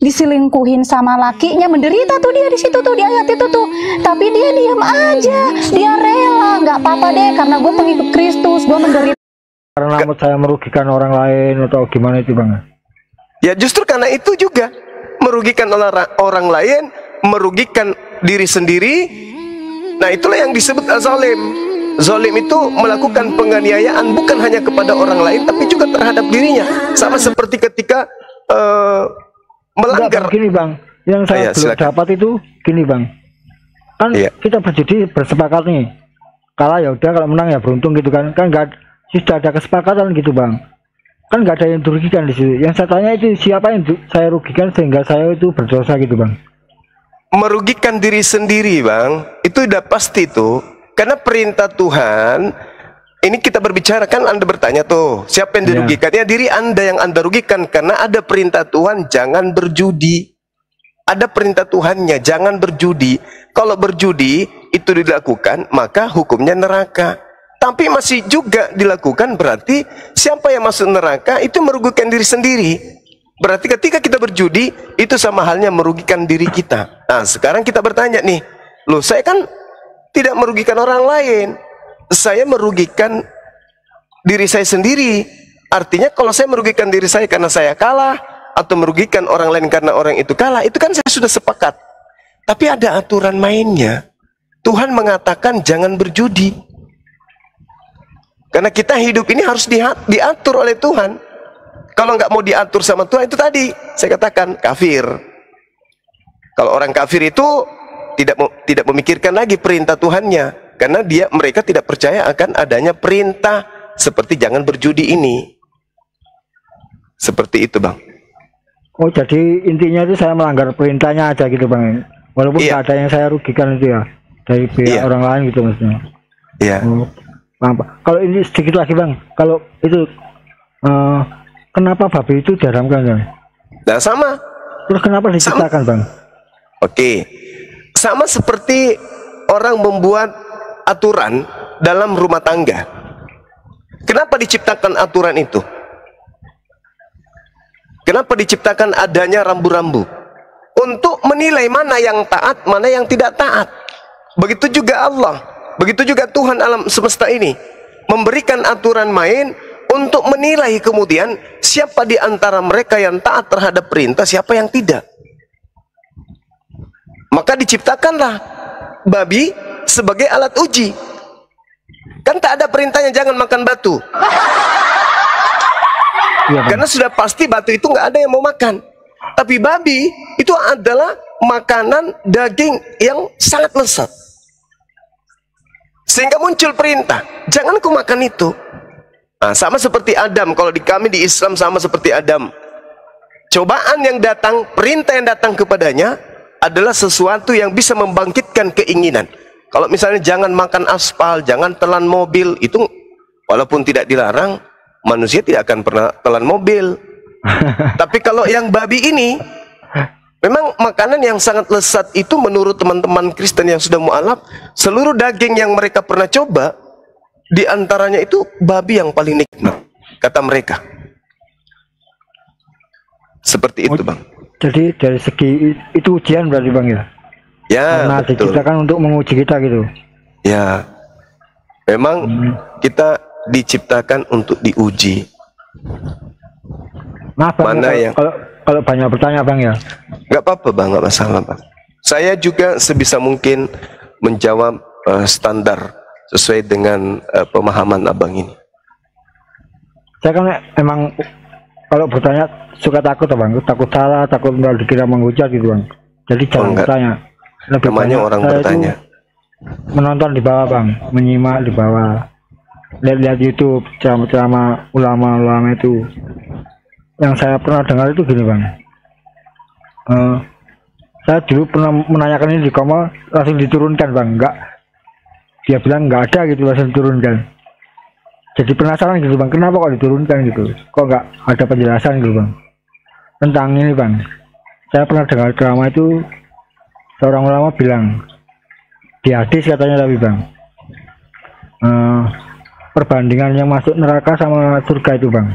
diselingkuhin sama lakinya, menderita tuh dia di situ tuh, di ayat itu tuh. Tapi dia diam aja, dia rela, nggak apa-apa deh karena gue pengikut Kristus, gue menderita. Karena saya merugikan orang lain atau gimana itu bang? Ya justru karena itu juga, merugikan orang lain, merugikan diri sendiri. Nah itulah yang disebut zalim. Zalim itu melakukan penganiayaan bukan hanya kepada orang lain tapi juga terhadap dirinya, sama seperti ketika melanggar. Enggak, gini bang, yang saya belum dapat itu gini bang, kan kita bersepakat nih, kalah ya udah, kalau menang ya beruntung gitu kan, kan nggak, sudah ada kesepakatan gitu bang, kan nggak ada yang dirugikan di situ. Yang saya tanya itu siapa yang saya rugikan sehingga saya itu berdosa gitu bang? Merugikan diri sendiri bang, itu udah pasti tuh. Karena perintah Tuhan ini kita berbicara, kan Anda bertanya tuh siapa yang dirugikan, ya diri Anda yang Anda rugikan. Karena ada perintah Tuhan jangan berjudi, ada perintah Tuhannya jangan berjudi. Kalau berjudi itu dilakukan maka hukumnya neraka, tapi masih juga dilakukan berarti siapa yang masuk neraka itu merugikan diri sendiri. Berarti ketika kita berjudi itu sama halnya merugikan diri kita. Nah sekarang kita bertanya nih, loh saya kan tidak merugikan orang lain, saya merugikan diri saya sendiri. Artinya kalau saya merugikan diri saya karena saya kalah atau merugikan orang lain karena orang itu kalah, itu kan saya sudah sepakat. Tapi ada aturan mainnya. Tuhan mengatakan jangan berjudi. Karena kita hidup ini harus diatur oleh Tuhan. Kalau nggak mau diatur sama Tuhan, itu tadi saya katakan kafir. Kalau orang kafir itu tidak memikirkan lagi perintah Tuhannya, karena mereka tidak percaya akan adanya perintah seperti jangan berjudi ini. Seperti itu bang. Oh jadi intinya itu saya melanggar perintahnya aja gitu bang, walaupun tidak ada yang saya rugikan itu ya dari pihak orang lain gitu maksudnya. Iya. Oh, kalau ini sedikit lagi bang, kalau itu kenapa babi itu diharamkan kan? Nah sama. Terus kenapa diciptakan bang? Oke. Sama seperti orang membuat aturan dalam rumah tangga. Kenapa diciptakan aturan itu? Kenapa diciptakan adanya rambu-rambu? Untuk menilai mana yang taat, mana yang tidak taat. Begitu juga Allah, begitu juga Tuhan alam semesta ini memberikan aturan main untuk menilai kemudian siapa di antara mereka yang taat terhadap perintah, siapa yang tidak. Maka diciptakanlah babi sebagai alat uji. Kan tak ada perintahnya jangan makan batu. Ya, karena sudah pasti batu itu nggak ada yang mau makan. Tapi babi itu adalah makanan daging yang sangat lezat. Sehingga muncul perintah, jangan ku makan itu. Nah, sama seperti Adam, kalau di kami di Islam sama seperti Adam. Cobaan yang datang, perintah yang datang kepadanya adalah sesuatu yang bisa membangkitkan keinginan. Kalau misalnya jangan makan aspal, jangan telan mobil, itu walaupun tidak dilarang, manusia tidak akan pernah telan mobil. Tapi kalau yang babi ini, memang makanan yang sangat lezat itu menurut teman-teman Kristen yang sudah mu'alaf, seluruh daging yang mereka pernah coba, diantaranya itu babi yang paling nikmat, kata mereka. Seperti itu bang. Jadi dari segi itu ujian berarti bang ya? Ya, karena diciptakan untuk menguji kita gitu. Ya, memang kita diciptakan untuk diuji. Maaf bang, kalau banyak bertanya bang ya? Gak apa-apa bang, gak masalah bang. Saya juga sebisa mungkin menjawab standar sesuai dengan pemahaman abang ini. Saya kan emang kalau bertanya suka takut bang, takut salah, takut dikira menghujat gitu bang. Jadi jangan bertanya. Lebih banyak orang bertanya. Menonton di bawah bang, menyimak di bawah, lihat-lihat YouTube, ceramah-ceramah ulama-ulama itu. Yang saya pernah dengar itu gini bang. Saya dulu pernah menanyakan ini di komal, langsung diturunkan bang. Enggak, dia bilang nggak ada gitu, langsung diturunkan. Jadi penasaran gitu bang, kenapa kok diturunkan gitu, kok nggak ada penjelasan gitu bang tentang ini bang. Saya pernah dengar ceramah itu seorang ulama bilang di hadis katanya Nabi bang, perbandingan yang masuk neraka sama surga itu bang,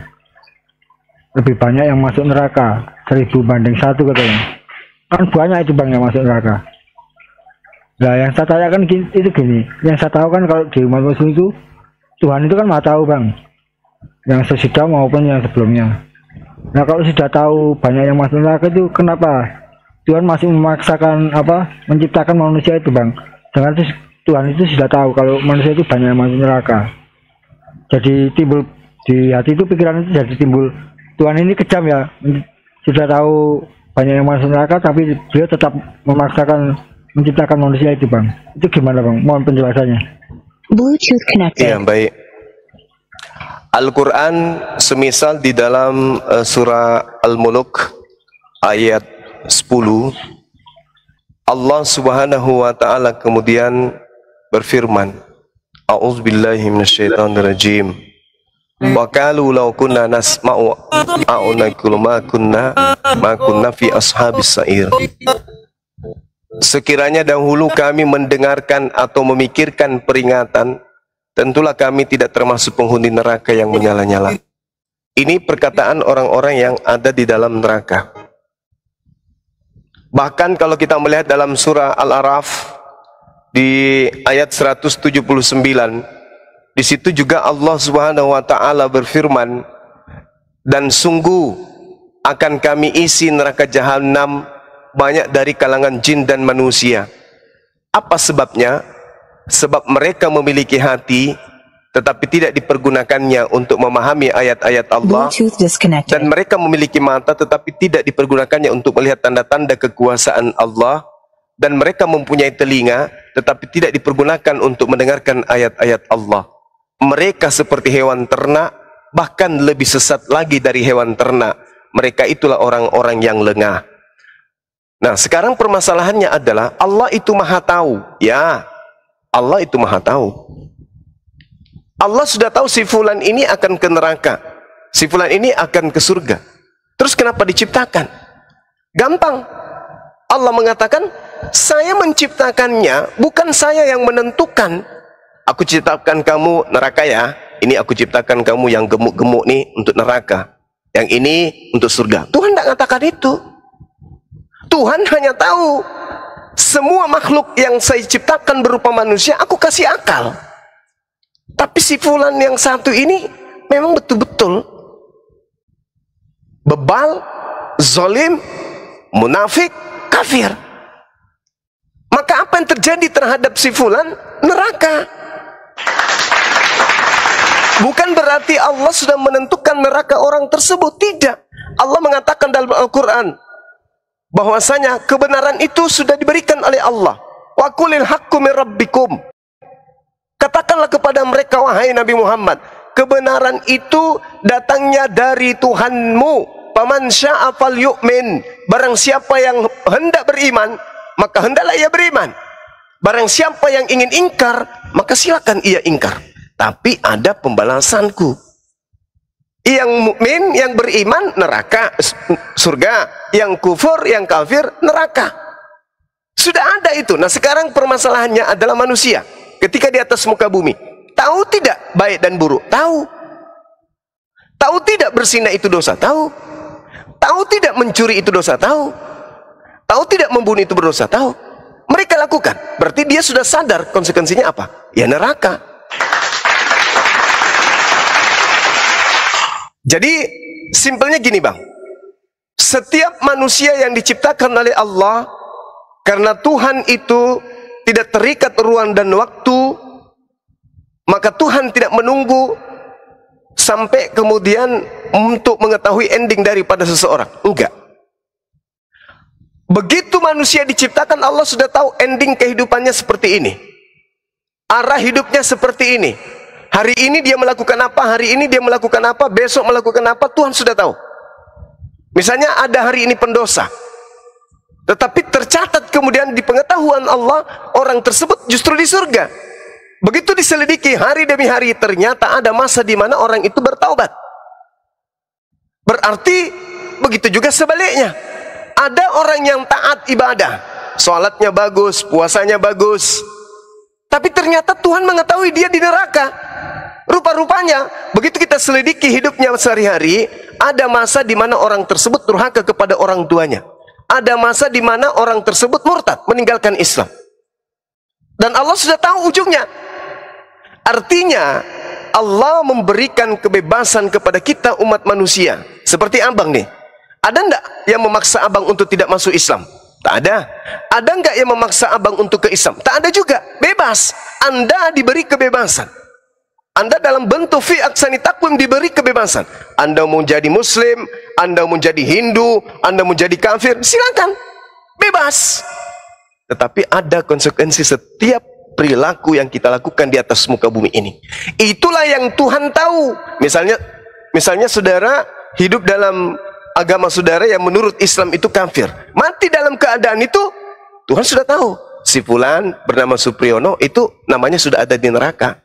lebih banyak yang masuk neraka 1000 banding 1 katanya. Kan banyak itu bang yang masuk neraka. Nah yang saya tanyakan itu gini, yang saya tahu kan kalau di umat muslim itu Tuhan itu kan maha tahu bang, yang sesudah maupun yang sebelumnya. Nah kalau sudah tahu banyak yang masuk neraka itu kenapa Tuhan masih memaksakan menciptakan manusia itu bang? Jangan Tuhan itu sudah tahu kalau manusia itu banyak yang masuk neraka. Jadi timbul di hati itu pikiran itu jadi timbul, Tuhan ini kejam ya, sudah tahu banyak yang masuk neraka tapi dia tetap memaksakan menciptakan manusia itu bang. Itu gimana bang? Mohon penjelasannya. Bluetooth connected. Iya baik. Al-Quran semisal di dalam surah Al-Muluk ayat 10, Allah Subhanahu wa taala kemudian berfirman, A'udzubillahi minasyaitonirrajim. Wa qalu law kunna nasma'u aw naqulu ma kunna fi ashabis sa'ir. Sekiranya dahulu kami mendengarkan atau memikirkan peringatan, tentulah kami tidak termasuk penghuni neraka yang menyala-nyala. Ini perkataan orang-orang yang ada di dalam neraka. Bahkan kalau kita melihat dalam surah Al-Araf di ayat 179, di situ juga Allah Subhanahu wa taala berfirman, dan sungguh akan kami isi neraka jahanam banyak dari kalangan jin dan manusia. Apa sebabnya? Sebab mereka memiliki hati tetapi tidak dipergunakannya untuk memahami ayat-ayat Allah, dan mereka memiliki mata tetapi tidak dipergunakannya untuk melihat tanda-tanda kekuasaan Allah, dan mereka mempunyai telinga tetapi tidak dipergunakan untuk mendengarkan ayat-ayat Allah. Mereka seperti hewan ternak, bahkan lebih sesat lagi dari hewan ternak. Mereka itulah orang-orang yang lengah. Nah sekarang permasalahannya adalah Allah itu maha tahu ya, Allah itu maha tahu. Allah sudah tahu si fulan ini akan ke neraka, si fulan ini akan ke surga. Terus kenapa diciptakan? Gampang. Allah mengatakan, saya menciptakannya, bukan saya yang menentukan. Aku ciptakan kamu neraka ya, ini aku ciptakan kamu yang gemuk-gemuk nih untuk neraka, yang ini untuk surga. Tuhan tidak mengatakan itu. Tuhan hanya tahu, semua makhluk yang saya ciptakan berupa manusia, aku kasih akal. Tapi si fulan yang satu ini memang betul-betul bebal, zolim, munafik, kafir. Maka apa yang terjadi terhadap si fulan? Neraka. Bukan berarti Allah sudah menentukan neraka orang tersebut. Tidak. Allah mengatakan dalam Al-Quran bahwasanya kebenaran itu sudah diberikan oleh Allah. Wa qulil haqqu min rabbikum. Katakanlah kepada mereka, wahai Nabi Muhammad, kebenaran itu datangnya dari Tuhanmu. Faman syaa'a falyu'min. Barang siapa yang hendak beriman, maka hendaklah ia beriman. Barang siapa yang ingin ingkar, maka silakan ia ingkar. Tapi ada pembalasanku. Yang mukmin, yang beriman, neraka, surga. Yang kufur, yang kafir, neraka. Sudah ada itu. Nah sekarang permasalahannya adalah manusia ketika di atas muka bumi, tahu tidak baik dan buruk? Tahu. Tahu tidak berzina itu dosa? Tahu. Tahu tidak mencuri itu dosa? Tahu. Tahu tidak membunuh itu berdosa? Tahu. Mereka lakukan. Berarti dia sudah sadar konsekuensinya apa? Ya neraka. Jadi simpelnya gini bang, setiap manusia yang diciptakan oleh Allah, karena Tuhan itu tidak terikat ruang dan waktu, maka Tuhan tidak menunggu sampai kemudian untuk mengetahui ending daripada seseorang. Enggak. Begitu manusia diciptakan, Allah sudah tahu ending kehidupannya seperti ini, arah hidupnya seperti ini. Hari ini dia melakukan apa, hari ini dia melakukan apa, besok melakukan apa, Tuhan sudah tahu. Misalnya ada hari ini pendosa, tetapi tercatat kemudian di pengetahuan Allah, orang tersebut justru di surga. Begitu diselidiki hari demi hari, ternyata ada masa di mana orang itu bertaubat. Berarti begitu juga sebaliknya. Ada orang yang taat ibadah, sholatnya bagus, puasanya bagus, tapi ternyata Tuhan mengetahui dia di neraka. Rupa-rupanya begitu kita selidiki hidupnya sehari-hari, Ada masa di mana orang tersebut durhaka kepada orang tuanya. Ada masa di mana orang tersebut murtad, meninggalkan Islam. Dan Allah sudah tahu ujungnya. Artinya Allah memberikan kebebasan kepada kita umat manusia. Seperti abang nih. Ada enggak yang memaksa abang untuk tidak masuk Islam? Tak ada. Ada enggak yang memaksa abang untuk ke Islam? Tak ada juga. Bebas. Anda diberi kebebasan. Anda dalam bentuk fi aksani takwim diberi kebebasan. Anda mau jadi Muslim, Anda mau jadi Hindu, Anda mau jadi kafir, silakan. Bebas. Tetapi ada konsekuensi setiap perilaku yang kita lakukan di atas muka bumi ini. Itulah yang Tuhan tahu. Misalnya saudara hidup dalam agama saudara yang menurut Islam itu kafir, mati dalam keadaan itu, Tuhan sudah tahu. Si fulan bernama Supriyono itu namanya sudah ada di neraka.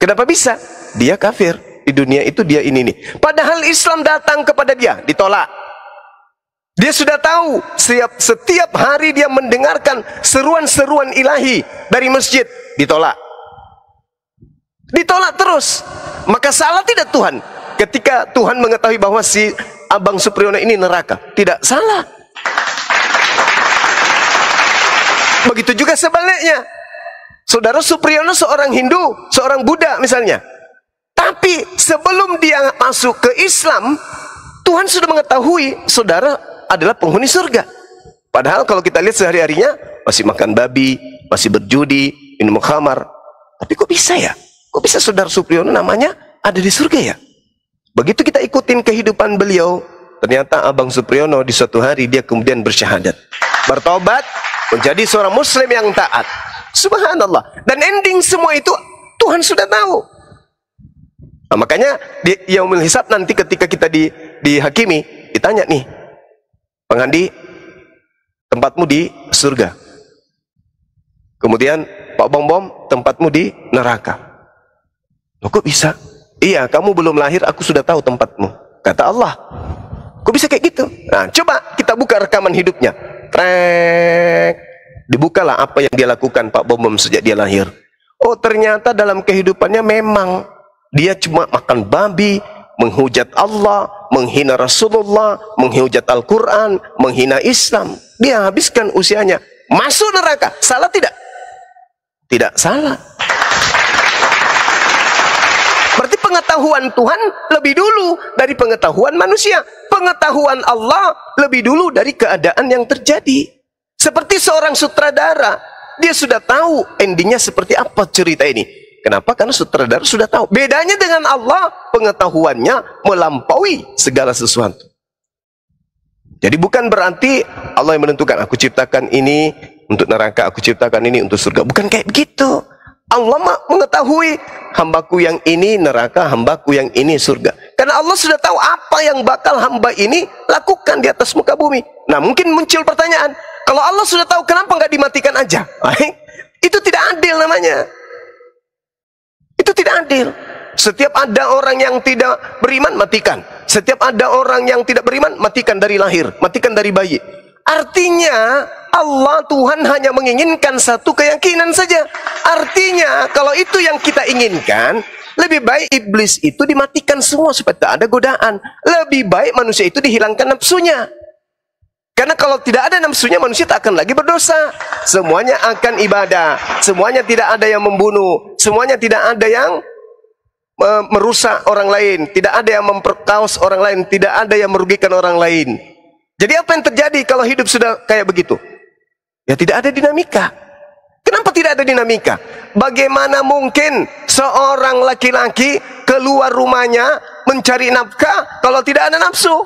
Kenapa bisa? Dia kafir di dunia itu, dia ini. Padahal Islam datang kepada dia, ditolak. Dia sudah tahu. Setiap hari dia mendengarkan seruan-seruan ilahi dari masjid, ditolak. Ditolak terus. Maka salah tidak Tuhan ketika Tuhan mengetahui bahwa si Abang Supriyono ini neraka? Tidak salah. Begitu juga sebaliknya. Saudara Supriyono seorang Hindu, seorang Buddha misalnya. Tapi sebelum dia masuk ke Islam, Tuhan sudah mengetahui saudara adalah penghuni surga. Padahal kalau kita lihat sehari-harinya, masih makan babi, masih berjudi, minum khamar. Tapi kok bisa ya? Kok bisa saudara Supriyono namanya ada di surga ya? Begitu kita ikutin kehidupan beliau, ternyata Abang Supriyono di suatu hari dia kemudian bersyahadat, bertobat, menjadi seorang Muslim yang taat. Subhanallah. Dan ending semua itu Tuhan sudah tahu. Nah, makanya di Yaumil Hisab nanti ketika kita dihakimi, ditanya nih, Bang Andi, tempatmu di surga. Kemudian Pak Bom-Bom, tempatmu di neraka. Loh, kok bisa? Iya, kamu belum lahir, aku sudah tahu tempatmu, kata Allah. Kok bisa kayak gitu? Nah, coba kita buka rekaman hidupnya. Trek. Dibukalah apa yang dia lakukan Pak Bom-Bom sejak dia lahir. Oh, ternyata dalam kehidupannya memang dia cuma makan babi, menghujat Allah, menghina Rasulullah, menghujat Al-Quran, menghina Islam. Dia habiskan usianya. Masuk neraka. Salah tidak? Tidak salah. Berarti pengetahuan Tuhan lebih dulu dari pengetahuan manusia. Pengetahuan Allah lebih dulu dari keadaan yang terjadi. Seperti seorang sutradara, dia sudah tahu endingnya seperti apa cerita ini. Kenapa? Karena sutradara sudah tahu. Bedanya dengan Allah, pengetahuannya melampaui segala sesuatu. Jadi bukan berarti Allah yang menentukan, aku ciptakan ini untuk neraka, aku ciptakan ini untuk surga. Bukan kayak begitu. Allah mengetahui hambaku yang ini neraka, hambaku yang ini surga. Karena Allah sudah tahu apa yang bakal hamba ini lakukan di atas muka bumi. Nah, mungkin muncul pertanyaan, kalau Allah sudah tahu, kenapa nggak dimatikan aja? Itu tidak adil namanya. Itu tidak adil. Setiap ada orang yang tidak beriman, matikan. Setiap ada orang yang tidak beriman, matikan dari lahir, matikan dari bayi. Artinya Allah Tuhan hanya menginginkan satu keyakinan saja. Artinya kalau itu yang kita inginkan, lebih baik iblis itu dimatikan semua supaya tak ada godaan. Lebih baik manusia itu dihilangkan nafsunya. Karena kalau tidak ada nafsunya, manusia tak akan lagi berdosa. Semuanya akan ibadah. Semuanya tidak ada yang membunuh. Semuanya tidak ada yang merusak orang lain. Tidak ada yang memperkaos orang lain. Tidak ada yang merugikan orang lain. Jadi apa yang terjadi kalau hidup sudah kayak begitu? Ya tidak ada dinamika. Kenapa tidak ada dinamika? Bagaimana mungkin seorang laki-laki keluar rumahnya mencari nafkah kalau tidak ada nafsu?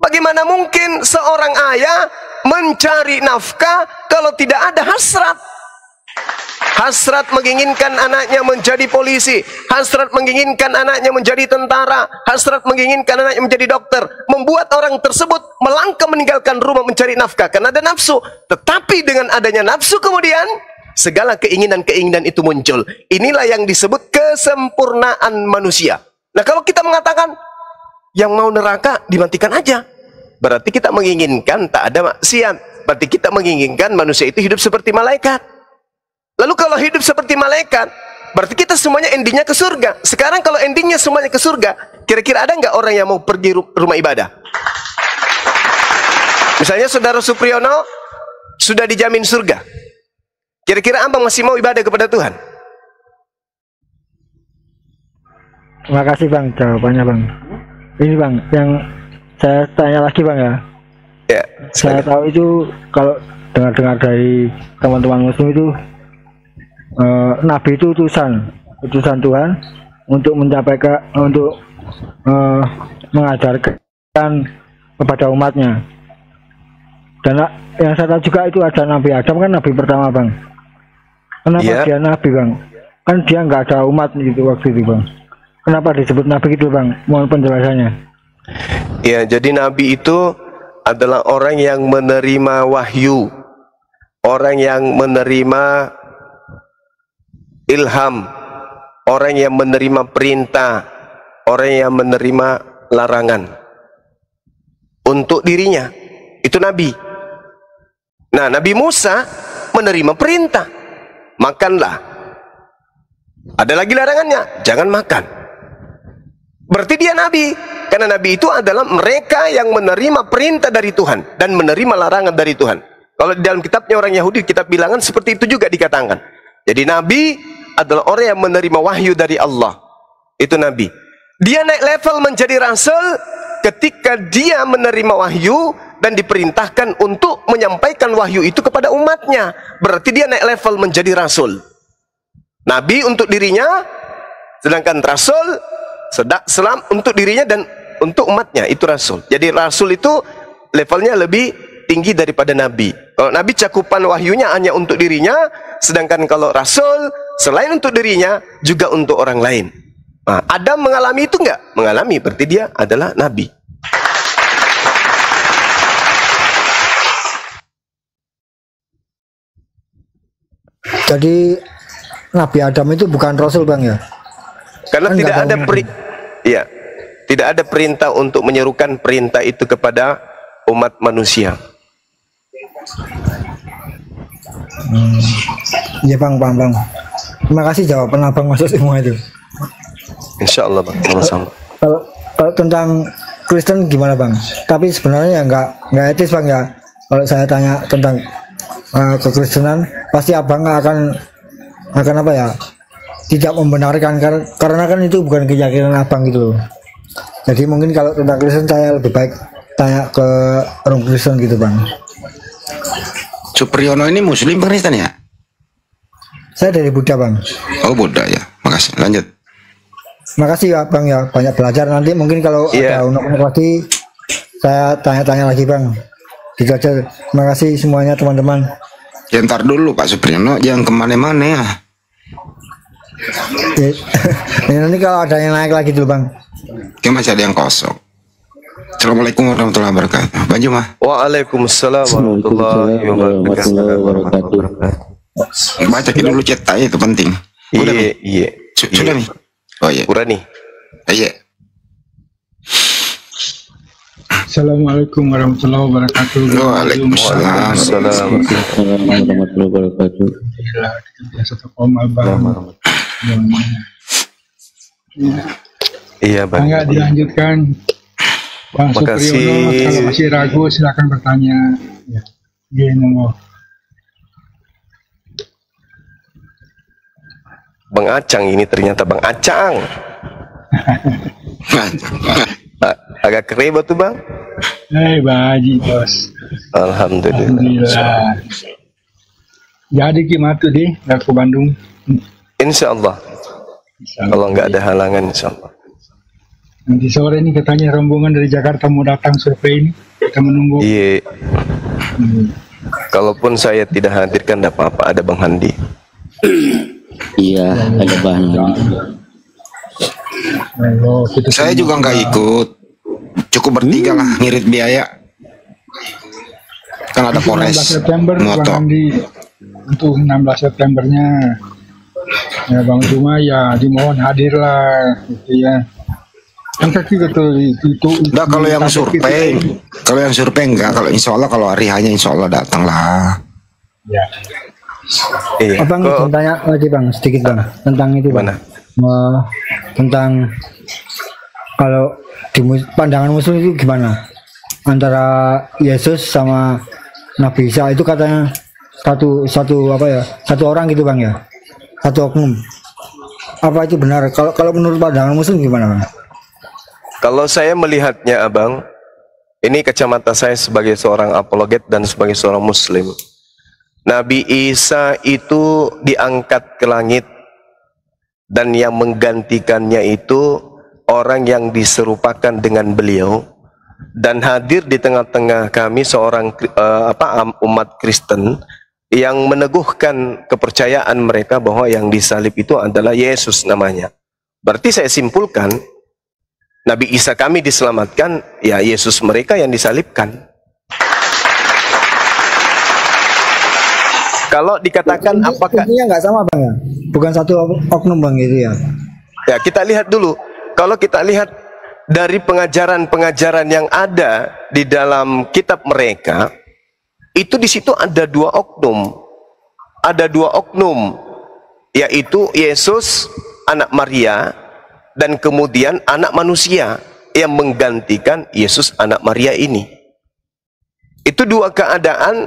Bagaimana mungkin seorang ayah mencari nafkah kalau tidak ada hasrat? Hasrat menginginkan anaknya menjadi polisi, hasrat menginginkan anaknya menjadi tentara, hasrat menginginkan anaknya menjadi dokter, membuat orang tersebut melangkah meninggalkan rumah mencari nafkah karena ada nafsu. Tetapi dengan adanya nafsu kemudian segala keinginan-keinginan itu muncul. Inilah yang disebut kesempurnaan manusia. Nah, kalau kita mengatakan yang mau neraka dimatikan aja, berarti kita menginginkan tak ada maksiat. Berarti kita menginginkan manusia itu hidup seperti malaikat. Lalu kalau hidup seperti malaikat, Berarti kita semuanya endingnya ke surga. Sekarang kalau endingnya semuanya ke surga, kira-kira ada nggak orang yang mau pergi rumah ibadah? Misalnya Saudara Supriyono sudah dijamin surga. Kira-kira abang masih mau ibadah kepada Tuhan? Terima kasih Bang, jawabannya Bang. Ini Bang, yang saya tanya lagi Bang ya. Ya, saya tahu itu kalau dengar-dengar dari teman-teman muslim itu Nabi itu utusan Tuhan untuk mencapai mengajarkan kepada umatnya. Dan yang saya tahu juga itu ada Nabi Adam, kan Nabi pertama Bang. Kenapa dia Nabi Bang? Kan dia nggak ada umat gitu waktu itu Bang. Kenapa disebut Nabi itu Bang? Mohon penjelasannya. Ya, jadi Nabi itu adalah orang yang menerima wahyu, orang yang menerima ilham, orang yang menerima perintah, orang yang menerima larangan untuk dirinya. Itu Nabi. Nah, Nabi Musa menerima perintah, makanlah. Ada lagi larangannya, jangan makan. Berarti dia Nabi, karena Nabi itu adalah mereka yang menerima perintah dari Tuhan dan menerima larangan dari Tuhan. Kalau di dalam kitabnya orang Yahudi, kitab bilangan, seperti itu juga dikatakan. Jadi Nabi adalah orang yang menerima wahyu dari Allah. Itu Nabi. Dia naik level menjadi Rasul ketika dia menerima wahyu dan diperintahkan untuk menyampaikan wahyu itu kepada umatnya. Berarti dia naik level menjadi Rasul. Nabi untuk dirinya, sedangkan Rasul selam untuk dirinya dan untuk umatnya, itu Rasul. Jadi Rasul itu levelnya lebih tinggi daripada Nabi. Kalau Nabi cakupan wahyunya hanya untuk dirinya, sedangkan kalau Rasul selain untuk dirinya juga untuk orang lain. Nah, Adam mengalami itu enggak? Mengalami, berarti dia adalah Nabi. Jadi Nabi Adam itu bukan Rasul Bang ya? Karena kan tidak ada tidak ada perintah untuk menyerukan perintah itu kepada umat manusia. Ya bang. Terima kasih jawaban abang maksud semua itu. Insya Allah Bang. Kalau tentang Kristen gimana Bang? Tapi sebenarnya ya nggak etis Bang ya. Kalau saya tanya tentang kekristenan, pasti abang akan apa ya? Tidak membenarkan karena kan itu bukan keyakinan abang gitu loh. Jadi mungkin kalau tentang Kristen saya lebih baik tanya ke orang Kristen gitu Bang. Supriyono ini Muslim Kristen ya? Saya dari Buddha Bang. Oh Buddha ya, makasih. Lanjut. Makasih ya Bang ya, banyak belajar. Nanti mungkin kalau ada unek-unek lagi saya tanya-tanya lagi Bang. Gitu aja. Makasih semuanya teman-teman. Ya ntar dulu Pak Supriyono, jangan kemana-mana ya. Nanti kalau ada yang naik lagi dulu Bang. Oke, masih ada yang kosong. Assalamualaikum warahmatullahi wabarakatuh. Banju mah. Waalaikumsalam warahmatullahi wabarakatuh. Bacain dulu chat tanya itu penting. Iya. Sudah nih. Oh iya. Udah nih. Iya. Assalamualaikum warahmatullahi wabarakatuh. Waalaikumsalam warahmatullahi wabarakatuh. Iya Bang. Enggak dilanjutkan. Bang Supriyono, kalau masih ragu silakan bertanya. Ya. Bang Acang ini ternyata Bang Acang. Agak kerebet tuh Bang. Hei Bang Haji Bos. Alhamdulillah. Jadi gimana tuh deh, ke Bandung? Insya Allah. Kalau nggak ada halangan Insya Allah. Nanti sore ini katanya rombongan dari Jakarta mau datang survei ini, kita menunggu. Iya. Kalaupun saya tidak hadirkan tidak apa-apa, ada Bang Handi. Iya, ada Bang Handi. Saya juga nggak ikut, cukup bertiga lah, ngirit biaya. Kan ada Polres, motor. Untuk 16 Septembernya ya Bang, cuma ya dimohon hadirlah gitu ya. Enggak itu nah, kalau yang survei gitu. Kalau yang survei enggak, kalau Insya Allah kalau hari hanya Insya Allah datanglah ya. Abang mau tanya lagi bang, sedikit bang, tentang itu bang. Tentang kalau di pandangan muslim itu gimana antara Yesus sama Nabi Isa itu katanya satu orang gitu bang ya, satu oknum. Apa itu benar? Kalau menurut pandangan muslim gimana bang? Kalau saya melihatnya abang, ini kacamata saya sebagai seorang apologet dan sebagai seorang muslim. Nabi Isa itu diangkat ke langit dan yang menggantikannya itu orang yang diserupakan dengan beliau, dan hadir di tengah-tengah kami seorang umat Kristen yang meneguhkan kepercayaan mereka bahwa yang disalib itu adalah Yesus namanya. Berarti saya simpulkan Nabi Isa kami diselamatkan, ya Yesus mereka yang disalibkan. Kalau dikatakan ini, apakah nggak sama bang ya? Bukan satu oknum bang gitu ya? Ya kita lihat dulu. Kalau kita lihat dari pengajaran-pengajaran yang ada di dalam kitab mereka, itu di situ ada dua oknum, yaitu Yesus anak Maria dan kemudian anak manusia yang menggantikan Yesus anak Maria ini. Itu dua keadaan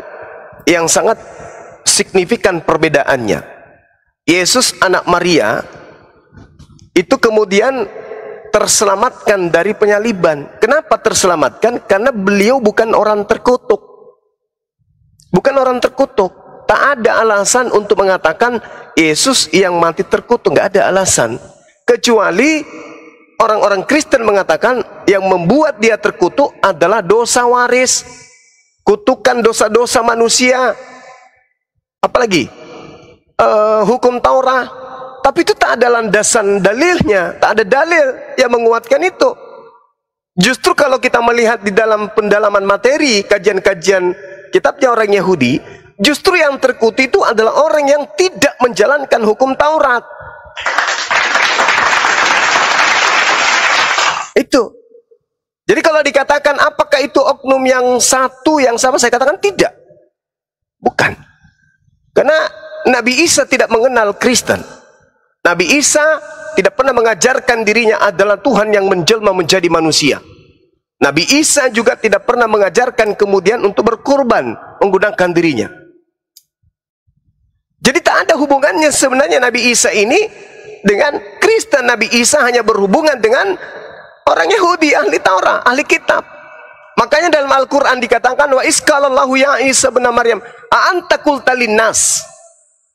yang sangat signifikan perbedaannya. Yesus anak Maria itu kemudian terselamatkan dari penyaliban. Kenapa terselamatkan? Karena beliau bukan orang terkutuk. Bukan orang terkutuk. Tak ada alasan untuk mengatakan Yesus yang mati terkutuk. Nggak ada alasan. Kecuali orang-orang Kristen mengatakan yang membuat dia terkutuk adalah dosa waris. Kutukan dosa-dosa manusia. Apalagi hukum Taurat, tapi itu tak ada landasan dalilnya, tak ada dalil yang menguatkan itu. Justru kalau kita melihat di dalam pendalaman materi kajian-kajian kitabnya orang Yahudi, justru yang terkutuk itu adalah orang yang tidak menjalankan hukum Taurat. Itu. Jadi kalau dikatakan apakah itu oknum yang satu yang sama, saya katakan tidak. Bukan. Karena Nabi Isa tidak mengenal Kristen. Nabi Isa tidak pernah mengajarkan dirinya adalah Tuhan yang menjelma menjadi manusia. Nabi Isa juga tidak pernah mengajarkan kemudian untuk berkorban menggunakan dirinya. Jadi tak ada hubungannya sebenarnya Nabi Isa ini dengan Kristen. Nabi Isa hanya berhubungan dengan orang Yahudi, ahli Taurat, ahli kitab. Makanya dalam Al-Quran dikatakan wa isqalallahu ya Isa bin Maryam a'anta qulta linnas,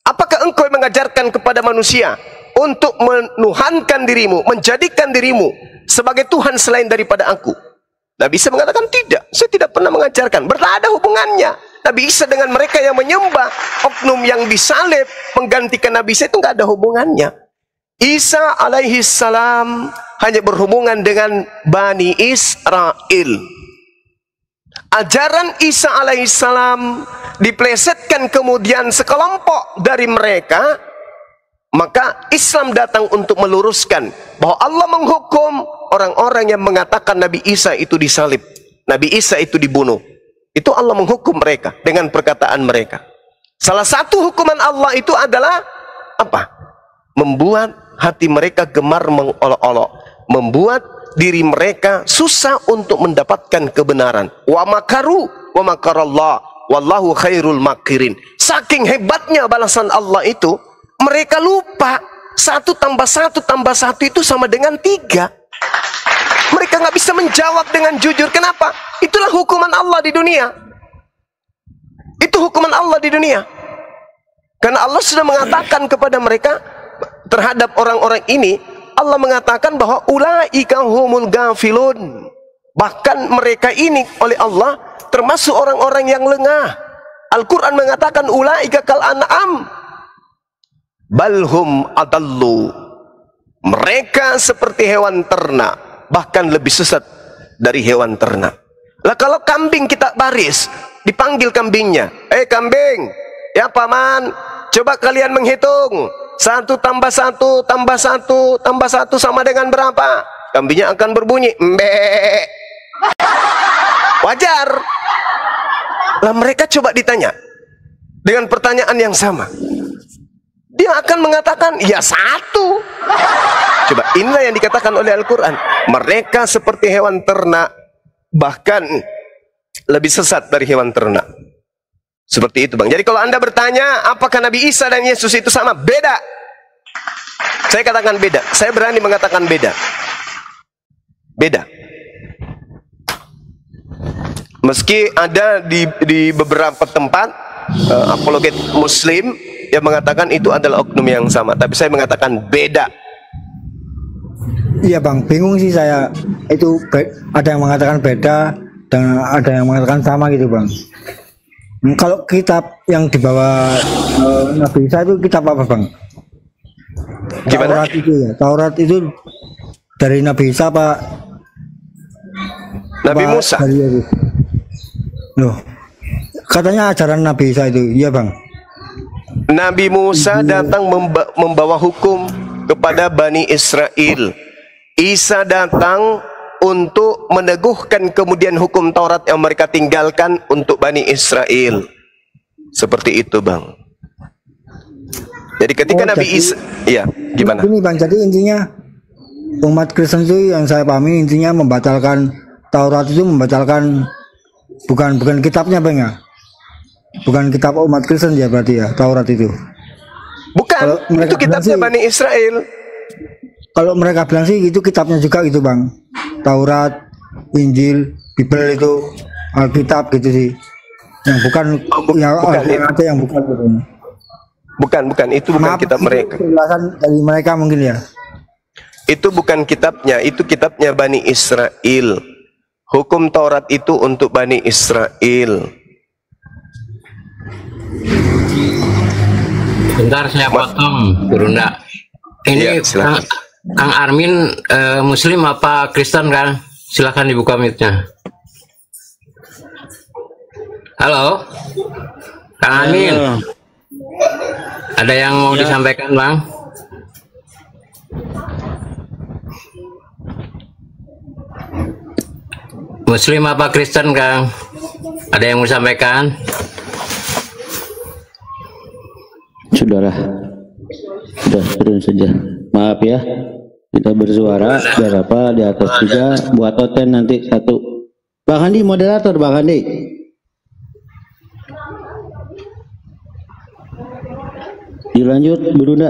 apakah engkau mengajarkan kepada manusia untuk menuhankan dirimu, menjadikan dirimu sebagai Tuhan selain daripada aku? Nabi Isa mengatakan tidak, saya tidak pernah mengajarkan. Berada hubungannya Nabi Isa dengan mereka yang menyembah oknum yang disalib menggantikan Nabi Isa, itu nggak ada hubungannya. Isa alaihi salam hanya berhubungan dengan Bani Israel. Ajaran Isa alaihissalam diplesetkan kemudian sekelompok dari mereka, maka Islam datang untuk meluruskan bahwa Allah menghukum orang-orang yang mengatakan Nabi Isa itu disalib, Nabi Isa itu dibunuh. Itu Allah menghukum mereka dengan perkataan mereka. Salah satu hukuman Allah itu adalah apa? Membuat hati mereka gemar mengolok-olok, membuat diri mereka susah untuk mendapatkan kebenaran. Wa makaru wa makarallah wallahu khairul makirin. Saking hebatnya balasan Allah itu, mereka lupa 1 + 1 + 1 itu sama dengan 3. Mereka nggak bisa menjawab dengan jujur. Kenapa? Itulah hukuman Allah di dunia. Itu hukuman Allah di dunia. Karena Allah sudah mengatakan kepada mereka, terhadap orang-orang ini Allah mengatakan bahwa ulaika humul gafilun. Bahkan mereka ini oleh Allah termasuk orang-orang yang lengah. Al-Quran mengatakan ulaika kal an'am balhum adallu. Mereka seperti hewan ternak, bahkan lebih sesat dari hewan ternak. Lah kalau kambing kita baris, dipanggil kambingnya, "Eh kambing, ya paman, coba kalian menghitung. 1 + 1 + 1 + 1 sama dengan berapa?" Kambingnya akan berbunyi mbek. Wajar. Lah mereka coba ditanya, dengan pertanyaan yang sama, dia akan mengatakan, ya satu. Coba, inilah yang dikatakan oleh Al-Quran. Mereka seperti hewan ternak, bahkan lebih sesat dari hewan ternak. Seperti itu, Bang. Jadi kalau Anda bertanya, apakah Nabi Isa dan Yesus itu sama? Beda. Saya katakan beda. Saya berani mengatakan beda. Beda. Meski ada di beberapa tempat apologet Muslim yang mengatakan itu adalah oknum yang sama, tapi saya mengatakan beda. Iya Bang, bingung sih saya itu, ada yang mengatakan beda dan ada yang mengatakan sama gitu Bang. Kalau kitab yang dibawa Nabi Isa itu kitab apa Bang? Gimana? Taurat itu ya. Taurat itu dari Nabi Isa apa Nabi Musa? Loh, katanya ajaran Nabi Isa itu, iya Bang. Nabi Musa datang membawa hukum kepada Bani Israel. Isa datang untuk meneguhkan kemudian hukum Taurat yang mereka tinggalkan untuk Bani Israel. Seperti itu Bang. Jadi ketika Nabi Isa, ya gimana? Ini Bang, jadi intinya umat Kristen itu yang saya pahami intinya membatalkan Taurat itu, membatalkan bukan kitabnya Bang ya, bukan kitab umat Kristen ya berarti ya, Taurat itu bukan, itu kitabnya Bani Israel. Kalau mereka bilang sih itu kitabnya juga gitu Bang, Taurat, Injil, Bible itu Alkitab gitu sih, yang bukan, bukan itu bukan. Maaf, kitab mereka, penjelasan dari mereka mungkin ya, itu bukan kitabnya, itu kitabnya Bani Israel. Hukum Taurat itu untuk Bani Israel. Bentar saya potong, Gurunda. Ini ya, Kang Armin Muslim apa Kristen kan? Silahkan dibuka mic-nya. Halo, Kang Armin. Halo. Ada yang mau ya disampaikan Bang? Muslim apa Kristen Kang? Ada yang mau sampaikan? Saudara, sudah turun saja. Maaf ya, kita bersuara. Biar apa di atas juga buat toten nanti satu. Bang Andi moderator, Bang Andi. Dilanjut, Berunda.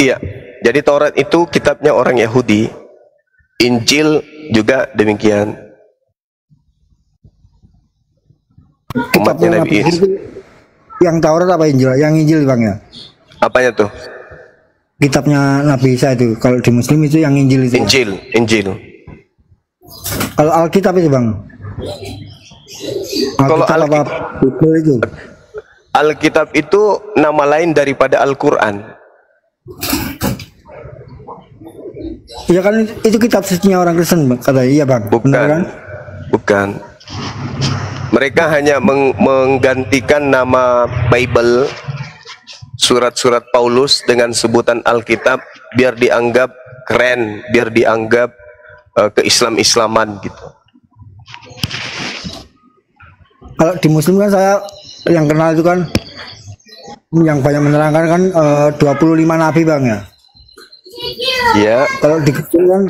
Iya, jadi Taurat itu kitabnya orang Yahudi. Injil juga demikian. Umatnya Nabi Isa. Yang Taurat apa Injil? Yang Injil Bang ya. Apanya tuh? Kitabnya Nabi Isa itu. Kalau di Muslim itu yang Injil itu. Injil, Injil. Kalau Alkitab itu Bang. Kalau Alkitab itu. Alkitab itu nama lain daripada Al-Quran. Iya kan, itu kitab sucinya orang Kristen kata, iya Bang. Bukan, benar kan? Bukan. Mereka hanya menggantikan nama Bible, surat-surat Paulus dengan sebutan Alkitab biar dianggap keren, biar dianggap keislam-islaman gitu. Kalau di Muslim kan saya yang kenal itu kan yang banyak menerangkan kan 25 nabi Bang ya. Ya, kalau di Kristen kan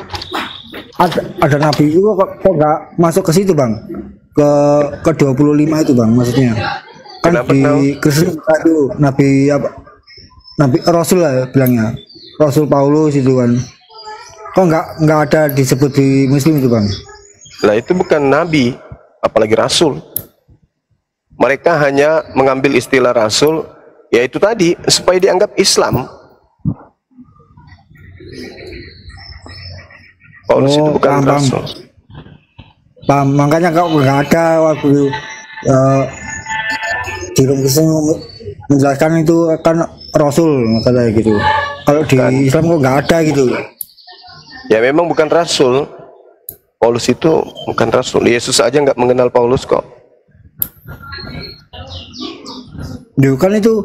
ada nabi itu kok nggak masuk ke situ Bang, ke 25 itu Bang maksudnya. Kan kenapa di Kristen itu nabi apa? Nabi Rasul lah bilangnya, Rasul Paulus itu kan. Kok nggak ada disebut di Muslim itu Bang? Lah itu bukan nabi, apalagi rasul. Mereka hanya mengambil istilah rasul, yaitu tadi supaya dianggap Islam. Paulus itu bukan rasul. Paham, makanya kalau nggak ada waktu di Kristen menjelaskan itu kan rasul katanya gitu. Kalau di Islam kok nggak ada gitu. Ya memang bukan rasul. Paulus itu bukan rasul. Yesus aja nggak mengenal Paulus kok. Duh, kan itu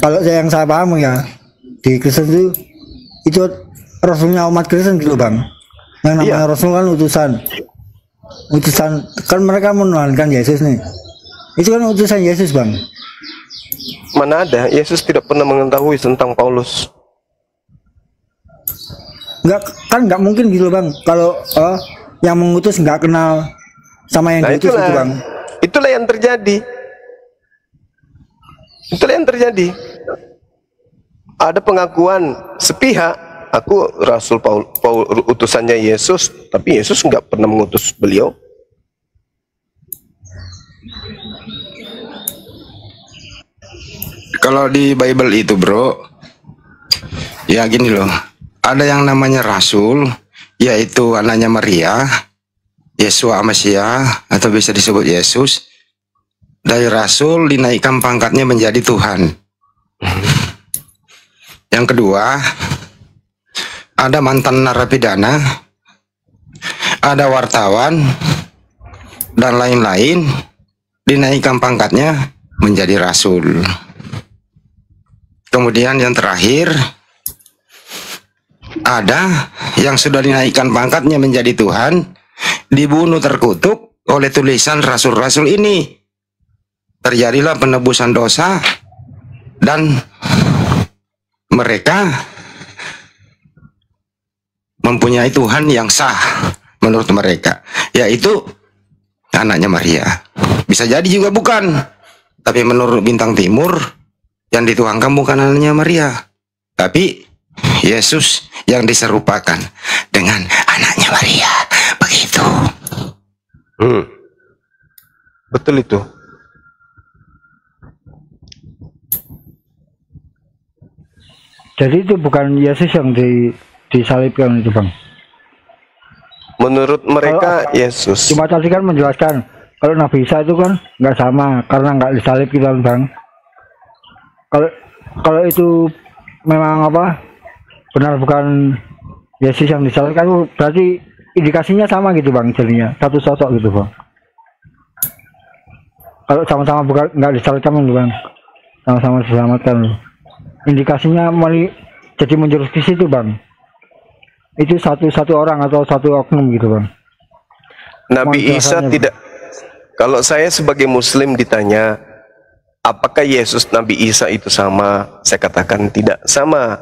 kalau yang saya paham ya di Kristen itu rasulnya umat Kristen gitu Bang. Yang namanya rasul kan utusan. Utusan kan mereka menuhankan Yesus nih. Itu kan utusan Yesus, Bang. Mana ada, Yesus tidak pernah mengetahui tentang Paulus. Enggak, kan nggak mungkin gitu, Bang. Kalau yang mengutus nggak kenal sama yang diutus, itu, Bang. Itulah yang terjadi. Itulah yang terjadi. Ada pengakuan sepihak, aku Rasul Paul, utusannya Yesus, tapi Yesus nggak pernah mengutus beliau. Kalau di Bible itu, bro, ya gini loh, ada yang namanya Rasul, yaitu anaknya Maria, Yesua Masiah, atau bisa disebut Yesus. Dari Rasul dinaikkan pangkatnya menjadi Tuhan. Yang kedua, ada mantan narapidana, ada wartawan, dan lain-lain, dinaikkan pangkatnya menjadi Rasul. Kemudian yang terakhir, ada yang sudah dinaikkan pangkatnya menjadi Tuhan, dibunuh terkutuk oleh tulisan rasul-rasul ini. Terjadilah penebusan dosa dan mereka mempunyai Tuhan yang sah menurut mereka, yaitu anaknya Maria. Bisa jadi juga bukan, tapi menurut Bintang Timur, yang dituangkan bukan anaknya Maria, tapi Yesus yang diserupakan dengan anaknya Maria. Begitu. Betul itu. Jadi itu bukan Yesus yang disalibkan itu, Bang. Menurut mereka, kalau Yesus. Cuma tadi kan menjelaskan, kalau Nabi Isa itu kan nggak sama, karena nggak disalib kita, Bang. Kalau itu memang apa benar bukan Yesus yang disalibkan, berarti indikasinya sama gitu, Bang, jadinya satu sosok gitu, Bang. Kalau sama-sama bukan nggak disalibkan, Bang, sama-sama diselamatkan, indikasinya jadi menjurus ke situ, Bang. Itu satu orang atau satu oknum gitu, Bang. Nabi Isa tidak, Bang. Kalau saya sebagai Muslim ditanya, apakah Yesus Nabi Isa itu sama? Saya katakan tidak sama.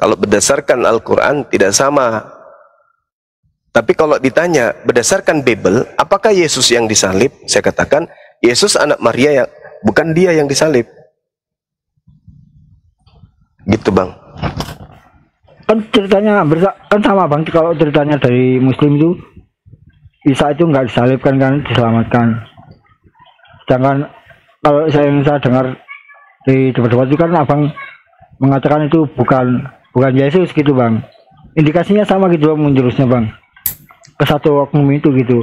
Kalau berdasarkan Al-Quran tidak sama. Tapi kalau ditanya berdasarkan Bible, apakah Yesus yang disalib? Saya katakan Yesus anak Maria, yang bukan dia yang disalib. Gitu, Bang. Kan ceritanya kan sama, Bang. Kalau ceritanya dari Muslim itu Isa itu nggak disalibkan kan, diselamatkan. Sedangkan kalau saya dengar di debat-debat itu kan abang mengatakan itu bukan Yesus gitu, Bang. Indikasinya sama gitu, Bang, menjurusnya, Bang, ke satu oknum itu gitu.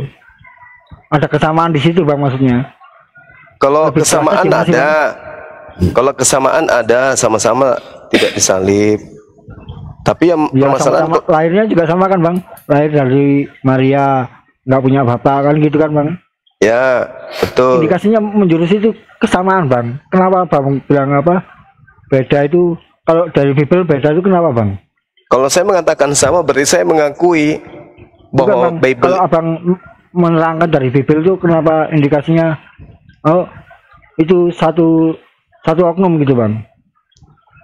Ada kesamaan di situ, Bang, maksudnya. Kalau lebih kesamaan ada, kalau kesamaan ada, sama-sama tidak disalib. Tapi yang ya, permasalahan sama-sama, lahirnya juga sama kan, Bang. Lahir dari Maria, nggak punya bapak kan gitu kan, Bang. Ya, betul. Indikasinya menjurus itu kesamaan, Bang. Kenapa Bang bilang apa? Beda itu, kalau dari Bible beda itu kenapa, Bang? Kalau saya mengatakan sama, berarti saya mengakui bahwa Bible. Kalau abang menerangkan dari Bible itu kenapa indikasinya itu satu oknum gitu, Bang?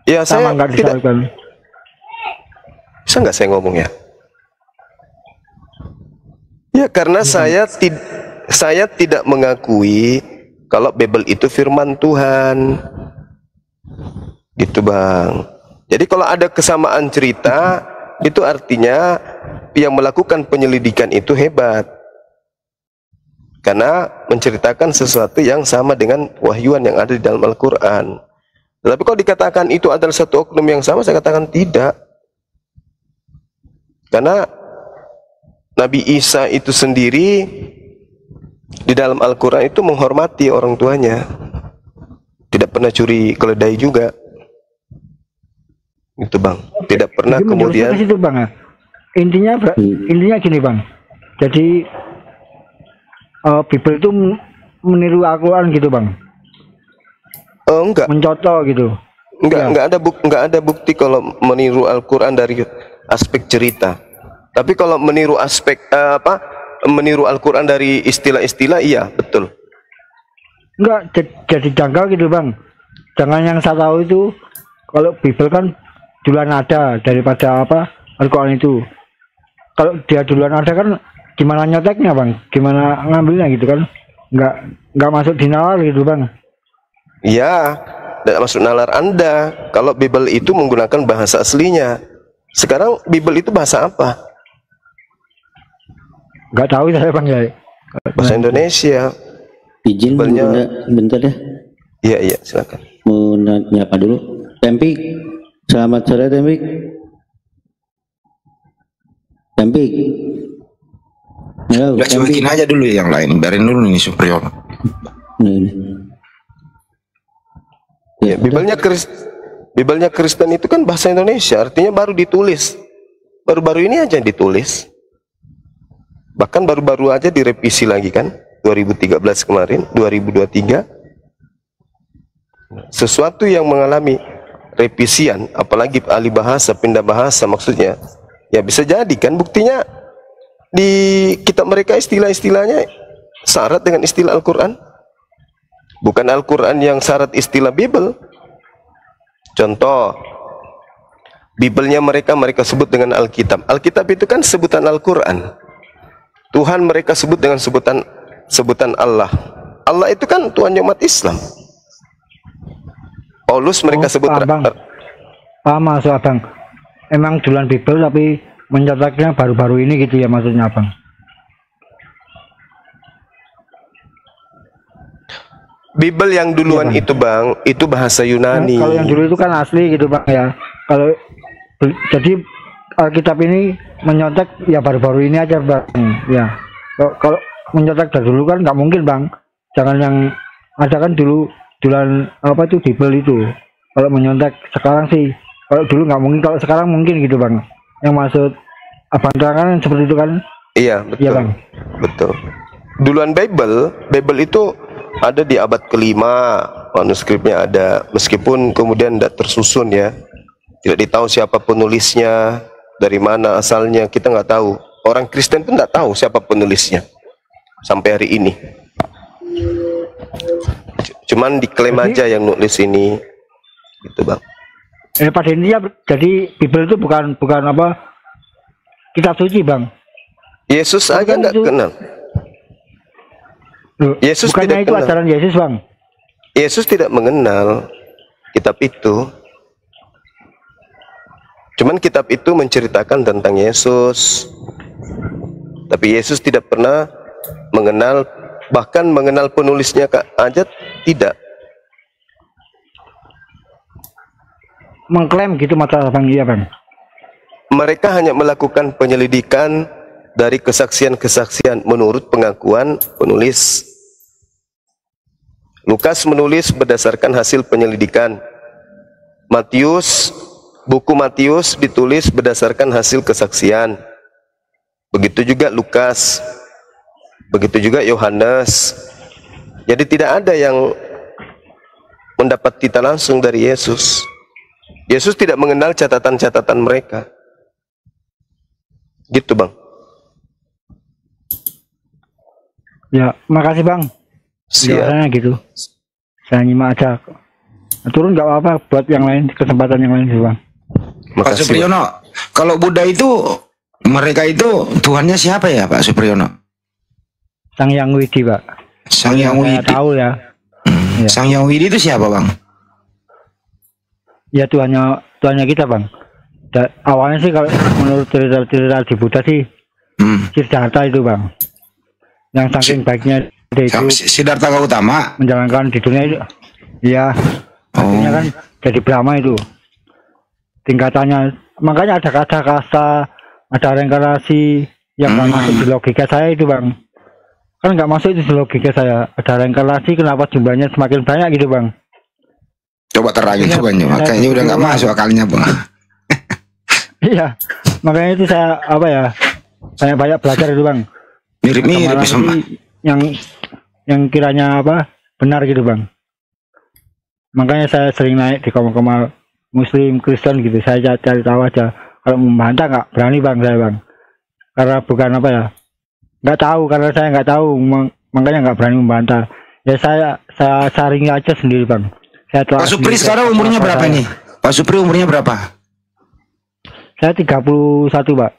Ya, sama, saya nggak disalibkan. Bisa nggak saya ngomong ya? Ya, karena saya tidak mengakui kalau Bible itu firman Tuhan. Gitu, Bang. Jadi kalau ada kesamaan cerita, itu artinya yang melakukan penyelidikan itu hebat. Karena menceritakan sesuatu yang sama dengan wahyuan yang ada di dalam Al-Quran. Tapi kalau dikatakan itu adalah satu oknum yang sama, saya katakan tidak. Karena Nabi Isa itu sendiri di dalam Al-Quran itu menghormati orang tuanya, tidak pernah curi keledai juga itu, Bang. Tidak pernah. Jadi kemudian itu, Bang, intinya gini, Bang. Jadi Bible itu meniru Al-Quran gitu, Bang. Enggak, mencontoh gitu. Enggak ya. enggak ada bukti kalau meniru Al-Quran dari aspek cerita. Tapi kalau meniru aspek meniru Al-Quran dari istilah-istilah, iya betul. Enggak, jadi janggal gitu bang. Jangan yang saya tahu itu, kalau Bible kan duluan ada daripada apa Al-Quran itu. Kalau dia duluan ada kan gimana nyeteknya bang, gimana ngambilnya gitu kan. Enggak masuk di nalar gitu bang. Iya, masuk nalar Anda. Kalau Bible itu menggunakan bahasa aslinya. Sekarang Bible itu bahasa apa? Enggak tahu saya bang ya. Bahasa Indonesia. Izin bentar deh. Iya, iya, silakan. Mau nyapa dulu. Tempik, selamat sore Tempik. Tempik. Udah cuekin aja dulu yang lain, biarin dulu nih superior. Ini. Ya, Bibelnya Kristen itu kan bahasa Indonesia, artinya baru ditulis. Baru-baru ini aja ditulis. Bahkan baru-baru aja direvisi lagi kan? 2013 kemarin, 2023, sesuatu yang mengalami revisian, apalagi alih bahasa, pindah bahasa maksudnya, ya bisa jadi kan, buktinya di kitab mereka istilah-istilahnya syarat dengan istilah Al-Quran, bukan Al-Quran yang syarat istilah Bible. Contoh, Biblenya mereka sebut dengan Alkitab. Alkitab itu kan sebutan Al-Quran, Tuhan mereka sebut dengan sebutan Allah. Allah itu kan Tuhan umat Islam. Paulus mereka sebut abang. Paham maksud abang. Emang duluan Bible tapi mencetaknya baru-baru ini gitu ya maksudnya abang. Bible yang duluan ya, itu bang, itu bahasa Yunani. Kalau yang dulu itu kan asli gitu bang ya. Kalau jadi Alkitab ini mencetak ya baru-baru ini aja bang. Ya. Kalau mencetak dari dulu kan nggak mungkin bang, jangan yang ada kan dulu duluan apa itu Bible itu. Kalau mencetak sekarang sih, kalau dulu nggak mungkin, kalau sekarang mungkin gitu bang. Yang maksud abang terangkan seperti itu kan? Iya betul. Iya, bang. Betul. Duluan Bible itu ada di abad kelima, manuskripnya ada, meskipun kemudian tidak tersusun ya, tidak ditahu siapa penulisnya, dari mana asalnya, kita nggak tahu. Orang Kristen pun nggak tahu siapa penulisnya sampai hari ini. Cuman diklaim jadi, aja yang nulis ini gitu bang. Pada intinya jadi Bible itu bukan apa kitab suci bang. Yesus aja nggak kenal. Loh, Yesus bukannya tidak itu kenal. Ajaran Yesus bang. Yesus tidak mengenal kitab itu. Cuman kitab itu menceritakan tentang Yesus. Tapi Yesus tidak pernah mengenal, bahkan mengenal penulisnya Kak Ajat tidak mengklaim gitu mata bang. Iya bang, mereka hanya melakukan penyelidikan dari kesaksian-kesaksian menurut pengakuan penulis. Lukas menulis berdasarkan hasil penyelidikan. Matius, buku Matius ditulis berdasarkan hasil kesaksian. Begitu juga Lukas, begitu juga Yohanes. Jadi tidak ada yang mendapat tita langsung dari Yesus. Yesus tidak mengenal catatan-catatan mereka. Gitu bang. Ya, makasih bang. Siap. Gitu. Saya nyimak aja. Turun nggak apa-apa buat yang lain, kesempatan yang lain sih bang. Pak Supriyono, kalau Buddha itu mereka itu Tuhannya siapa ya Pak Supriyono? Sang Hyang Widhi Pak. Sang Hyang Widhi. Tahu ya. Ya. Sang Hyang Widhi itu siapa bang? Ya Tuhannya kita bang. Awalnya sih kalau menurut cerita di Buddha sih Siddhartha itu bang. Yang saking baiknya itu. Siddhartha Gautama menjalankan di dunia itu. Iya. Akhirnya kan jadi Brahma itu. Tingkatannya. Makanya ada kata Kasta, ada Reinkarnasi yang nggak masuk di logika saya itu bang. Kan nggak masuk itu logika saya. Ada reinkarnasi kenapa jumlahnya semakin banyak gitu bang. Coba terangin jumlahnya, makanya udah nggak masuk akalnya bang. Iya, makanya itu saya apa ya, saya banyak belajar itu bang. Mirip-mirip sama yang kiranya apa benar gitu bang. Makanya saya sering naik di komal-komal Muslim Kristen gitu. Saya cari tahu aja. Kalau membantah nggak berani bang saya bang. Karena bukan apa ya, nggak tahu, karena saya nggak tahu, makanya nggak berani membantah. Ya saya saring aja sendiri, Bang. Saya Pak Supri sekarang umurnya berapa nih? Pak Supri umurnya berapa? Saya 31, Pak.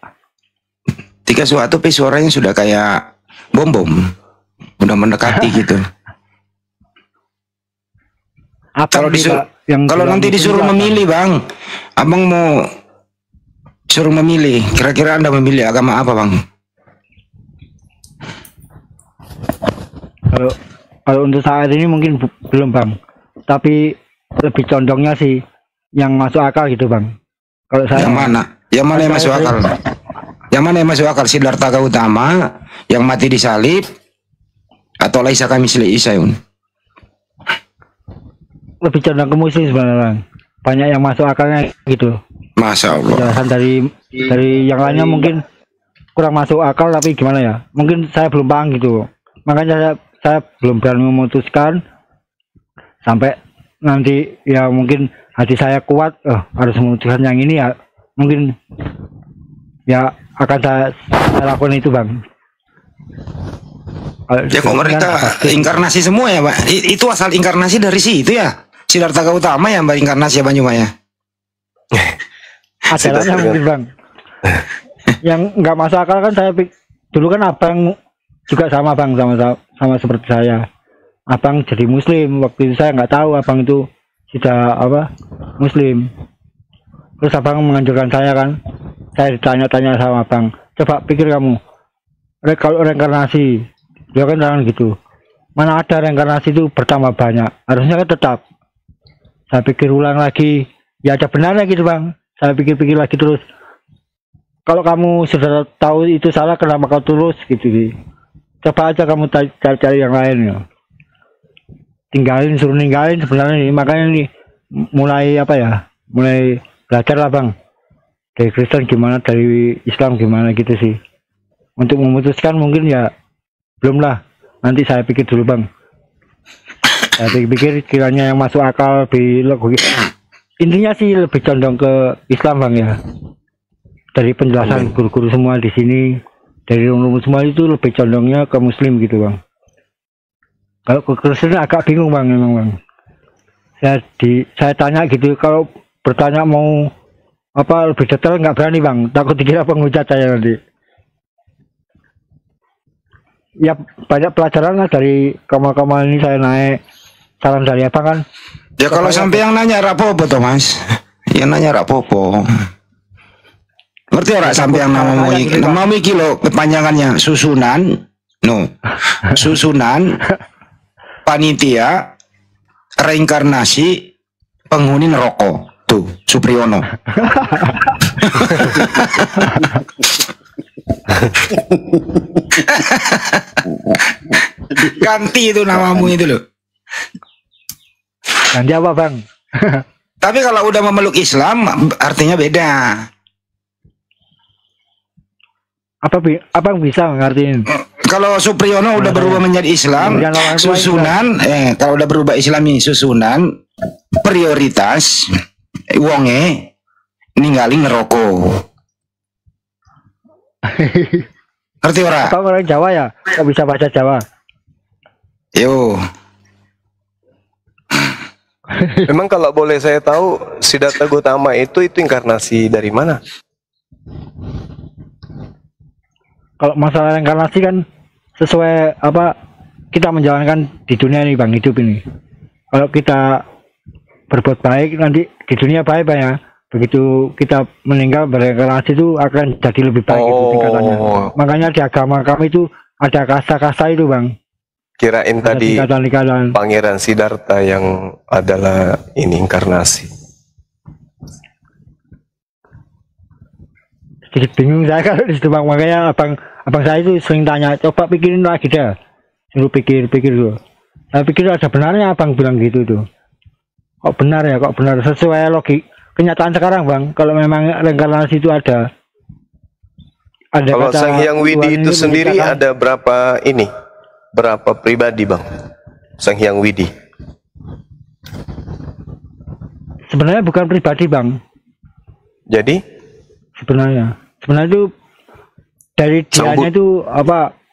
31 tapi suaranya sudah kayak bom-bom. Udah mendekati gitu. Kalau nanti disuruh memilih, Bang. Abang mau suruh memilih, kira-kira Anda memilih agama apa, Bang? Kalau untuk saat ini mungkin belum, Bang. Tapi lebih condongnya sih yang masuk akal gitu, Bang. Kalau saya yang mana yang masuk akal? Yang mana yang masuk akal? Siddhartha Gautama yang mati disalib atau Laisa Kamisli Isaun? Lebih condong ke muslim sebenarnya, Bang. Banyak yang masuk akalnya gitu. Masya Allah. Jelasan dari yang lainnya mungkin kurang masuk akal, tapi gimana ya? Mungkin saya belum paham gitu. Makanya saya belum berani memutuskan sampai nanti ya mungkin hati saya kuat, harus memutuskan yang ini ya, mungkin ya akan saya lakukan itu, Bang. Ya pemerintah inkarnasi semua ya, Pak. Itu asal inkarnasi dari situ ya. Siddhartha Gautama ya, Mbak, inkarnasi ya, Banyuma ya. Ajarannya mungkin, Bang. Yang nggak masuk akal kan saya dulu kan abang juga sama, Bang, sama seperti saya. Abang jadi muslim, waktu itu saya nggak tahu abang itu sudah muslim. Terus abang menganjurkan saya kan, saya ditanya-tanya sama abang, coba pikir kamu, kalau reinkarnasi, dia kan jangan gitu, mana ada reinkarnasi itu bertambah banyak, harusnya kan tetap. Saya pikir ulang lagi, ya ada benarnya gitu, Bang. Saya pikir-pikir lagi terus, kalau kamu sudah tahu itu salah, kenapa kau terus gitu sih? Coba aja kamu cari-cari yang lain ya. Tinggalin, suruh ninggalin sebenarnya nih. Makanya nih mulai mulai belajar lah, Bang. Dari Kristen gimana, dari Islam gimana gitu sih. Untuk memutuskan mungkin ya belum lah. Nanti saya pikir dulu, Bang. Saya pikir kiranya yang masuk akal di logika. Intinya sih lebih condong ke Islam, Bang, ya. Dari penjelasan guru-guru semua di sini, dari umum semua itu lebih condongnya ke muslim gitu, Bang. Kalau ke Kristen agak bingung, Bang, memang, Bang. Saya tanya gitu, kalau bertanya mau lebih detail nggak berani, Bang, takut dikira penghujat saya nanti. Ya banyak pelajaran lah dari kamal-kamal ini saya naik, saran dari apa kan. Ya kalau sampai yang nanya rapopo toh, Mas. Yang nanya rapopo. Ngerti orang sampai yang namanya kilo kepanjangannya susunan panitia reinkarnasi penghuni neraka tuh Supriyono. Ganti itu namamu itu loh. Ganti apa, Bang? Tapi kalau udah memeluk Islam artinya beda. Apa yang bisa ngertiin? Kalau Supriyono udah berubah menjadi Islam, susunan, kalau udah berubah Islam ini susunan, prioritas, wonge, ninggalin ngeroko. Ngerti ora? Apa orang Jawa ya? Gak bisa baca Jawa. Yo. Memang kalau boleh saya tahu, Siddhartha Gautama itu inkarnasi dari mana? Kalau masalah reinkarnasi kan sesuai kita menjalankan di dunia ini, Bang, hidup ini. Kalau kita berbuat baik nanti di dunia baik, Bang, ya. Begitu kita meninggal berreinkarnasi itu akan jadi lebih baik itu tingkatannya. Makanya di agama kami itu ada kasta-kasta itu, Bang. Kirain ada tadi tingkatan. Pangeran Siddhartha yang adalah ini inkarnasi. Jadi bingung saya kalau di situ, Bang, makanya abang saya itu sering tanya, coba pikirin lagi dah, suruh pikir tuh. Saya pikir ada benarnya abang bilang gitu tuh. Kok benar ya, kok benar sesuai logik kenyataan sekarang, Bang. Kalau memang reinkarnasi itu ada kalau Sang Hyang Widhi itu sendiri ada berapa pribadi, Bang? Sang Hyang Widhi sebenarnya bukan pribadi, Bang. Jadi sebenarnya itu dari dianya itu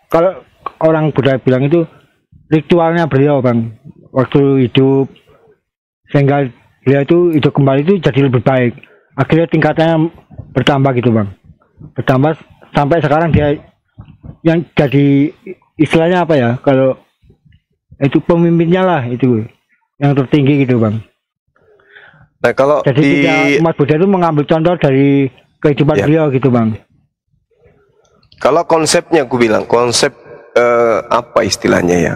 kalau orang Buddha bilang itu ritualnya beliau, Bang, waktu hidup, sehingga beliau itu hidup kembali itu jadi lebih baik, akhirnya tingkatannya bertambah gitu, Bang, bertambah sampai sekarang dia yang jadi istilahnya apa ya, kalau itu pemimpinnya lah, itu yang tertinggi gitu, Bang. Nah, kalau jadi umat Buddha itu mengambil contoh dari kehidupan beliau gitu, Bang. Kalau konsepnya, aku bilang konsep apa istilahnya ya,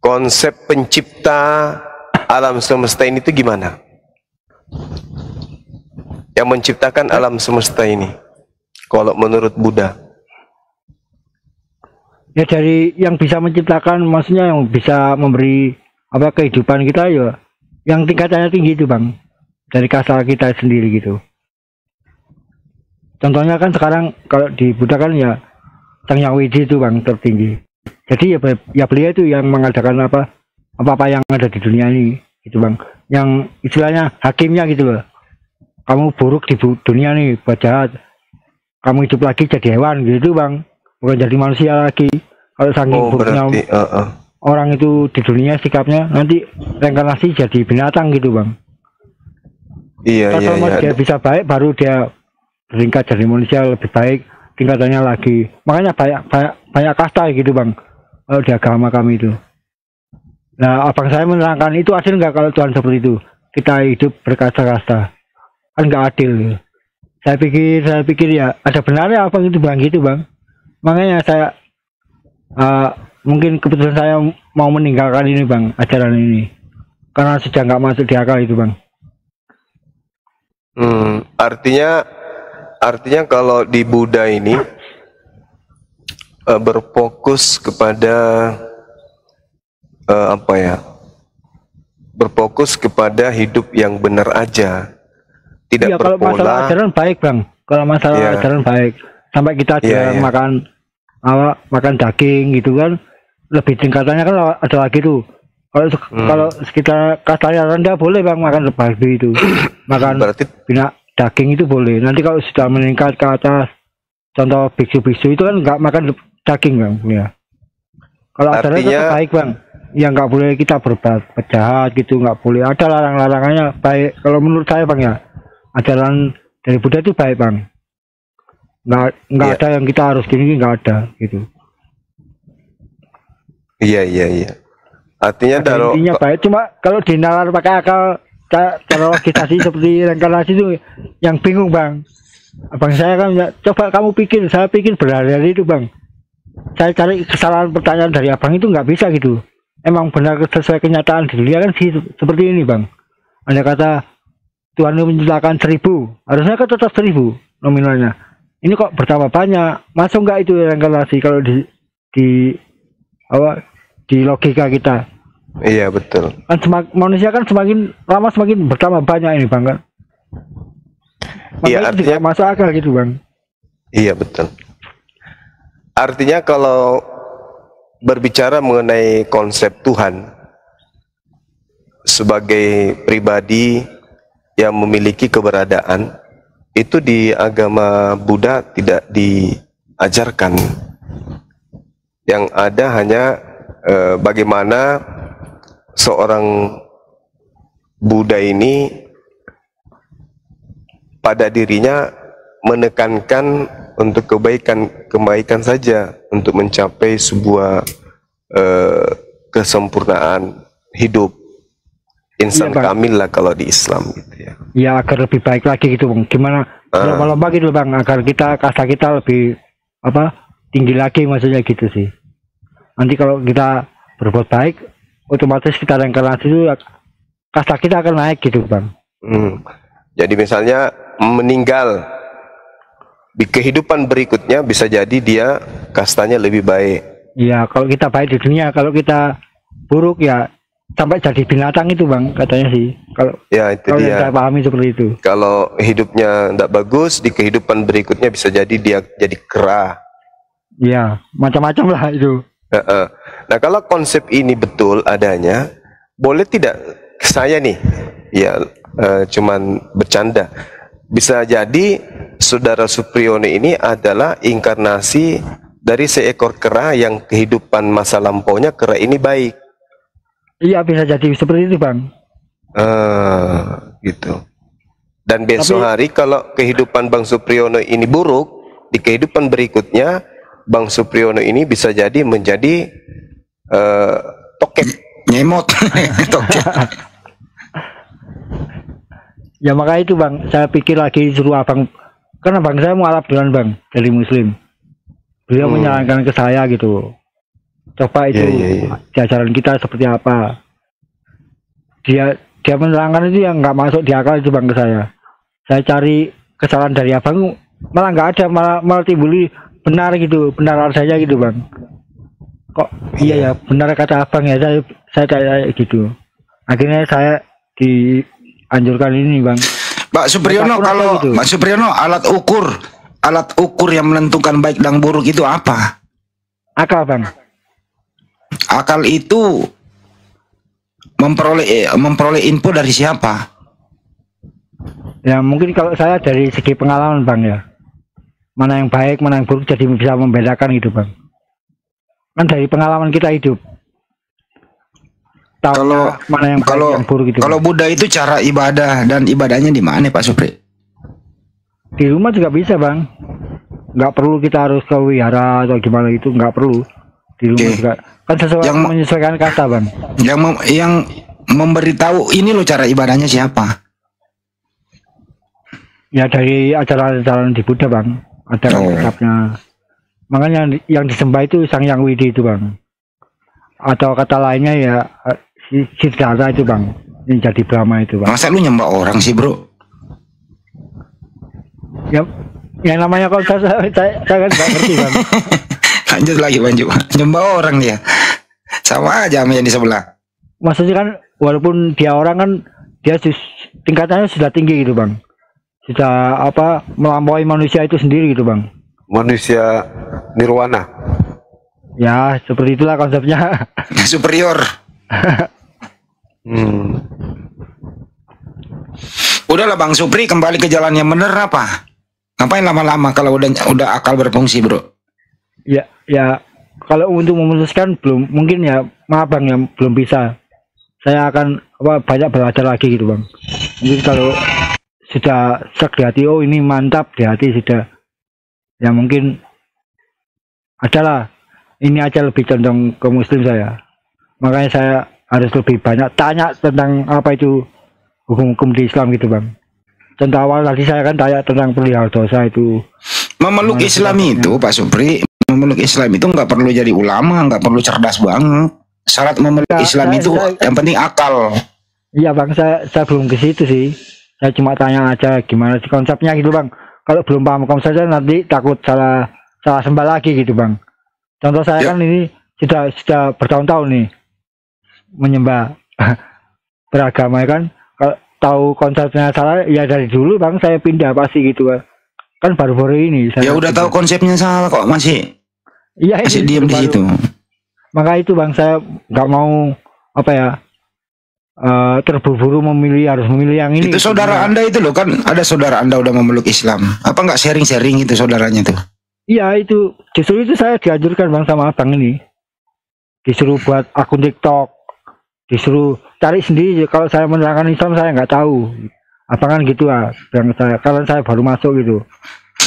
konsep pencipta alam semesta ini itu gimana? Yang menciptakan alam semesta ini, kalau menurut Buddha? Ya dari yang bisa menciptakan, maksudnya yang bisa memberi apa kehidupan kita ya, yang tingkatannya tinggi itu, Bang, dari kasar kita sendiri gitu. Contohnya kan sekarang kalau di Buddha kan ya Sang Hyang Widhi itu, Bang, tertinggi. Jadi ya beliau itu yang mengadakan apa yang ada di dunia ini gitu, Bang. Yang istilahnya hakimnya gitu loh. Kamu buruk di dunia nih, buat jahat. Kamu hidup lagi jadi hewan gitu, Bang. Bukan jadi manusia lagi. Kalau saking buruknya orang itu di dunia sikapnya, nanti reinkarnasi jadi binatang gitu, Bang. Iya, iya, iya. Dia bisa baik baru dia tingkat dari manusia lebih baik tingkatannya lagi, makanya banyak kasta gitu, Bang, kalau di agama kami itu. Nah, abang saya menerangkan itu adil nggak kalau Tuhan seperti itu, kita hidup berkasta-kasta kan nggak adil. Saya pikir ya ada benarnya abang itu, Bang, gitu, Bang. Makanya saya mungkin keputusan saya mau meninggalkan ini, Bang, ajaran ini, karena sudah nggak masuk di akal itu, Bang. Artinya kalau di Buddha ini berfokus kepada berfokus kepada hidup yang benar aja, tidak berpola. Kalau masalah ajaran baik, Bang, kalau masalah ajaran baik, sampai kita makan daging gitu kan, lebih tingkatannya kan ada lagi tuh. Kalau sekitar kastanya rendah boleh, Bang, makan babi itu, makan daging itu boleh. Nanti kalau sudah meningkat ke atas, contoh biksu-biksu itu kan nggak makan daging, Bang, ya. Kalau acaranya tetap baik, Bang, ya nggak boleh kita berbuat jahat gitu, nggak boleh, ada larang-larangannya. Baik kalau menurut saya, Bang, ya, ajaran dari Buddha itu baik, Bang, nggak ada yang kita harus gini, nggak ada gitu. Iya artinya intinya baik, cuma kalau dinalar pakai akal cara logistasi seperti reinkarnasi itu yang bingung, Bang. Abang saya kan coba kamu pikir, saya pikir berhari-hari itu, Bang, saya cari kesalahan pertanyaan dari abang itu nggak bisa gitu. Emang benar sesuai kenyataan di dunia kan seperti ini, Bang. Anda kata Tuhan menciptakan 1000, harusnya kan tetap 1000 nominalnya, ini kok bertambah banyak, masuk nggak itu reinkarnasi kalau di logika kita? Iya, betul. Kan manusia kan semakin lama semakin bertambah banyak ini, Bang, kan? Iya, artinya masuk akal gitu, Bang. Iya, betul. Artinya kalau berbicara mengenai konsep Tuhan sebagai pribadi yang memiliki keberadaan, itu di agama Buddha tidak diajarkan. Yang ada hanya bagaimana seorang Buddha ini pada dirinya menekankan untuk kebaikan saja, untuk mencapai sebuah kesempurnaan hidup insan kamil lah kalau di Islam gitu ya. Ya, agar lebih baik lagi gitu, Bang. Gimana lomba-lomba gitu, Bang, agar kasta kita lebih tinggi lagi, maksudnya gitu sih. Nanti kalau kita berbuat baik, otomatis kita reinkarnasi itu kasta kita akan naik gitu, Bang. Jadi misalnya meninggal di kehidupan berikutnya, bisa jadi dia kastanya lebih baik. Iya, kalau kita baik di dunia, kalau kita buruk ya sampai jadi binatang itu, Bang, katanya sih. Kalau ya itu dia, saya pahami seperti itu. Kalau hidupnya tidak bagus, di kehidupan berikutnya bisa jadi dia jadi kera. Iya, macam-macam lah itu. Nah, kalau konsep ini betul adanya, boleh tidak saya nih, ya cuman bercanda, bisa jadi saudara Supriyono ini adalah inkarnasi dari seekor kera yang kehidupan masa lampaunya kera ini baik. Iya, bisa jadi seperti itu, Bang. Gitu. Dan besok hari kalau kehidupan Bang Supriyono ini buruk, di kehidupan berikutnya Bang Supriyono ini bisa jadi menjadi tokek, nyemot. Tokek. Ya, maka itu, Bang, saya pikir lagi suruh Abang, karena Bang saya mualaf duluan, Bang, dari Muslim. Beliau menyarankan ke saya gitu, coba itu ajaran kita seperti apa. Dia menerangkan itu yang nggak masuk di akal itu, Bang, ke saya. Saya cari kesalahan dari Abang, malah nggak ada, malah timbuli benar gitu, benar adanya gitu, Bang. Kok iya ya, benar kata Abang ya, saya kayak gitu. Akhirnya saya dianjurkan ini, Bang. Pak Supriyono, kalau gitu. Pak Supriyono, alat ukur yang menentukan baik dan buruk itu apa? Akal, Bang. Akal itu memperoleh info dari siapa? Ya mungkin kalau saya dari segi pengalaman, Bang, ya. Mana yang baik, mana yang buruk, jadi bisa membedakan gitu, Bang. Kan dari pengalaman kita hidup. Tahu kalau mana yang baik, yang buruk gitu. Kalau Buddha itu cara ibadah, dan ibadahnya di mana, Pak Supri? Di rumah juga bisa, Bang, nggak perlu kita harus ke wihara atau gimana itu, nggak perlu. Di rumah juga kan sesuai yang menyesuaikan kata, Bang, yang memberitahu ini loh cara ibadahnya siapa ya, dari ajaran-ajaran di Buddha, Bang, ada kitabnya. Makanya yang disembah itu Sang Hyang Widhi itu, Bang, atau kata lainnya ya Siddhartha itu, Bang, yang jadi Brahma itu, Bang. Masa lu nyembah orang sih, Bro? Ya, yang namanya kalau saya kan nggak ngerti, Bang. Lanjut lagi, lanjut. Nyembah orang dia, sama aja sama yang di sebelah. Maksudnya kan, walaupun dia orang kan, dia tingkatannya sudah tinggi gitu, Bang. Sudah apa, melampaui manusia itu sendiri gitu, Bang. Manusia nirwana. Ya, seperti itulah konsepnya. Superior. Udahlah, Bang Supri, kembali ke jalan yang bener apa? Ngapain lama-lama kalau udah akal berfungsi, Bro? Ya kalau untuk memutuskan belum mungkin ya, maaf, Bang, yang belum bisa. Saya akan banyak belajar lagi gitu, Bang. Mungkin kalau sudah sek di hati, oh ini mantap di hati sudah. Ya mungkin adalah ini aja lebih condong ke Muslim saya. Makanya saya harus lebih banyak tanya tentang apa itu hukum-hukum di Islam gitu, Bang. Contoh awal tadi saya kan tanya tentang perihal dosa itu. Memeluk Islam itu, Pak Supri, memeluk Islam itu nggak perlu jadi ulama, nggak perlu cerdas banget. Syarat memeluk Islam itu yang penting akal. Iya, Bang, saya belum ke situ sih. Saya cuma tanya aja gimana sih konsepnya gitu, Bang. Kalau belum paham konsep saya nanti takut salah sembah lagi gitu, Bang. Contoh saya kan ini sudah bertahun-tahun nih menyembah beragama ya kan. Kalau tahu konsepnya salah ya dari dulu, Bang, saya pindah pasti gitu, Bang. Kan baru-baru ini saya udah tahu konsepnya salah kok masih masih diam di situ. Maka itu, Bang, saya nggak mau apa ya, terburu-buru harus memilih yang ini. Itu saudara Anda itu loh, kan ada saudara Anda udah memeluk Islam, apa nggak sharing-sharing itu saudaranya tuh? Iya, itu justru itu saya dianjurkan, Bang, sama Abang ini. Disuruh buat akun TikTok, disuruh cari sendiri. Kalau saya menerangkan Islam saya nggak tahu, apa kan gitu lah, karena saya baru masuk gitu.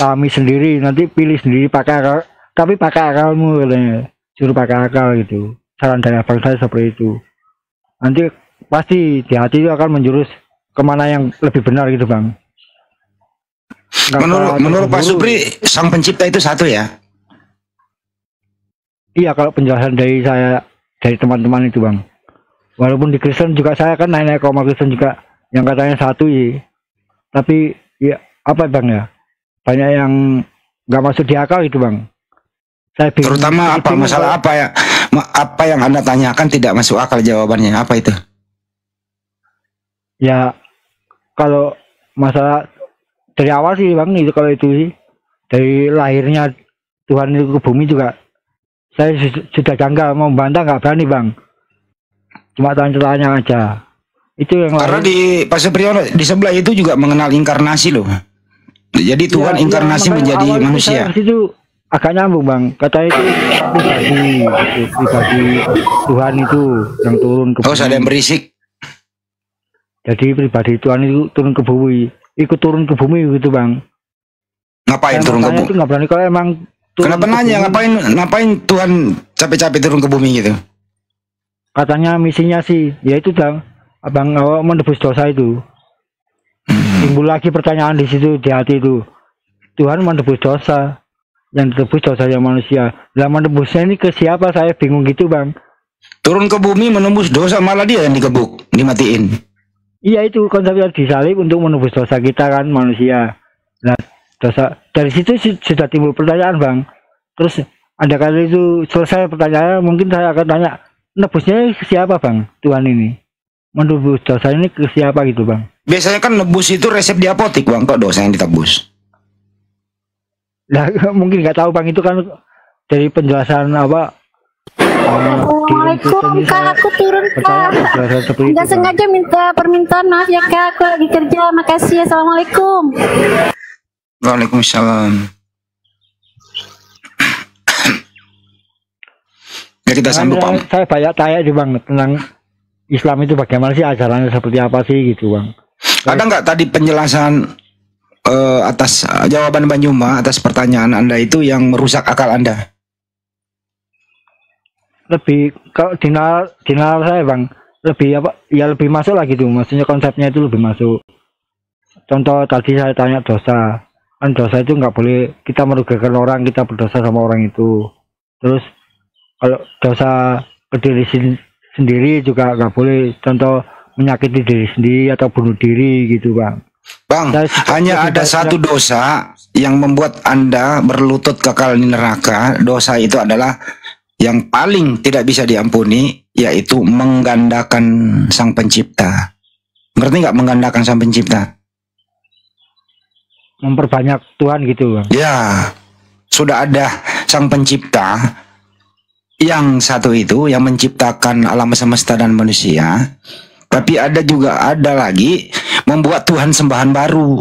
Kami sendiri nanti pilih sendiri pakai akal, tapi pakai akalmu katanya, suruh pakai akal gitu. Saran dari Abang saya seperti itu. Nanti pasti di hati itu akan menjurus kemana yang lebih benar gitu, Bang. Menurut Pak Supri, Sang Pencipta itu satu ya? Iya, kalau penjelasan dari saya, dari teman-teman itu, Bang. Walaupun di Kristen juga saya kan naik-naik ke Kristen juga yang katanya satu ya. Tapi ya apa, Bang, ya? Banyak yang nggak masuk di akal itu, Bang. Saya bingung, terutama apa masalah apa ya? Apa yang Anda tanyakan tidak masuk akal jawabannya? Apa itu? Ya kalau masalah dari awal sih, Bang, itu kalau itu sih dari lahirnya Tuhan itu ke bumi juga saya sudah janggal, mau bantah nggak berani, Bang. Cuma tanya aja itu yang karena lain. Di Pak Supriyono di sebelah itu juga mengenal inkarnasi loh, jadi Tuhan inkarnasi menjadi manusia itu agak nyambung Bang, katanya itu pribadi Tuhan itu yang turun ke bumi. Oh, ada yang berisik. Jadi pribadi Tuhan itu turun ke bumi, ikut turun ke bumi gitu Bang. Ngapain turun ke bumi? Nggak berani kalau emang. Kenapa nanya? Ngapain Tuhan capek-capek turun ke bumi gitu? Katanya misinya sih, yaitu Bang, abang menebus dosa itu. Timbul lagi pertanyaan di situ, di hati itu. Tuhan menebus dosa, yang ditebus dosa yang manusia. Lah menebusnya ini ke siapa, saya bingung gitu Bang. Turun ke bumi menebus dosa, malah dia yang dikebuk, dimatiin. Iya, itu konsepnya disalib untuk menebus dosa kita kan manusia. Nah, dosa dari situ sudah timbul pertanyaan Bang. Terus ada kali itu selesai pertanyaannya, mungkin saya akan tanya, nebusnya ke siapa Bang, Tuhan ini? Menebus dosa ini ke siapa gitu Bang? Biasanya kan nebus itu resep di apotik Bang, kok dosa yang ditebus? Nah, mungkin nggak tahu Bang, itu kan dari penjelasan apa Assalamualaikum Kak, aku turun Kak, nggak sengaja minta permintaan maaf ya Kak, aku lagi kerja, makasih. Assalamualaikum. Waalaikumsalam. Ya kita sambung Bang, saya banyak tanya di Bang tentang Islam itu bagaimana sih, ajarannya seperti apa sih gitu Bang. Ada nggak tadi penjelasan atas jawaban Bang Yuma atas pertanyaan Anda itu yang merusak akal Anda? Lebih kalau dinal saya Bang, lebih apa ya, lebih masuk lagi tuh, maksudnya konsepnya itu lebih masuk. Contoh tadi saya tanya dosa, kan dosa itu nggak boleh kita merugikan orang, kita berdosa sama orang itu. Terus kalau dosa ke diri sendiri juga nggak boleh, contoh menyakiti diri sendiri atau bunuh diri gitu Bang. Bang, hanya ada satu dosa yang membuat Anda berlutut kekal di neraka. Dosa itu adalah yang paling tidak bisa diampuni, yaitu menggandakan Sang Pencipta. Ngerti nggak menggandakan Sang Pencipta? Memperbanyak Tuhan gitu Bang. Ya, sudah ada Sang Pencipta yang satu itu, yang menciptakan alam semesta dan manusia. Tapi ada lagi membuat Tuhan sembahan baru.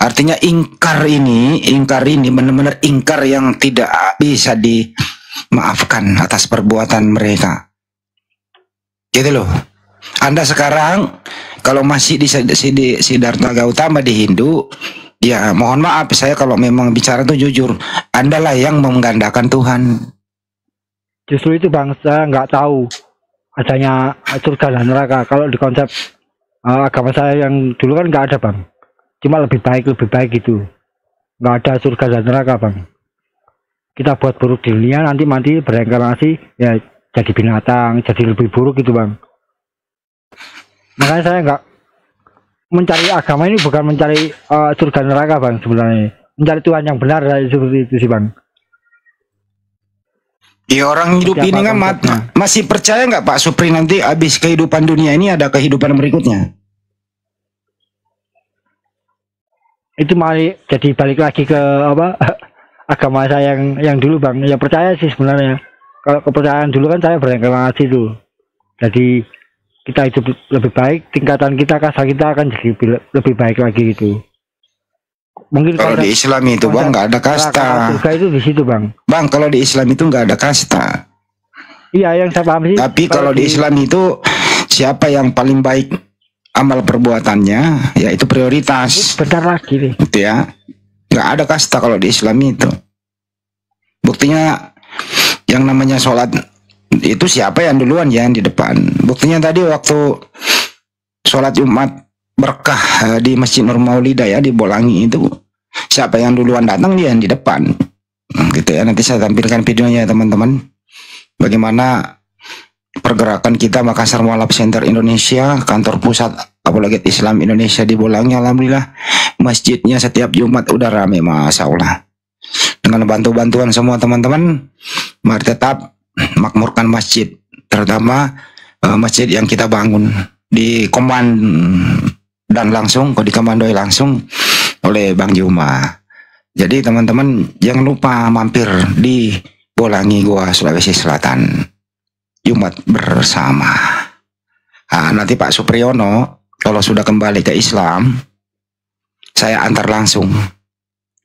Artinya ingkar ini benar-benar ingkar yang tidak bisa dimaafkan atas perbuatan mereka. Gitu loh. Anda sekarang kalau masih di Siddhartha Gautama di Hindu, ya mohon maaf saya kalau memang bicara tuh jujur, Anda lah yang menggandakan Tuhan. Justru itu Bang, saya nggak tahu adanya surga dan neraka. Kalau di konsep agama saya yang dulu kan nggak ada Bang, cuma lebih baik gitu, nggak ada surga dan neraka Bang. Kita buat buruk di dunia, nanti mati bereinkarnasi ya jadi binatang, jadi lebih buruk gitu Bang. Makanya saya nggak mencari agama ini, bukan mencari surga neraka Bang, sebenarnya mencari Tuhan yang benar, seperti itu sih Bang. Ya orang hidup ini kan masih percaya nggak Pak Supri nanti habis kehidupan dunia ini ada kehidupan berikutnya? Itu malah jadi balik lagi ke apa agama saya yang dulu Bang, ya percaya sih sebenarnya. Kalau kepercayaan dulu kan saya bereinkarnasi tuh, jadi kita hidup lebih baik, tingkatan kita, kasta kita akan jadi lebih baik lagi gitu. Mungkin kalau di Islam itu Bang nggak ada kasta. Surga itu di situ Bang. Bang, kalau di Islam itu nggak ada kasta. Iya, yang saya paham sih. Tapi kalau di Islam itu siapa yang paling baik amal perbuatannya, yaitu prioritas. Benar lagi nih. Gitu ya, nggak ada kasta kalau di Islam itu. Buktinya yang namanya sholat itu siapa yang duluan ya yang di depan. Buktinya tadi waktu sholat Jumat berkah di Masjid Nur Maulidah ya di Bolangi itu, siapa yang duluan datang dia yang di depan gitu ya. Nanti saya tampilkan videonya teman-teman, bagaimana pergerakan kita Makassar Mualaf Center Indonesia, kantor pusat Apologet Islam Indonesia di Bolangi. Alhamdulillah masjidnya setiap Jumat udah rame Masya Allah, dengan bantuan semua teman-teman. Mari tetap makmurkan masjid, terutama masjid yang kita bangun di dikomandoi langsung oleh Bang Juma. Jadi teman-teman jangan lupa mampir di Bolangi Goa Sulawesi Selatan Jumat bersama. Nah, nanti Pak Supriyono kalau sudah kembali ke Islam, saya antar langsung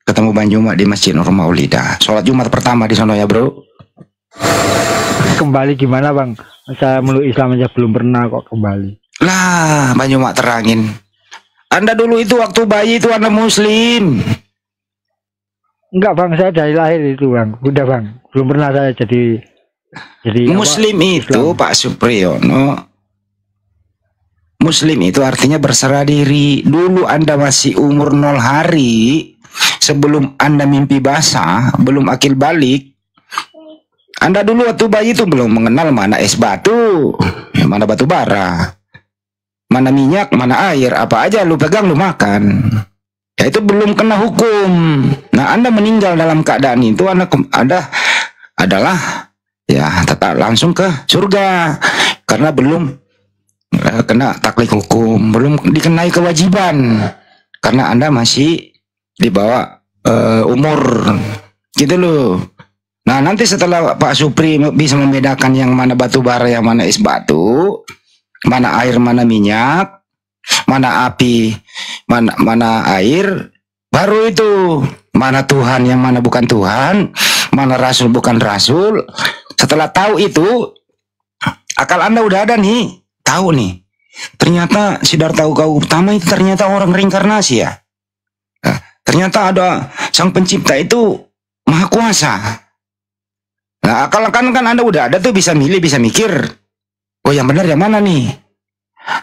ketemu Bang Jumat di Masjid Nur Maulidah. Sholat Jumat pertama di sana ya bro. Kembali gimana bang? Saya meluk Islam aja belum pernah kok kembali. Lah Bang Jumat terangin. Anda dulu itu waktu bayi itu Anda muslim? Enggak bang, saya dari lahir itu bang. Udah bang, belum pernah saya jadi muslim apa? Itu Islam. Pak Supriyono, muslim itu artinya berserah diri. Dulu Anda masih umur 0 hari, sebelum Anda mimpi basah, belum akil balik. Anda dulu waktu bayi itu belum mengenal mana es batu, mana batu bara, mana minyak, mana air. Apa aja lu pegang lu makan. Ya, itu belum kena hukum. Nah, Anda meninggal dalam keadaan itu, Anda adalah ya tetap langsung ke surga karena belum kena taklif hukum, belum dikenai kewajiban karena Anda masih di bawah umur gitu loh. Nah, nanti setelah Pak Supri bisa membedakan yang mana batu bara, yang mana es batu, mana air, mana minyak, mana api, mana air, baru itu mana Tuhan yang mana bukan Tuhan, mana Rasul bukan Rasul. Setelah tahu itu, akal Anda udah ada nih, tahu nih, ternyata Siddhartha Gautama itu ternyata orang reinkarnasi ya. Nah, ternyata ada Sang Pencipta itu Maha Kuasa. Nah, akal kan Anda udah ada tuh, bisa milih, bisa mikir, oh yang benar yang mana nih.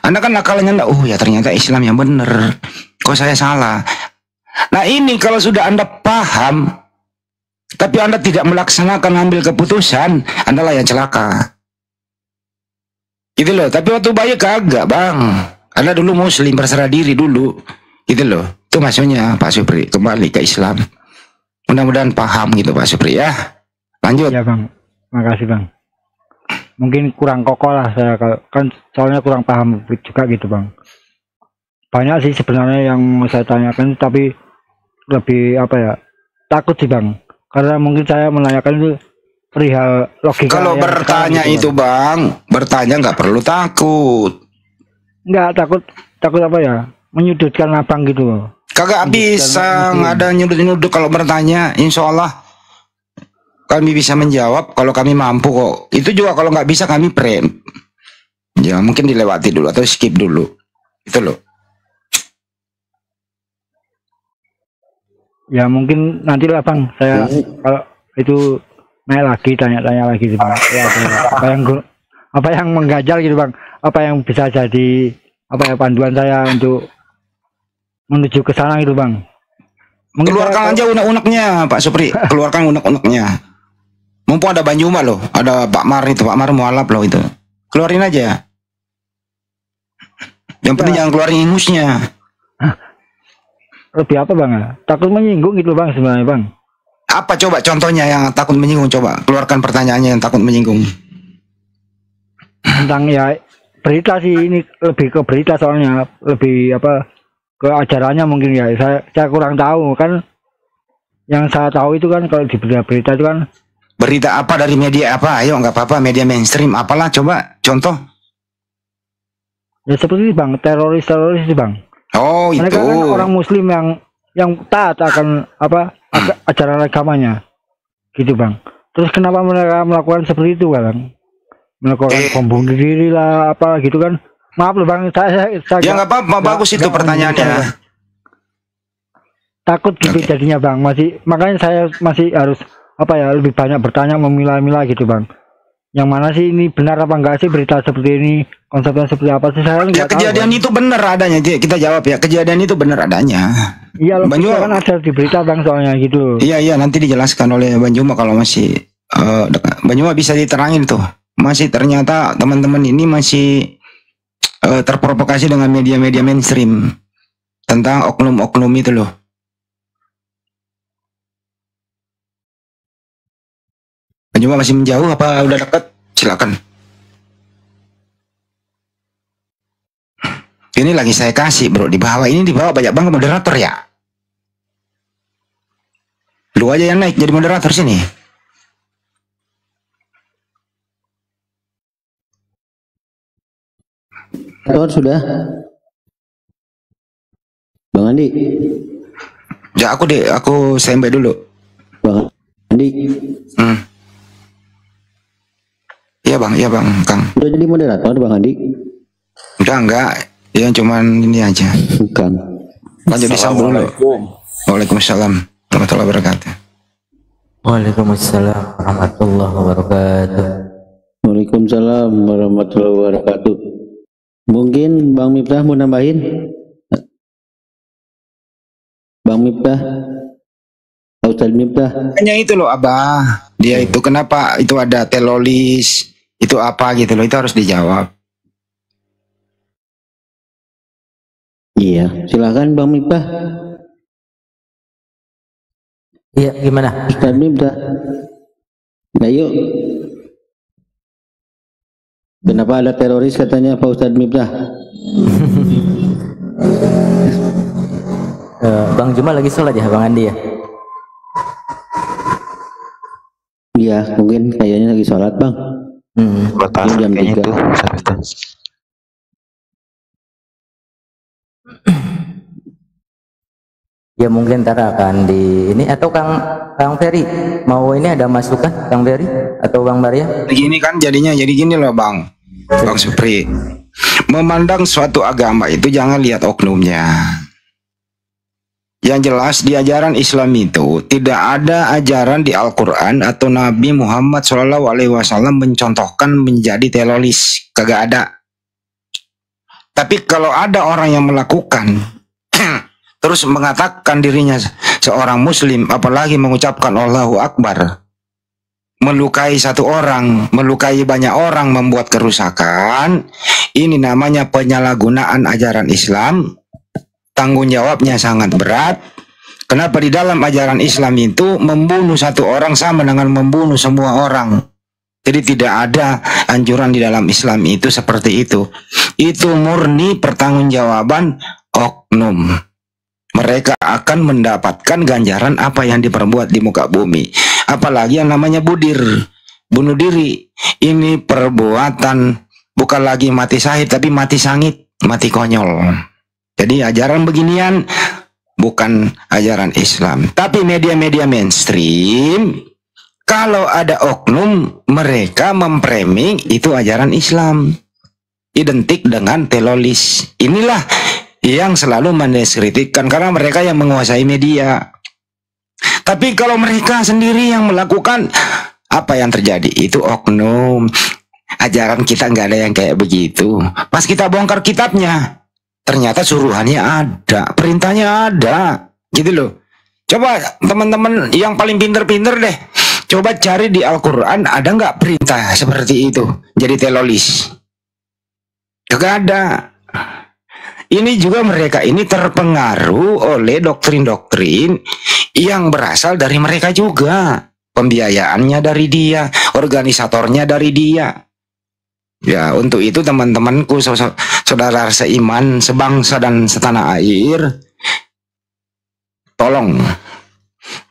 Anda kan akalnya enggak, oh ya ternyata Islam yang benar, kok saya salah. Nah ini kalau sudah Anda paham, tapi Anda tidak melaksanakan ambil keputusan, Anda lah yang celaka. Gitu loh, tapi waktu bayi kagak bang, Anda dulu muslim berserah diri dulu. Gitu loh, itu maksudnya Pak Supri, kembali ke Islam. Mudah-mudahan paham gitu Pak Supri ya. Lanjut. Ya bang, makasih bang. Mungkin kurang kokoh lah saya, kan soalnya kurang paham juga gitu bang. Banyak sih sebenarnya yang saya tanyakan, tapi lebih apa ya, takut sih bang, karena mungkin saya menanyakan itu perihal logika. Kalau bertanya gitu, bang, bertanya nggak perlu takut. Nggak takut apa ya, menyudutkan abang gitu. Kagak bisa, nggak ada nyudut-nyudut kalau bertanya. Insya Allah kami bisa menjawab kalau kami mampu kok. Itu juga kalau nggak bisa kami print. Ya mungkin dilewati dulu atau skip dulu. Itu loh. Ya mungkin nantilah bang. Saya kalau itu naik lagi, tanya-tanya lagi sih bang. Ya, apa yang mengganjal gitu bang. Apa yang bisa jadi apa ya panduan saya untuk menuju ke sana gitu bang. Mungkin keluarkan aja unek-uneknya Pak Supri. Keluarkan unek-uneknya. Mumpung ada Bang Juma loh, ada Pak Mar itu, Pak Mar mualaf loh itu. Keluarin aja. Yang penting jangan keluarin ingusnya. Lebih apa bang? Takut menyinggung gitu bang sebenarnya bang. Apa coba contohnya yang takut menyinggung, coba keluarkan pertanyaannya yang takut menyinggung. Tentang ya berita sih, ini lebih ke berita soalnya, lebih apa ke ajarannya mungkin ya. Saya kurang tahu kan. Yang saya tahu itu kan kalau di berita-berita itu kan. Berita apa dari media apa? Ayo nggak apa-apa, media mainstream apalah, coba contoh. Ya seperti ini bang, teroris bang. Oh karena itu. Kan orang muslim yang taat akan apa ajaran agamanya, gitu bang. Terus kenapa mereka melakukan seperti itu bang? Melakukan pembom diri lah apa gitu kan? Maaf loh bang, saya ya nggak apa-apa, bagus itu pertanyaannya. Bang. Takut gitu jadinya bang, masih makanya saya masih harus apa ya, lebih banyak bertanya, memilah-milah gitu bang, yang mana sih ini benar apa enggak sih, berita seperti ini konsepnya seperti apa sih, saya ya kejadian tahu, itu benar adanya, kita jawab ya kejadian itu benar adanya. Iya Bang Juma kan ada di berita bang soalnya gitu. Iya nanti dijelaskan oleh Bang Juma kalau masih Bang Juma bisa diterangin tuh, masih ternyata teman-teman ini masih terprovokasi dengan media-media mainstream tentang oknum-oknum itu loh. Cuma masih menjauh apa udah dekat? Silakan. Ini lagi saya kasih bro, di bawah ini, di bawah banyak banget moderator ya. Lu aja yang naik jadi moderator sini. Sudah. Bang Andi. Ya aku sampai dulu. Bang Andi. Iya bang, iya bang, Kang. Udah jadi moderator bang Andi? Udah enggak, ya cuman ini aja. Bukan. Lanjut disambung dulu. Waalaikumsalam warahmatullahi wabarakatuh. Waalaikumsalam warahmatullahi wabarakatuh. Waalaikumsalam warahmatullahi wabarakatuh. Mungkin Bang Miftah mau nambahin? Bang Miftah, Ustaz Miftah. Hanya itu loh Abah. Dia itu kenapa itu ada telolis, itu apa gitu loh, itu harus dijawab. Iya, silakan Bang Miftah. Iya, gimana? Ustaz Miftah. Nah, yuk. Kenapa ada teroris katanya Pak Ustaz Miftah? Bang Juma lagi sholat ya Bang Andi ya? Iya, mungkin kayaknya lagi sholat Bang. Jam 3. Itu. Ya mungkin ntar akan di ini atau Kang Ferry mau ini ada masukan Kang Ferry atau Bang Maria? Begini kan jadinya, jadi gini loh Bang. Bang Supri, memandang suatu agama itu jangan lihat oknumnya. Yang jelas di ajaran Islam itu tidak ada ajaran di Al-Quran atau Nabi Muhammad SAW mencontohkan menjadi teroris, kagak ada. Tapi kalau ada orang yang melakukan terus mengatakan dirinya seorang muslim, apalagi mengucapkan Allahu Akbar, melukai satu orang, melukai banyak orang, membuat kerusakan, ini namanya penyalahgunaan ajaran Islam. Tanggung jawabnya sangat berat. Kenapa di dalam ajaran Islam itu membunuh satu orang sama dengan membunuh semua orang. Jadi tidak ada anjuran di dalam Islam itu seperti itu. Itu murni pertanggungjawaban oknum. Mereka akan mendapatkan ganjaran apa yang diperbuat di muka bumi. Apalagi yang namanya budir, bunuh diri. Ini perbuatan bukan lagi mati syahid, tapi mati sangit, mati konyol. Jadi ajaran beginian bukan ajaran Islam. Tapi media-media mainstream, kalau ada oknum, mereka memframing itu ajaran Islam. Identik dengan telolis. Inilah yang selalu mendeskripsikan, karena mereka yang menguasai media. Tapi kalau mereka sendiri yang melakukan, apa yang terjadi? Itu oknum. Ajaran kita nggak ada yang kayak begitu. Pas kita bongkar kitabnya, ternyata suruhannya ada, perintahnya ada, gitu loh. Coba teman-teman yang paling pinter-pinter deh, coba cari di Al-Quran ada nggak perintah seperti itu, jadi telolis. Nggak ada. Ini juga mereka ini terpengaruh oleh doktrin-doktrin yang berasal dari mereka juga. Pembiayaannya dari dia, organisatornya dari dia. Ya, untuk itu teman-temanku, saudara seiman, sebangsa dan setanah air, tolong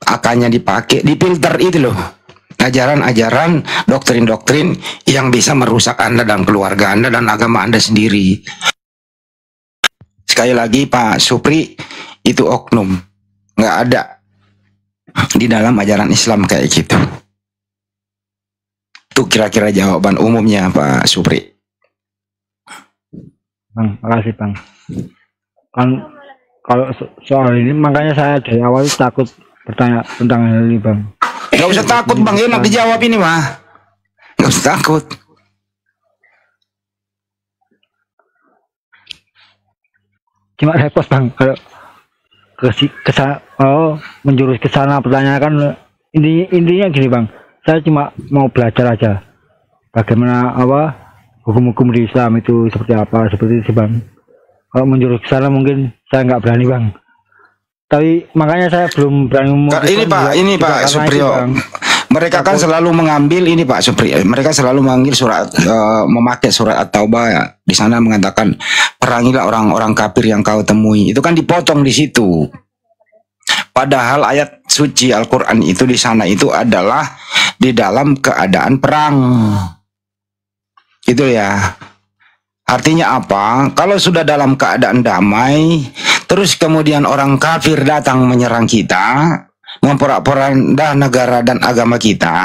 akannya dipakai, dipilter itu loh. Ajaran-ajaran, doktrin-doktrin yang bisa merusak Anda dan keluarga Anda dan agama Anda sendiri. Sekali lagi Pak Supri, itu oknum, nggak ada di dalam ajaran Islam kayak gitu. Itu kira-kira jawaban umumnya Pak Supri. Bang, makasih Bang. Kan kalau soal ini makanya saya dari awal takut bertanya tentang hal ini Bang. Nggak usah takut Bang, enak dijawab ini mah. Nggak usah takut. Cuma repot Bang kalau menjurus ke sana pertanyaan. Intinya gini Bang, saya cuma mau belajar aja bagaimana hukum-hukum di Islam itu seperti apa, seperti itu Bang. Kalau menjurus ke sana mungkin saya nggak berani Bang, tapi makanya saya belum berani. Ini Pak Suprio, mereka kan selalu mengambil ini Pak Supri, mereka selalu mengambil surat, memakai surat At-Taubah ya. Di sana mengatakan perangilah orang-orang kafir yang kau temui. Itu kan dipotong di situ. Padahal ayat suci Al-Quran itu di sana itu adalah di dalam keadaan perang. Itu ya. Artinya apa? Kalau sudah dalam keadaan damai, Terus kemudian orang kafir datang menyerang kita, memporak-poranda negara dan agama kita,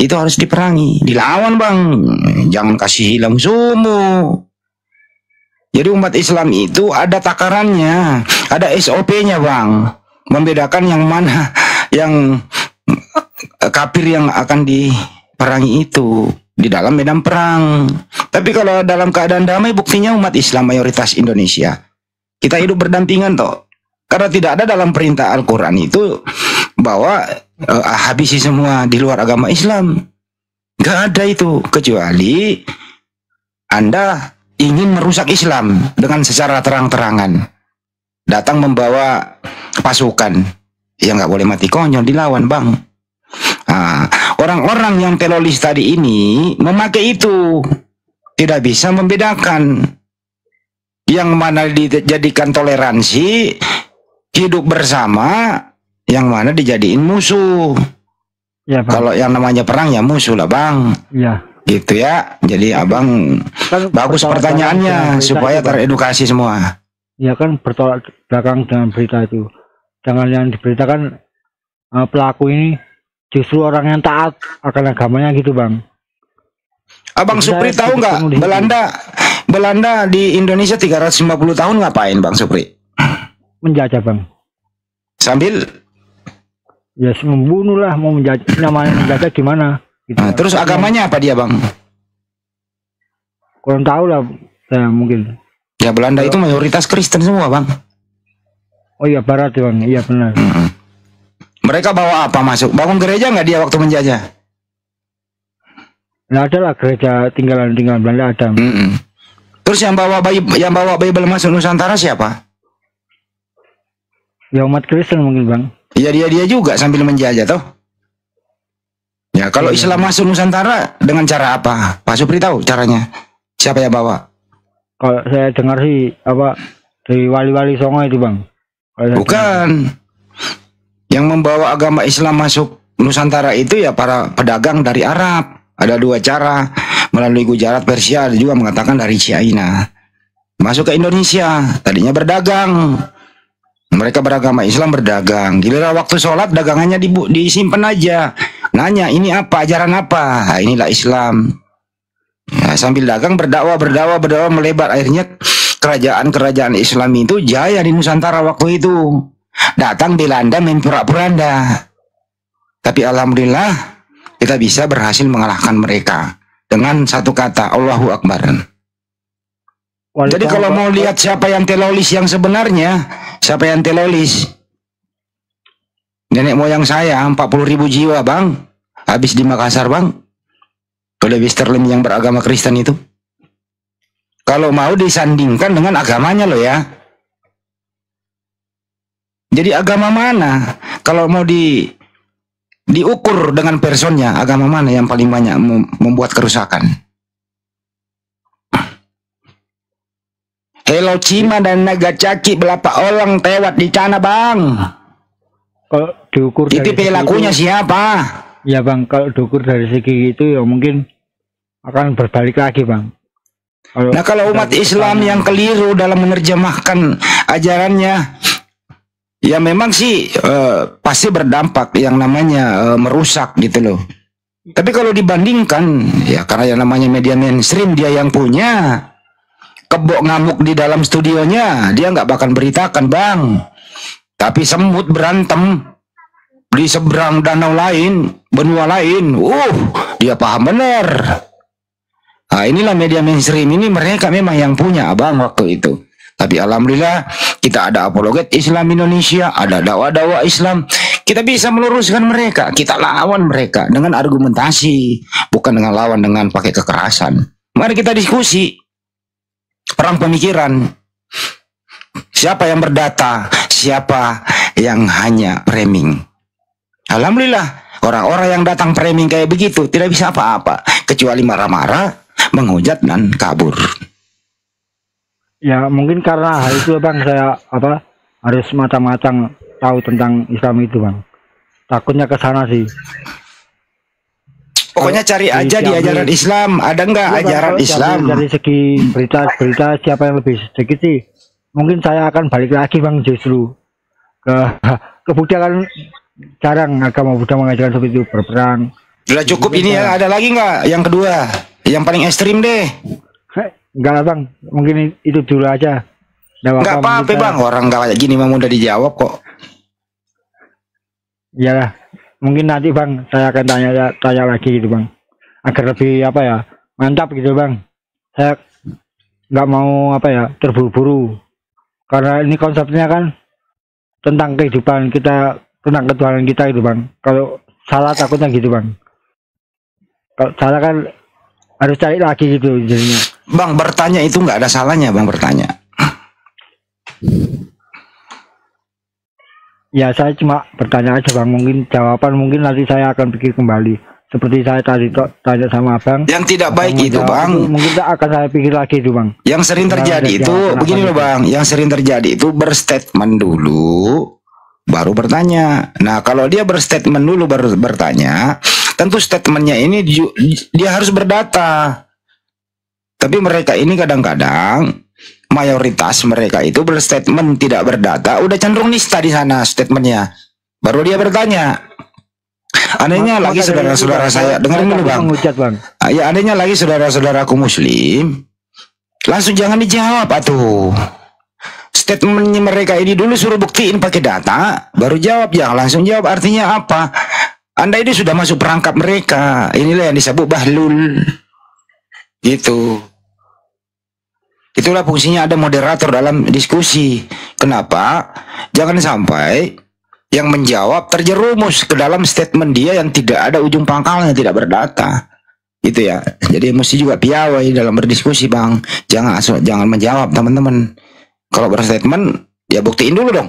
itu harus diperangi, dilawan bang, jangan kasih hilang sumbu. Jadi umat Islam itu ada takarannya, ada SOP-nya bang, membedakan yang mana yang kafir yang akan diperangi itu di dalam medan perang. Tapi kalau dalam keadaan damai, buktinya umat Islam mayoritas Indonesia kita hidup berdampingan toh. Karena tidak ada dalam perintah Al-Quran itu bahwa habisi semua di luar agama Islam. Nggak ada itu, kecuali Anda ingin merusak Islam dengan secara terang-terangan. Datang membawa pasukan, ya nggak boleh mati konyol, dilawan bang. Orang-orang yang teroris tadi ini memakai itu, tidak bisa membedakan yang mana dijadikan toleransi, hidup bersama, yang mana dijadiin musuh. Ya, kalau yang namanya perang ya musuh lah bang. Ya. Gitu ya. Jadi abang kan bagus pertanyaannya supaya itu, teredukasi semua. Ya kan bertolak belakang dengan berita itu. Jangan yang diberitakan pelaku ini justru orang yang taat akan agamanya gitu bang. Abang jadi Supri tahu nggak Belanda di Indonesia 350 tahun ngapain bang Supri? Menjajah bang, sambil ya yes, membunuh lah, mau menjajah, namanya menjajah gimana gitu. Nah, terus agamanya apa dia bang? Kurang tahu lah saya, mungkin ya Belanda itu mayoritas Kristen semua bang. Oh iya barat bang, iya benar. Mereka bawa apa masuk? Bangun gereja nggak dia waktu menjajah? Nah ada lah gereja tinggalan Belanda ada. Terus yang bawa Bible masuk Nusantara siapa? Ya umat Kristen mungkin bang. Iya dia juga sambil menjajah toh. Ya kalau Islam masuk Nusantara dengan cara apa? Pak Supri tahu caranya? Siapa yang bawa? Kalau saya dengar sih apa dari wali-wali Songo itu bang. Bukan. Yang membawa agama Islam masuk Nusantara itu ya para pedagang dari Arab. Ada dua cara, melalui Gujarat, Persia, juga mengatakan dari China. Masuk ke Indonesia, tadinya berdagang. Mereka beragama Islam berdagang. Giliran waktu sholat dagangannya disimpan aja. Nanya ini apa, ajaran apa? Nah, inilah Islam. Nah, sambil dagang berdakwah melebar. Akhirnya kerajaan-kerajaan Islam itu jaya di Nusantara waktu itu. Datang Belanda memporak-poranda. Tapi alhamdulillah kita bisa berhasil mengalahkan mereka dengan satu kata, Allahu Akbar. Jadi kalau mau lihat siapa yang telolis yang sebenarnya, siapa yang telolis? Nenek moyang saya 40.000 jiwa bang, habis di Makassar bang, oleh Westerling yang beragama Kristen itu. Kalau mau disandingkan dengan agamanya loh ya. Jadi agama mana? Kalau mau diukur dengan personnya, agama mana yang paling banyak membuat kerusakan? Hiroshima dan Nagasaki, berapa orang tewas di sana bang? Kalau diukur dari itu pelakunya siapa? Ya bang, kalau diukur dari segi itu ya mungkin akan berbalik lagi bang. Nah kalau umat Islam yang keliru dalam menerjemahkan ajarannya, ya memang sih pasti berdampak yang namanya merusak gitu loh. Tapi kalau dibandingkan, ya karena yang namanya media mainstream dia yang punya. Kebok ngamuk di dalam studionya, dia nggak bakal beritakan bang. Tapi semut berantem di seberang danau lain, benua lain, dia paham bener. Nah, inilah media mainstream ini, mereka memang yang punya abang waktu itu. Tapi alhamdulillah kita ada apologet Islam Indonesia, ada dakwah-dakwah Islam. Kita bisa meluruskan mereka, kita lawan mereka dengan argumentasi, bukan dengan lawan dengan pakai kekerasan. Mari kita diskusi. Perang pemikiran. Siapa yang berdata, siapa yang hanya framing. Alhamdulillah orang-orang yang datang framing kayak begitu tidak bisa apa-apa, kecuali marah-marah, menghujat dan kabur. Ya mungkin karena hal itu bang, saya harus matang-matang tahu tentang Islam itu bang. Takutnya ke sana sih. Pokoknya cari aja di ajaran Islam, ada nggak ajaran Islam? Dari segi berita siapa yang lebih sedikit sih? mungkin saya akan balik lagi Bang, justru ke Buddha, kan jarang agama Buddha mengajarkan seperti itu, berperang. Sudah cukup ini ya, ada lagi nggak yang kedua? Yang paling ekstrim deh. Enggak lah Bang, mungkin itu dulu aja. Enggak apa-apa Bang, orang kayak gini memang udah dijawab kok. Iyalah, mungkin nanti Bang saya akan tanya lagi gitu Bang, agar lebih apa ya, mantap gitu Bang. Saya nggak mau apa ya, terburu-buru, karena ini konsepnya kan tentang kehidupan kita, tentang ketuhanan kita gitu Bang. Kalau salah takutnya gitu Bang, kalau salah kan harus cari lagi gitu jadinya. Bang, bertanya itu nggak ada salahnya Bang, bertanya. Ya saya cuma bertanya aja Bang, mungkin jawaban mungkin nanti saya akan pikir kembali, seperti saya tadi tanya sama Abang. Yang tidak baik itu Bang, itu mungkin akan saya pikir lagi itu Bang. Yang sering terjadi itu begini loh Bang, yang sering terjadi itu berstatement dulu baru bertanya. Nah kalau dia berstatement dulu baru bertanya, tentu statementnya ini dia harus berdata. Tapi mereka ini kadang-kadang mayoritas mereka itu berstatement tidak berdata, udah cenderung nista di sana statementnya, baru dia bertanya. Anehnya lagi saudara-saudara saya, dengerin dulu Bang. Ya anehnya lagi saudara-saudaraku Muslim, langsung jangan dijawab atuh. Statementnya mereka ini dulu suruh buktiin pakai data, baru jawab. Ya langsung jawab artinya apa? Anda ini sudah masuk perangkap mereka. Inilah yang disebut bahlul. Gitu. Itulah fungsinya ada moderator dalam diskusi. Kenapa? Jangan sampai yang menjawab terjerumus ke dalam statement dia yang tidak ada ujung pangkalnya, tidak berdata. Itu ya. Jadi mesti juga piawai dalam berdiskusi Bang. Jangan menjawab teman-teman. Kalau berstatement, dia buktiin dulu dong,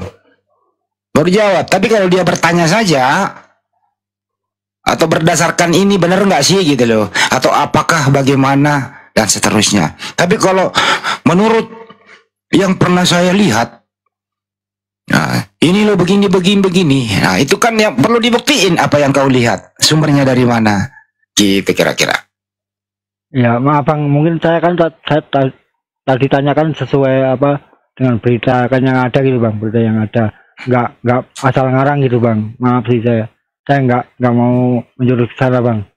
baru jawab. Tapi kalau dia bertanya saja, atau berdasarkan ini benar nggak sih gitu loh, atau apakah bagaimana, dan seterusnya. Tapi kalau menurut yang pernah saya lihat, nah, ini loh begini, nah itu kan yang perlu dibuktiin, apa yang kau lihat, sumbernya dari mana, gitu kira-kira. Ya maaf Bang, mungkin saya kan tadi tanyakan sesuai apa dengan berita kan yang ada gitu Bang, berita yang ada, nggak asal ngarang gitu Bang. Maaf sih saya nggak mau menjurus ke sana Bang,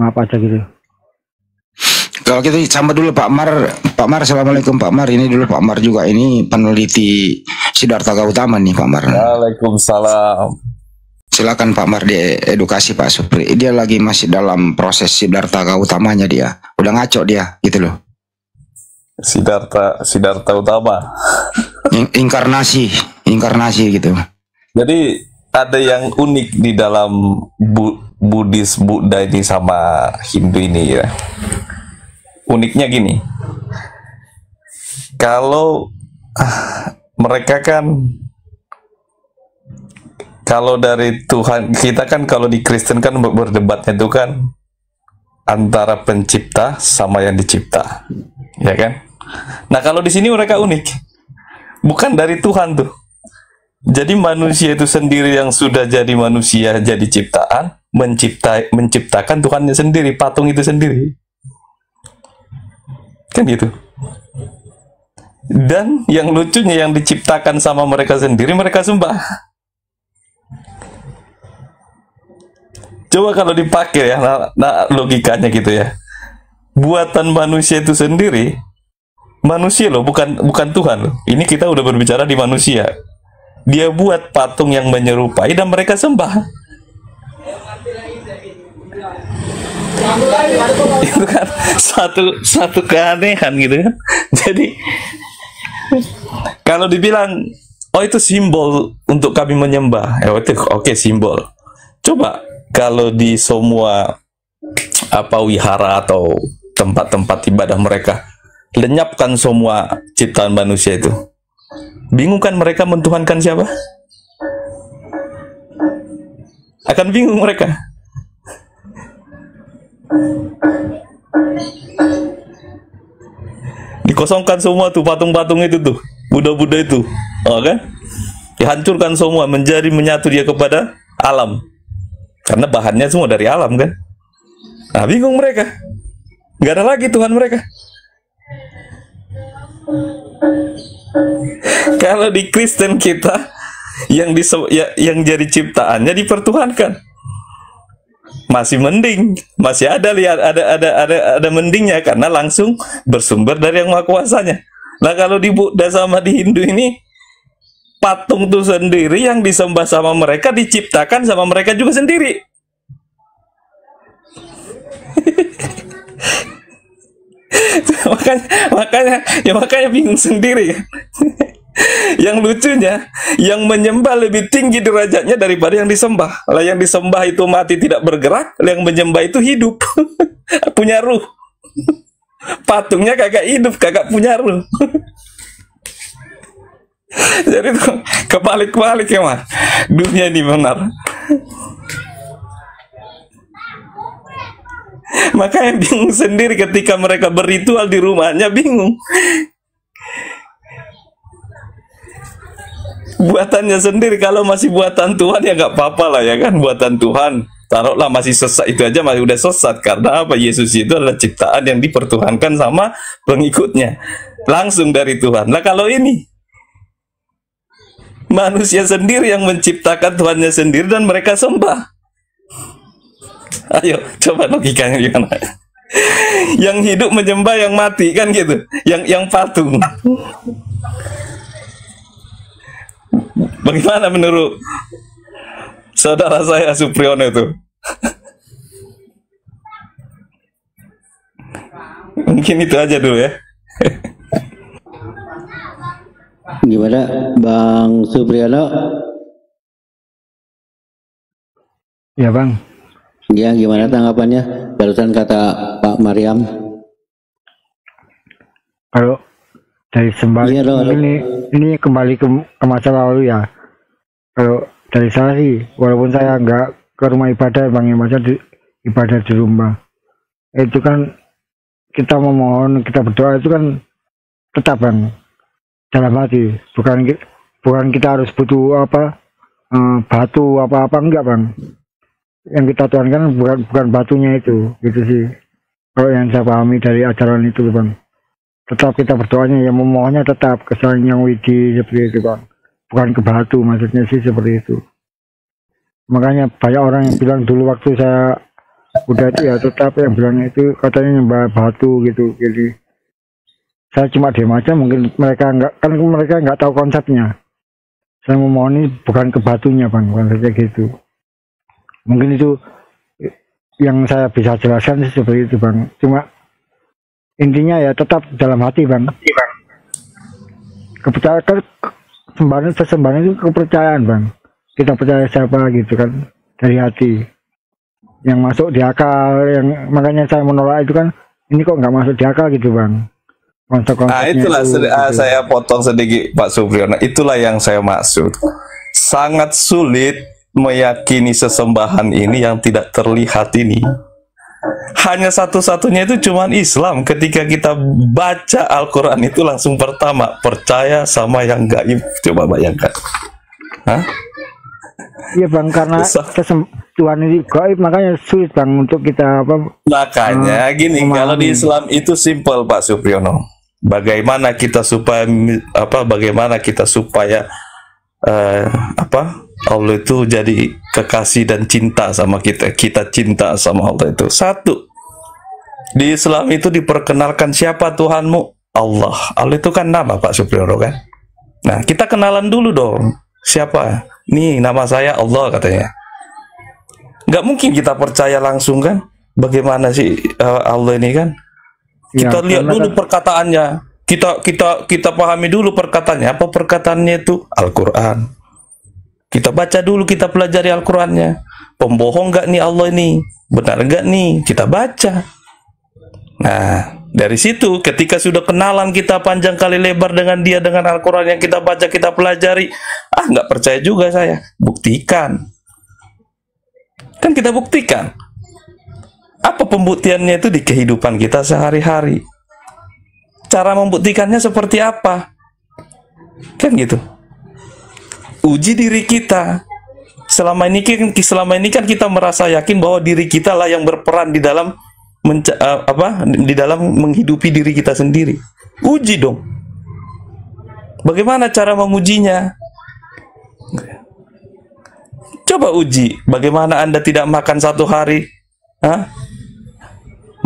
maaf aja gitu. Kalau kita sama dulu Pak Mar, assalamualaikum Pak Mar. Ini dulu Pak Mar juga, ini peneliti Siddhartha Gautama nih Pak Mar. Waalaikumsalam. Silakan Pak Mar diedukasi Pak Supri. Dia lagi masih dalam proses Siddhartha Gautamanya dia. Udah ngaco dia gitu loh. Siddhartha Gautama. Inkarnasi gitu. Jadi ada yang unik di dalam Buddha ini sama Hindu ini ya. Uniknya gini, kalau mereka kan, kalau dari Tuhan, kita kan kalau di Kristen kan berdebatnya itu kan antara pencipta sama yang dicipta, ya kan? Nah kalau di sini mereka unik, bukan dari Tuhan tuh. Jadi manusia itu sendiri yang sudah jadi manusia, jadi ciptaan, menciptakan Tuhannya sendiri, patung itu sendiri. Kan gitu. Dan yang lucunya, yang diciptakan sama mereka sendiri, mereka sembah. Coba kalau dipakai ya, nah logikanya gitu ya. Buatan manusia itu sendiri, manusia loh, bukan Tuhan loh. Ini kita udah berbicara di manusia. Dia buat patung yang menyerupai dan mereka sembah. Itu kan satu keanehan gitu kan. Jadi kalau dibilang oh itu simbol untuk kami menyembah, itu oke, simbol. Coba kalau di semua apa wihara atau tempat-tempat ibadah mereka, lenyapkan semua ciptaan manusia itu, bingung kan mereka mentuhankan siapa? Akan bingung mereka. Dikosongkan semua tuh patung-patung itu tuh, Buddha-Buddha itu, oh kan? Dihancurkan semua, menjadi menyatu dia kepada alam, karena bahannya semua dari alam kan? Nah bingung mereka, nggak ada lagi Tuhan mereka. Kalau di Kristen kita yang jadi ciptaannya dipertuhankan, masih mending, masih ada, lihat ada mendingnya karena langsung bersumber dari yang Maha Kuasanya. Nah kalau di Buddha sama di Hindu ini patung itu sendiri yang disembah sama mereka, diciptakan sama mereka juga sendiri. makanya bingung sendiri. Yang lucunya, yang menyembah lebih tinggi derajatnya daripada yang disembah. Lah yang disembah itu mati tidak bergerak, yang menyembah itu hidup. Punya ruh. Patungnya kagak hidup, kagak punya ruh. Jadi kebalik-balik ya mas, dunia ini benar. Makanya bingung sendiri ketika mereka berritual di rumahnya, bingung. Buatannya sendiri, kalau masih buatan Tuhan ya nggak apa-apa lah ya kan, buatan Tuhan. Taruhlah masih sesat, itu aja masih udah sesat. Karena apa? Yesus itu adalah ciptaan yang dipertuhankan sama pengikutnya, langsung dari Tuhan. Lah kalau ini manusia sendiri yang menciptakan Tuhannya sendiri dan mereka sembah. Ayo, coba logikanya gimana? Yang hidup menyembah yang mati kan gitu, yang patung. Bagaimana menurut saudara saya Supriyono itu? Mungkin itu aja dulu ya. Gimana Bang Supriyono? Ya Bang. Ya gimana tanggapannya barusan kata Pak Mariam? Kalau dari sembah ya, ini kembali ke masa lalu ya. Kalau dari saya sih, walaupun saya nggak ke rumah ibadah Bang, masa ibadah di rumah itu kan kita memohon, kita berdoa itu kan tetap Bang, dalam hati, bukan kita harus butuh apa batu apa-apa, enggak Bang. Yang kita tuankan bukan batunya itu, gitu sih. Kalau yang saya pahami dari ajaran itu Bang, tetap kita berdoanya, yang memohonnya tetap ke Sang Hyang Widhi, seperti itu Bang, bukan ke batu, maksudnya sih seperti itu. Makanya banyak orang yang bilang dulu waktu saya udah itu ya, tetap yang bilangnya itu katanya nyembah batu gitu. Jadi saya cuma diam aja, mungkin mereka nggak tahu konsepnya. Saya memohoni bukan ke batunya Bang, konsepnya gitu. Mungkin itu yang saya bisa jelaskan sih seperti itu Bang. Cuma intinya ya tetap dalam hati Bang. Kepercayaan, persembahan itu kepercayaan Bang. Kita percaya siapa gitu kan, dari hati. Yang masuk di akal, yang makanya saya menolak itu kan, ini kok nggak masuk di akal gitu Bang. Nah itulah itu, saya potong sedikit Pak Supriyono, itulah yang saya maksud. Sangat sulit meyakini sesembahan ini yang tidak terlihat ini. Hanya satu-satunya itu cuman Islam. Ketika kita baca Al-Quran itu langsung pertama percaya sama yang gaib. Coba bayangkan. Hah? Iya Bang, karena Tuhan itu gaib, makanya sulit Bang untuk kita apa. Makanya gini, kalau di Islam itu simple Pak Supriyono. Bagaimana kita supaya Allah itu jadi kekasih dan cinta sama kita. Kita cinta sama Allah itu. Satu, di Islam itu diperkenalkan siapa Tuhanmu? Allah. Allah itu kan nama Pak Supriyono kan. Nah kita kenalan dulu dong. Siapa? Nih nama saya Allah katanya. Nggak mungkin kita percaya langsung kan. Bagaimana sih Allah ini kan? Kita ya, lihat dulu perkataannya. Kita pahami dulu perkataannya. Apa perkataannya itu? Al-Quran. Kita baca dulu, kita pelajari Al-Qurannya. Pembohong nggak nih Allah ini? Benar nggak nih? Kita baca. Nah, dari situ ketika sudah kenalan kita panjang kali lebar dengan dia, dengan Al-Quran yang kita baca, kita pelajari. Ah, nggak percaya juga saya. Buktikan. Kan kita buktikan. Apa pembuktiannya itu di kehidupan kita sehari-hari? Cara membuktikannya seperti apa? Kan gitu. Uji diri kita. Selama ini kan kita merasa yakin bahwa diri kita lah yang berperan di dalam menghidupi diri kita sendiri. Uji dong. Bagaimana cara mengujinya? Coba uji, bagaimana Anda tidak makan satu hari? Hah?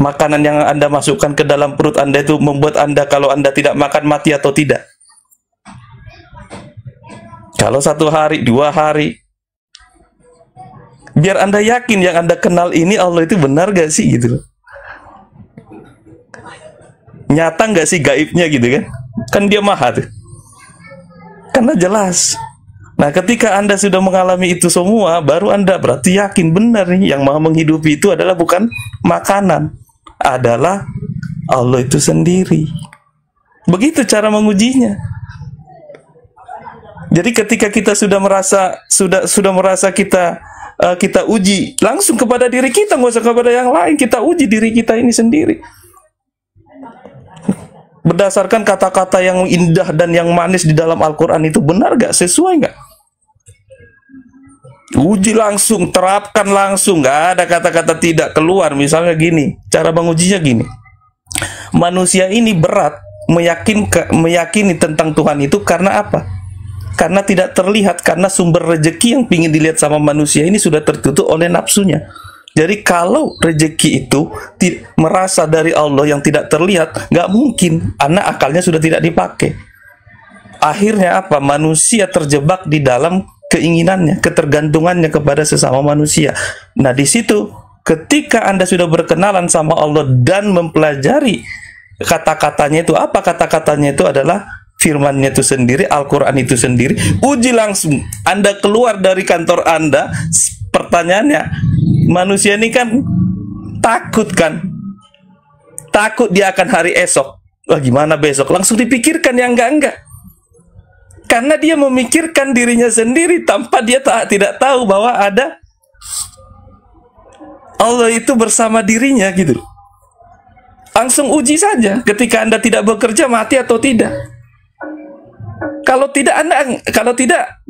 Makanan yang Anda masukkan ke dalam perut Anda itu membuat Anda, kalau Anda tidak makan, mati atau tidak? Kalau satu hari, dua hari, biar Anda yakin yang Anda kenal ini Allah itu benar gak sih, gitu loh. Nyata gak sih gaibnya, gitu kan? Kan dia maha tuh. Karena jelas. Nah, ketika Anda sudah mengalami itu semua, baru Anda berarti yakin benar nih, yang maha menghidupi itu adalah bukan makanan, adalah Allah itu sendiri. Begitu cara mengujinya. Jadi ketika kita sudah merasa kita uji langsung kepada diri kita, nggak usah kepada yang lain, kita uji diri kita ini sendiri. Berdasarkan kata-kata yang indah dan yang manis di dalam Al-Quran itu benar nggak? Sesuai nggak? Uji langsung, terapkan langsung, nggak ada kata-kata tidak keluar. Misalnya gini, cara mengujinya gini. Manusia ini berat meyakini tentang Tuhan itu karena apa? Karena tidak terlihat, karena sumber rejeki yang ingin dilihat sama manusia ini sudah tertutup oleh nafsunya. Jadi kalau rejeki itu merasa dari Allah yang tidak terlihat, nggak mungkin, karena akalnya sudah tidak dipakai. Akhirnya apa? Manusia terjebak di dalam keinginannya, ketergantungannya kepada sesama manusia. Nah, di situ ketika Anda sudah berkenalan sama Allah dan mempelajari kata-katanya itu, apa kata-katanya itu adalah firmannya itu sendiri, Al-Quran itu sendiri. Uji langsung, Anda keluar dari kantor Anda. Pertanyaannya, manusia ini kan takut kan? Takut dia akan hari esok. Wah, gimana besok? Langsung dipikirkan yang enggak-enggak. Karena dia memikirkan dirinya sendiri tanpa dia tidak tahu bahwa ada Allah itu bersama dirinya, gitu. Langsung uji saja. Ketika Anda tidak bekerja, mati atau tidak? Kalau tidak,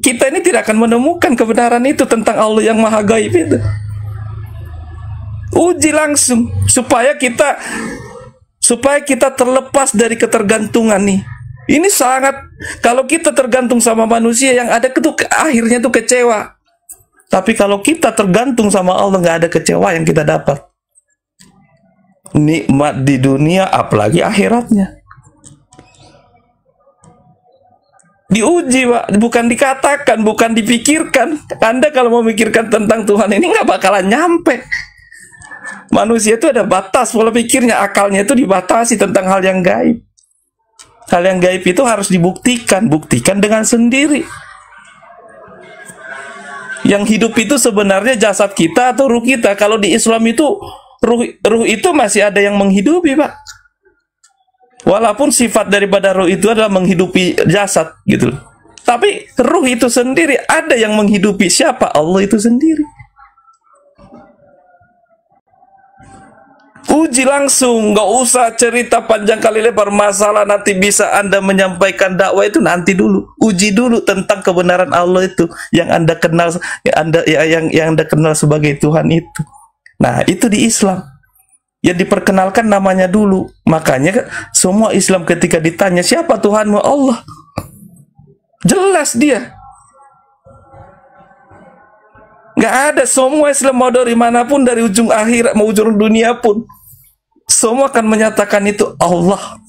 kita ini tidak akan menemukan kebenaran itu tentang Allah yang maha gaib itu. Uji langsung supaya kita terlepas dari ketergantungan nih. Ini sangat, kalau kita tergantung sama manusia yang ada itu akhirnya tuh kecewa. Tapi kalau kita tergantung sama Allah, nggak ada kecewa yang kita dapat. Nikmat di dunia apalagi akhiratnya. Diuji, Pak. Bukan dikatakan, bukan dipikirkan. Anda kalau memikirkan tentang Tuhan ini nggak bakalan nyampe. Manusia itu ada batas pola pikirnya, akalnya itu dibatasi tentang hal yang gaib. Hal yang gaib itu harus dibuktikan, buktikan dengan sendiri. Yang hidup itu sebenarnya jasad kita atau ruh kita. Kalau di Islam itu ruh itu masih ada yang menghidupi, Pak. Walaupun sifat daripada ruh itu adalah menghidupi jasad, gitu. Tapi ruh itu sendiri ada yang menghidupi siapa? Allah itu sendiri. Uji langsung, nggak usah cerita panjang kali lebar masalah nanti bisa Anda menyampaikan dakwah itu nanti dulu. Uji dulu tentang kebenaran Allah itu yang Anda kenal, yang Anda kenal sebagai Tuhan itu. Nah, itu di Islam. Ya, diperkenalkan namanya dulu. Makanya semua Islam ketika ditanya siapa Tuhanmu, Allah, jelas dia. Nggak ada, semua Islam mau dari manapun, dari ujung akhirat mau ujung dunia pun, semua akan menyatakan itu Allah.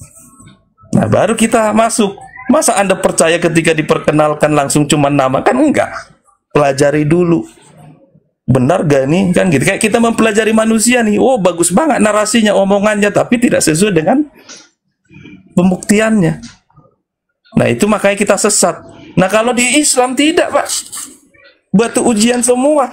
Nah, baru kita masuk. Masa Anda percaya ketika diperkenalkan langsung cuma nama? Kan enggak. Pelajari dulu, benar gak nih, kan gitu. Kayak kita mempelajari manusia nih, oh bagus banget narasinya, omongannya, tapi tidak sesuai dengan pembuktiannya. Nah, itu makanya kita sesat. Nah, kalau di Islam tidak, Pak. Batu ujian semua.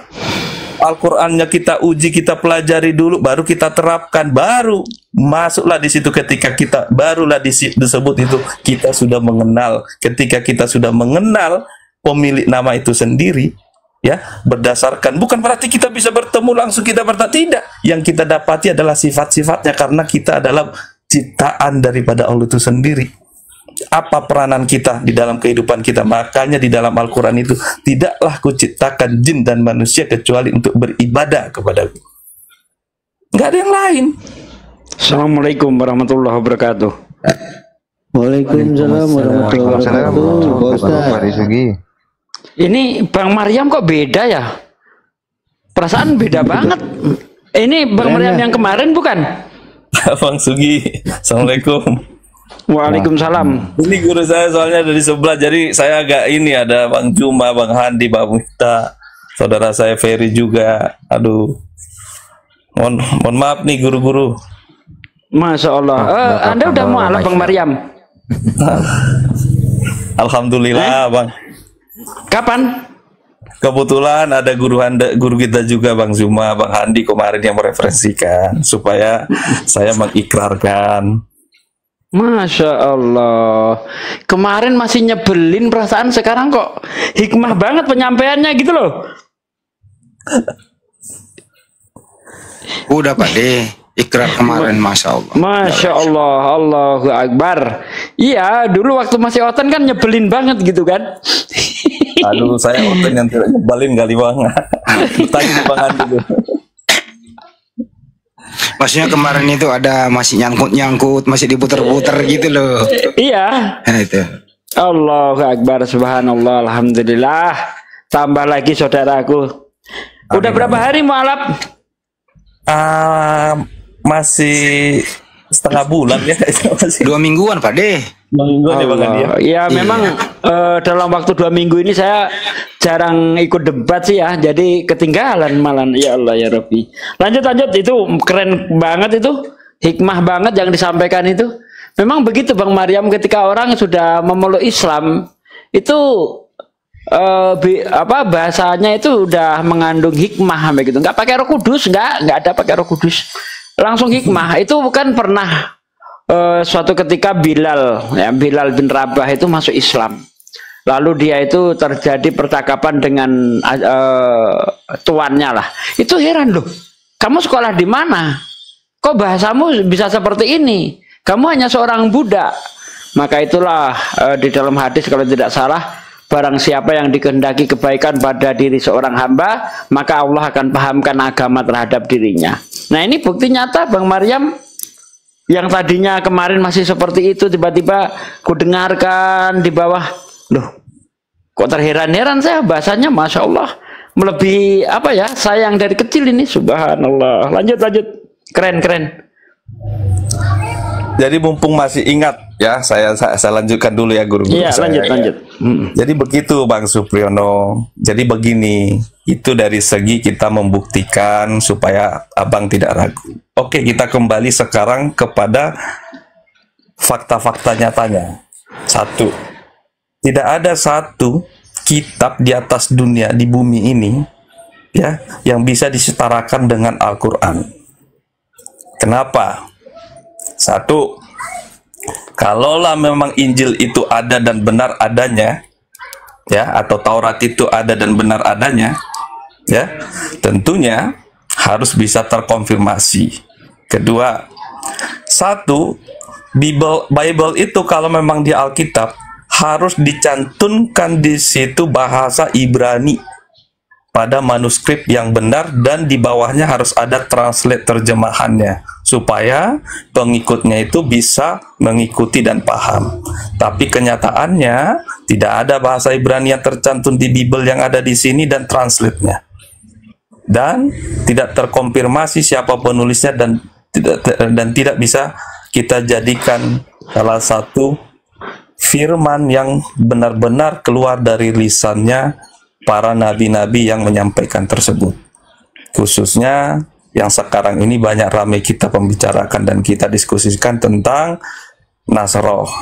Al-Qur'annya kita uji, kita pelajari dulu, baru kita terapkan, baru masuklah di situ. Ketika kita barulah disebut itu kita sudah mengenal. Ketika kita sudah mengenal pemilik nama itu sendiri, ya, berdasarkan, bukan berarti kita bisa bertemu langsung kita bertanya, tidak. Yang kita dapati adalah sifat-sifatnya, karena kita adalah ciptaan daripada Allah itu sendiri. Apa peranan kita di dalam kehidupan kita? Makanya di dalam Al-Quran itu, tidaklah kuciptakan jin dan manusia kecuali untuk beribadah kepada-Ku. Nggak ada yang lain. Assalamualaikum warahmatullahi wabarakatuh. Waalaikumsalam warahmatullahi wabarakatuh. Ini Bang Mariam kok beda ya? Perasaan beda banget. Ini Bang Mariam yang kemarin bukan? Bang Sugi, assalamualaikum. Waalaikumsalam. Ini guru saya soalnya dari sebelah, jadi saya agak ini, ada Bang Juma, Bang Handi, Bang Mita, saudara saya Ferry juga. Aduh, mohon maaf nih guru-guru. Masya Allah. Anda udah mau ala Bang Mariam? Alhamdulillah Bang. Kapan? Kebetulan ada guru kita juga Bang Zuma, Bang Handi kemarin yang mereferensikan supaya saya mengikrarkan. Masya Allah. Kemarin masih nyebelin perasaan, sekarang kok hikmah banget penyampaiannya gitu loh. Udah Pak De, ikrar kemarin Masya Allah. Masya Allah, Allahu Akbar. Iya, dulu waktu masih oten kan nyebelin banget gitu kan. Aduh, saya oten yang tidak nyebalin kali Bang. Tanya Bang Andi. Maksudnya kemarin itu ada masih nyangkut-nyangkut, masih diputer-puter gitu loh. Iya. Nah, itu. Allahu Akbar, subhanallah, alhamdulillah. Tambah lagi saudaraku. Udah berapa hari mualaf? Masih setengah bulan ya. 2 mingguan Pak De. Ya memang dalam waktu 2 minggu ini saya jarang ikut debat sih ya, jadi ketinggalan malah. Ya Allah ya Rabbi. Lanjut itu keren banget, itu hikmah banget yang disampaikan itu. Memang begitu Bang Mariam, ketika orang sudah memeluk Islam itu bahasanya itu udah mengandung hikmah begitu. Nggak pakai Roh Kudus, nggak ada pakai Roh Kudus, langsung hikmah. Itu bukan pernah suatu ketika Bilal, ya, Bilal bin Rabah itu masuk Islam. Lalu dia itu terjadi percakapan dengan tuannya lah. Itu heran loh, kamu sekolah di mana? Kok bahasamu bisa seperti ini? Kamu hanya seorang budak. Maka itulah di dalam hadis kalau tidak salah, barang siapa yang dikehendaki kebaikan pada diri seorang hamba, maka Allah akan pahamkan agama terhadap dirinya. Nah ini bukti nyata Bang Mariam, yang tadinya kemarin masih seperti itu, tiba-tiba kudengarkan di bawah. Loh, kok terheran-heran saya bahasanya, Masya Allah. Melebihi apa ya, saya yang dari kecil ini, subhanallah. Lanjut, keren. Jadi mumpung masih ingat ya, saya lanjutkan dulu ya guru-guru. Iya, lanjut. Jadi begitu Bang Supriyono. Jadi begini, itu dari segi kita membuktikan supaya abang tidak ragu. Oke, kita kembali sekarang kepada fakta-fakta nyatanya. Satu, tidak ada satu kitab di atas dunia, di bumi ini ya, yang bisa disetarakan dengan Al-Quran. Kenapa? Satu, kalaulah memang Injil itu ada dan benar adanya, ya, atau Taurat itu ada dan benar adanya, ya, tentunya harus bisa terkonfirmasi. Kedua, satu, Bible itu kalau memang di Alkitab harus dicantumkan di situ bahasa Ibrani pada manuskrip yang benar, dan di bawahnya harus ada translate terjemahannya supaya pengikutnya itu bisa mengikuti dan paham. Tapi kenyataannya tidak ada bahasa Ibrani yang tercantum di Bible yang ada di sini dan translate-nya, dan tidak terkonfirmasi siapa penulisnya, dan tidak bisa kita jadikan salah satu firman yang benar-benar keluar dari lisannya para nabi-nabi yang menyampaikan tersebut. Khususnya yang sekarang ini banyak ramai kita pembicarakan dan kita diskusikan tentang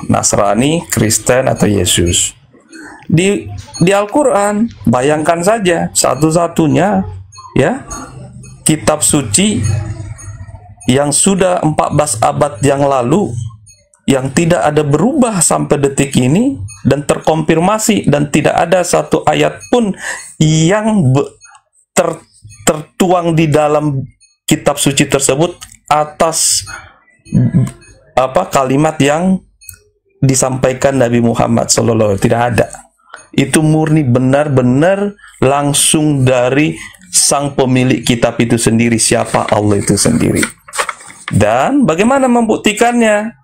Nasrani, Kristen, atau Yesus. Di Al-Quran, bayangkan saja, satu-satunya ya kitab suci yang sudah 14 abad yang lalu, yang tidak ada berubah sampai detik ini dan terkonfirmasi, dan tidak ada satu ayat pun yang tertuang di dalam kitab suci tersebut atas kalimat yang disampaikan Nabi Muhammad SAW. Tidak ada. Itu murni benar-benar langsung dari sang pemilik kitab itu sendiri, siapa Allah itu sendiri. Dan bagaimana membuktikannya?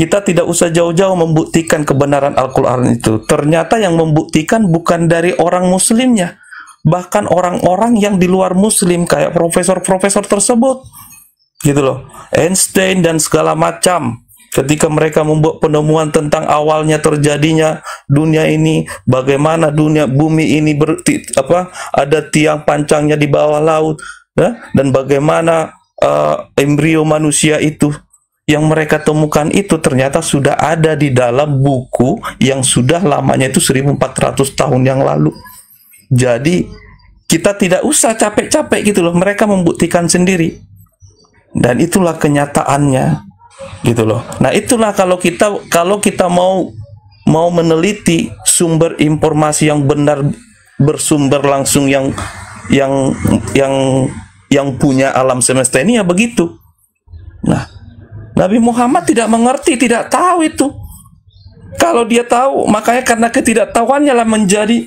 Kita tidak usah jauh-jauh membuktikan kebenaran Al-Quran itu. Ternyata yang membuktikan bukan dari orang muslimnya, bahkan orang-orang yang di luar muslim, kayak profesor-profesor tersebut. Gitu loh, Einstein dan segala macam. Ketika mereka membuat penemuan tentang awalnya terjadinya dunia ini, bagaimana dunia bumi ini ada tiang pancangnya di bawah laut, ya? Dan bagaimana embrio manusia itu, yang mereka temukan itu ternyata sudah ada di dalam buku yang sudah lamanya itu 1400 tahun yang lalu. Jadi kita tidak usah capek-capek gitu loh, mereka membuktikan sendiri. Dan itulah kenyataannya gitu loh. Nah, itulah kalau kita mau meneliti sumber informasi yang benar, bersumber langsung yang punya alam semesta ini, ya begitu. Nah, Nabi Muhammad tidak mengerti, tidak tahu itu. Kalau dia tahu, makanya karena ketidaktahuannya lah menjadi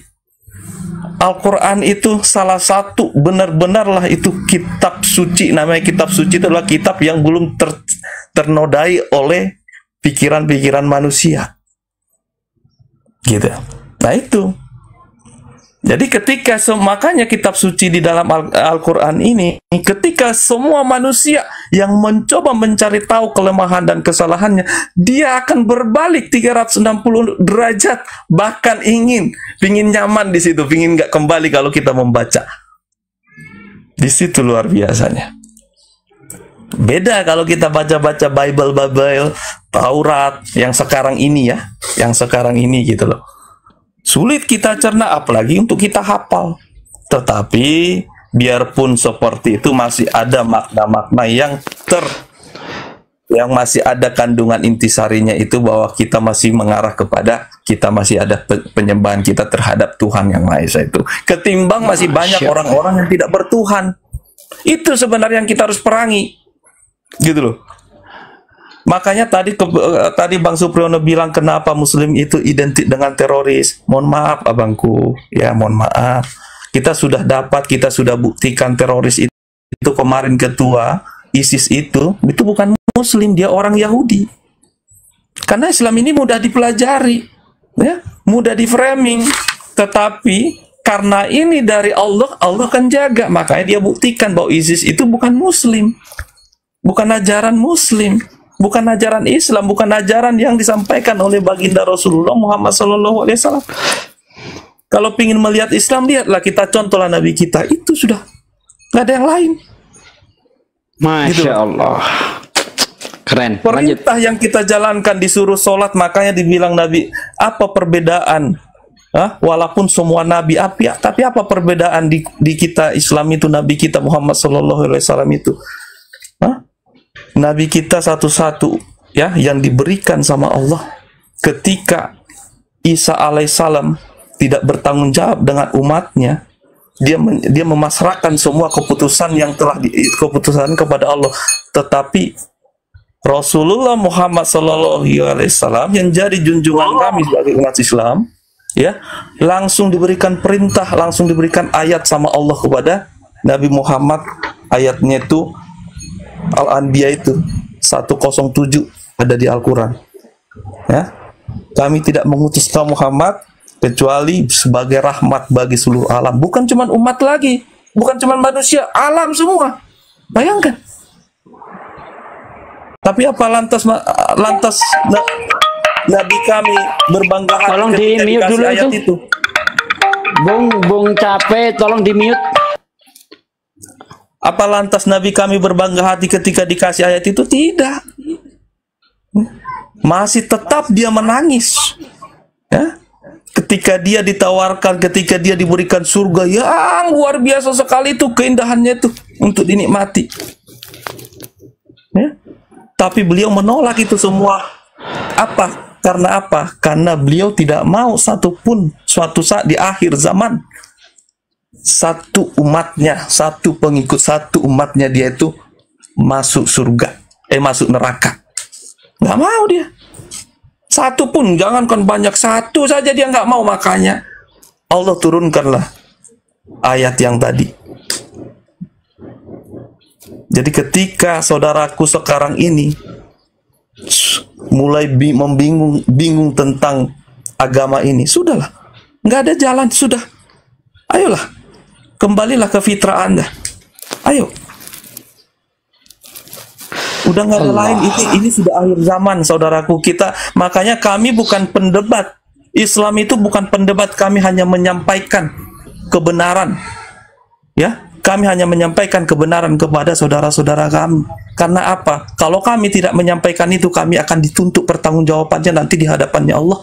Al-Quran itu salah satu, benar-benarlah itu kitab suci. Namanya kitab suci itu adalah kitab yang belum ternodai oleh pikiran-pikiran manusia. Gitu. Nah itu. Jadi ketika, makanya kitab suci di dalam Al-Quran ini, ketika semua manusia yang mencoba mencari tahu kelemahan dan kesalahannya, dia akan berbalik 360 derajat, bahkan ingin nyaman di situ, ingin nggak kembali kalau kita membaca. Di situ luar biasanya. Beda kalau kita baca-baca Bible, Taurat, yang sekarang ini ya, gitu loh. Sulit kita cerna, apalagi untuk kita hafal. Tetapi biarpun seperti itu, masih ada makna-makna yang masih ada kandungan intisarinya itu, bahwa kita masih mengarah kepada, kita masih ada penyembahan kita terhadap Tuhan Yang Maha Esa itu. Ketimbang masih banyak orang-orang yang tidak bertuhan. Itu sebenarnya yang kita harus perangi. Gitu loh. Makanya tadi Bang Supriyono bilang kenapa Muslim itu identik dengan teroris. Mohon maaf abangku, ya mohon maaf. Kita sudah buktikan teroris itu kemarin, ketua ISIS itu bukan Muslim, dia orang Yahudi. Karena Islam ini mudah dipelajari, ya, mudah diframing. Tetapi karena ini dari Allah, Allah akan jaga. Makanya dia buktikan bahwa ISIS itu bukan Muslim, bukan ajaran Muslim. Bukan ajaran Islam, bukan ajaran yang disampaikan oleh baginda Rasulullah Muhammad SAW. Kalau ingin melihat Islam, lihatlah, kita contohlah Nabi kita. Itu sudah, nggak ada yang lain. Masya Allah. Keren. Perintah yang kita jalankan, disuruh sholat, makanya dibilang Nabi, apa perbedaan? Hah? Walaupun semua Nabi, tapi apa perbedaan di kita Islam itu, Nabi kita Muhammad SAW itu? Hah? Nabi kita satu-satu ya yang diberikan sama Allah. Ketika Isa alaihissalam tidak bertanggung jawab dengan umatnya, dia memasrahkan semua keputusan yang telah keputusan kepada Allah. Tetapi Rasulullah Muhammad SAW yang jadi junjungan kami sebagai umat Islam, ya, langsung diberikan perintah, langsung diberikan ayat sama Allah kepada Nabi Muhammad. Ayatnya itu Al-Anbiya itu 107 ada di Al-Quran, ya. Kami tidak mengutus kau Muhammad kecuali sebagai rahmat bagi seluruh alam. Bukan cuma umat lagi, bukan cuma manusia, alam semua. Bayangkan. Tapi apa lantas Nabi kami berbangga hati. Tolong di mute dulu itu. Bung capek, tolong di mute. Apa lantas Nabi kami berbangga hati ketika dikasih ayat itu? Tidak. Masih tetap dia menangis. Ya? Ketika dia ditawarkan, ketika dia diberikan surga yang luar biasa sekali itu, keindahannya itu untuk dinikmati. Ya? Tapi beliau menolak itu semua. Apa? Karena apa? Karena beliau tidak mau satupun suatu saat di akhir zaman, satu umatnya dia itu masuk surga, masuk neraka. Nggak mau dia. Satu pun, jangankan banyak, satu saja dia nggak mau. Makanya Allah turunkanlah ayat yang tadi. Jadi ketika saudaraku sekarang ini mulai membingung tentang agama ini, sudahlah, nggak ada jalan, sudah. Ayolah, kembalilah ke fitrah Anda. Ayo. Udah nggak ada lain, ini sudah akhir zaman, saudaraku. Kita, makanya kami bukan pendebat. Islam itu bukan pendebat, kami hanya menyampaikan kebenaran. Ya, kami hanya menyampaikan kebenaran kepada saudara-saudara kami. Karena apa? Kalau kami tidak menyampaikan itu, kami akan dituntut pertanggungjawabannya nanti di hadapannya Allah.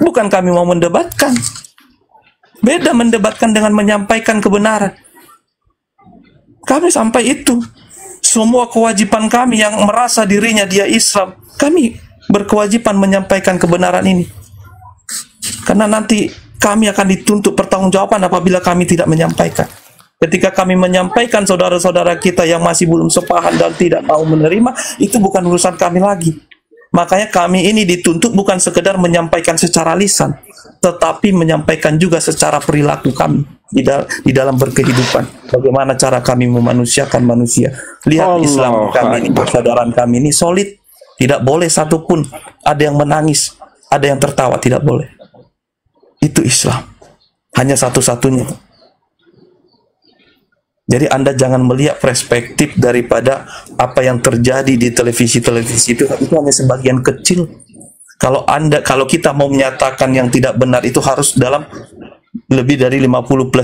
Bukan kami mau mendebatkan. Beda mendebatkan dengan menyampaikan kebenaran. Kami sampai itu. Semua kewajiban kami yang merasa dirinya dia Islam, kami berkewajiban menyampaikan kebenaran ini. Karena nanti kami akan dituntut pertanggungjawaban apabila kami tidak menyampaikan. Ketika kami menyampaikan, saudara-saudara kita yang masih belum sepaham dan tidak mau menerima, itu bukan urusan kami lagi. Makanya kami ini dituntut bukan sekedar menyampaikan secara lisan, tetapi menyampaikan juga secara perilaku kami di dalam berkehidupan. Bagaimana cara kami memanusiakan manusia. Lihat Islam kami ini, persaudaraan kami ini solid. Tidak boleh satupun ada yang menangis, ada yang tertawa, tidak boleh. Itu Islam. Hanya satu-satunya. Jadi Anda jangan melihat perspektif daripada apa yang terjadi di televisi-televisi itu hanya sebagian kecil. Kalau Anda, kalau kita mau menyatakan yang tidak benar itu harus dalam lebih dari 50+1%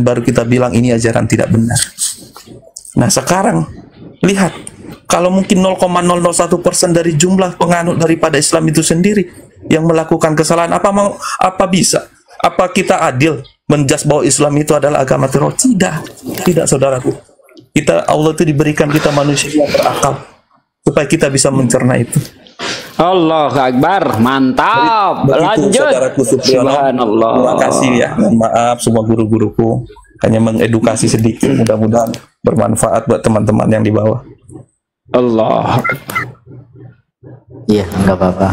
baru kita bilang ini ajaran tidak benar. Nah sekarang, lihat, kalau mungkin 0,001% dari jumlah penganut daripada Islam itu sendiri yang melakukan kesalahan, apa kita adil menjas bahwa Islam itu adalah agama teror? Tidak saudaraku. Kita, Allah itu diberikan kita manusia yang berakal supaya kita bisa mencerna itu. Allah Akbar, mantap. Lanjut itu, saudaraku Supriyono. Subhanallah. Terima kasih ya, maaf semua guru-guruku, hanya mengedukasi sedikit, mudah-mudahan bermanfaat buat teman-teman yang di bawah. Allah. Iya, nggak apa-apa.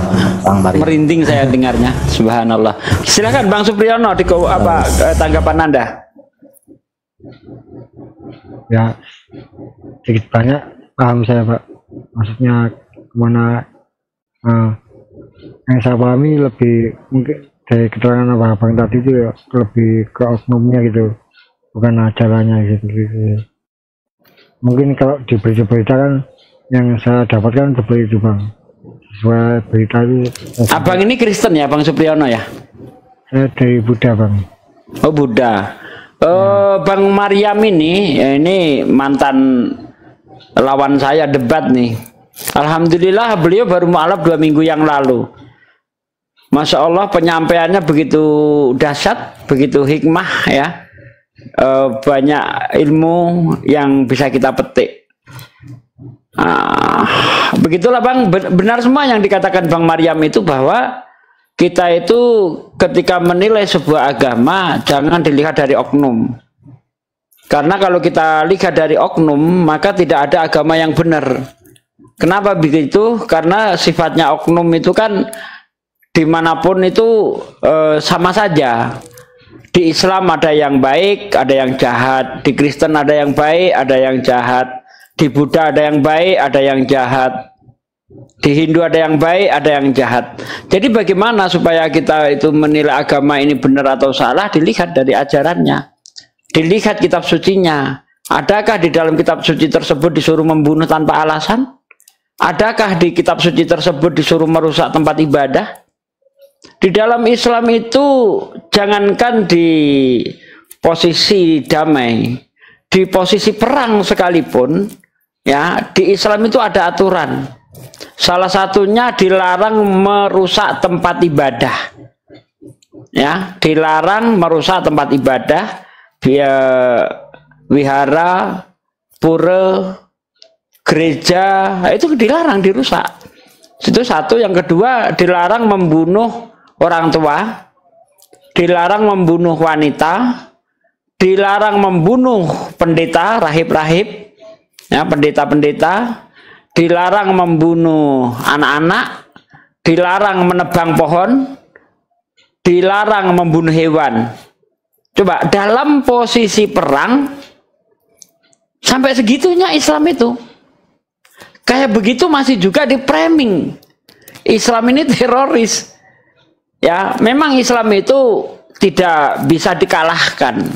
Merinding saya dengarnya, subhanallah. Silakan Bang Supriyono, tanggapan Anda? Ya, sedikit banyak paham saya, Pak. Maksudnya kemana yang saya pahami lebih mungkin dari keterangan abang-abang tadi itu lebih ke oknumnya gitu, bukan acaranya gitu. Mungkin kalau diberitakan yang saya dapatkan seperti itu, Bang. Sesuai berita itu. Abang ini Kristen ya, Bang Supriyono ya? Saya dari Buddha, Bang. Oh, Buddha. Bang Mariam ini, ya ini mantan lawan saya debat nih. Alhamdulillah beliau baru mu'alaf 2 minggu yang lalu. Masya Allah penyampaiannya begitu dahsyat, begitu hikmah ya. Banyak ilmu yang bisa kita petik. Begitulah Bang, benar semua yang dikatakan Bang Mariam itu, bahwa kita itu ketika menilai sebuah agama jangan dilihat dari oknum. Karena kalau kita lihat dari oknum maka tidak ada agama yang benar. Kenapa begitu? Karena sifatnya oknum itu kan dimanapun itu sama saja. Di Islam ada yang baik, ada yang jahat. Di Kristen ada yang baik, ada yang jahat. Di Buddha ada yang baik, ada yang jahat. Di Hindu ada yang baik, ada yang jahat. Jadi bagaimana supaya kita itu menilai agama ini benar atau salah, dilihat dari ajarannya. Dilihat kitab sucinya. Adakah di dalam kitab suci tersebut disuruh membunuh tanpa alasan? Adakah di kitab suci tersebut disuruh merusak tempat ibadah? Di dalam Islam itu jangankan di posisi damai, di posisi perang sekalipun, ya, di Islam itu ada aturan. Salah satunya dilarang merusak tempat ibadah. Ya, dilarang merusak tempat ibadah, wihara, pura, gereja, itu dilarang dirusak. Itu satu. Yang kedua, dilarang membunuh orang tua, dilarang membunuh wanita, dilarang membunuh pendeta, rahib-rahib, ya, pendeta-pendeta, dilarang membunuh anak-anak, dilarang menebang pohon, dilarang membunuh hewan. Coba dalam posisi perang, sampai segitunya Islam itu. Kayak begitu masih juga di framing. Islam ini teroris. Ya, memang Islam itu tidak bisa dikalahkan.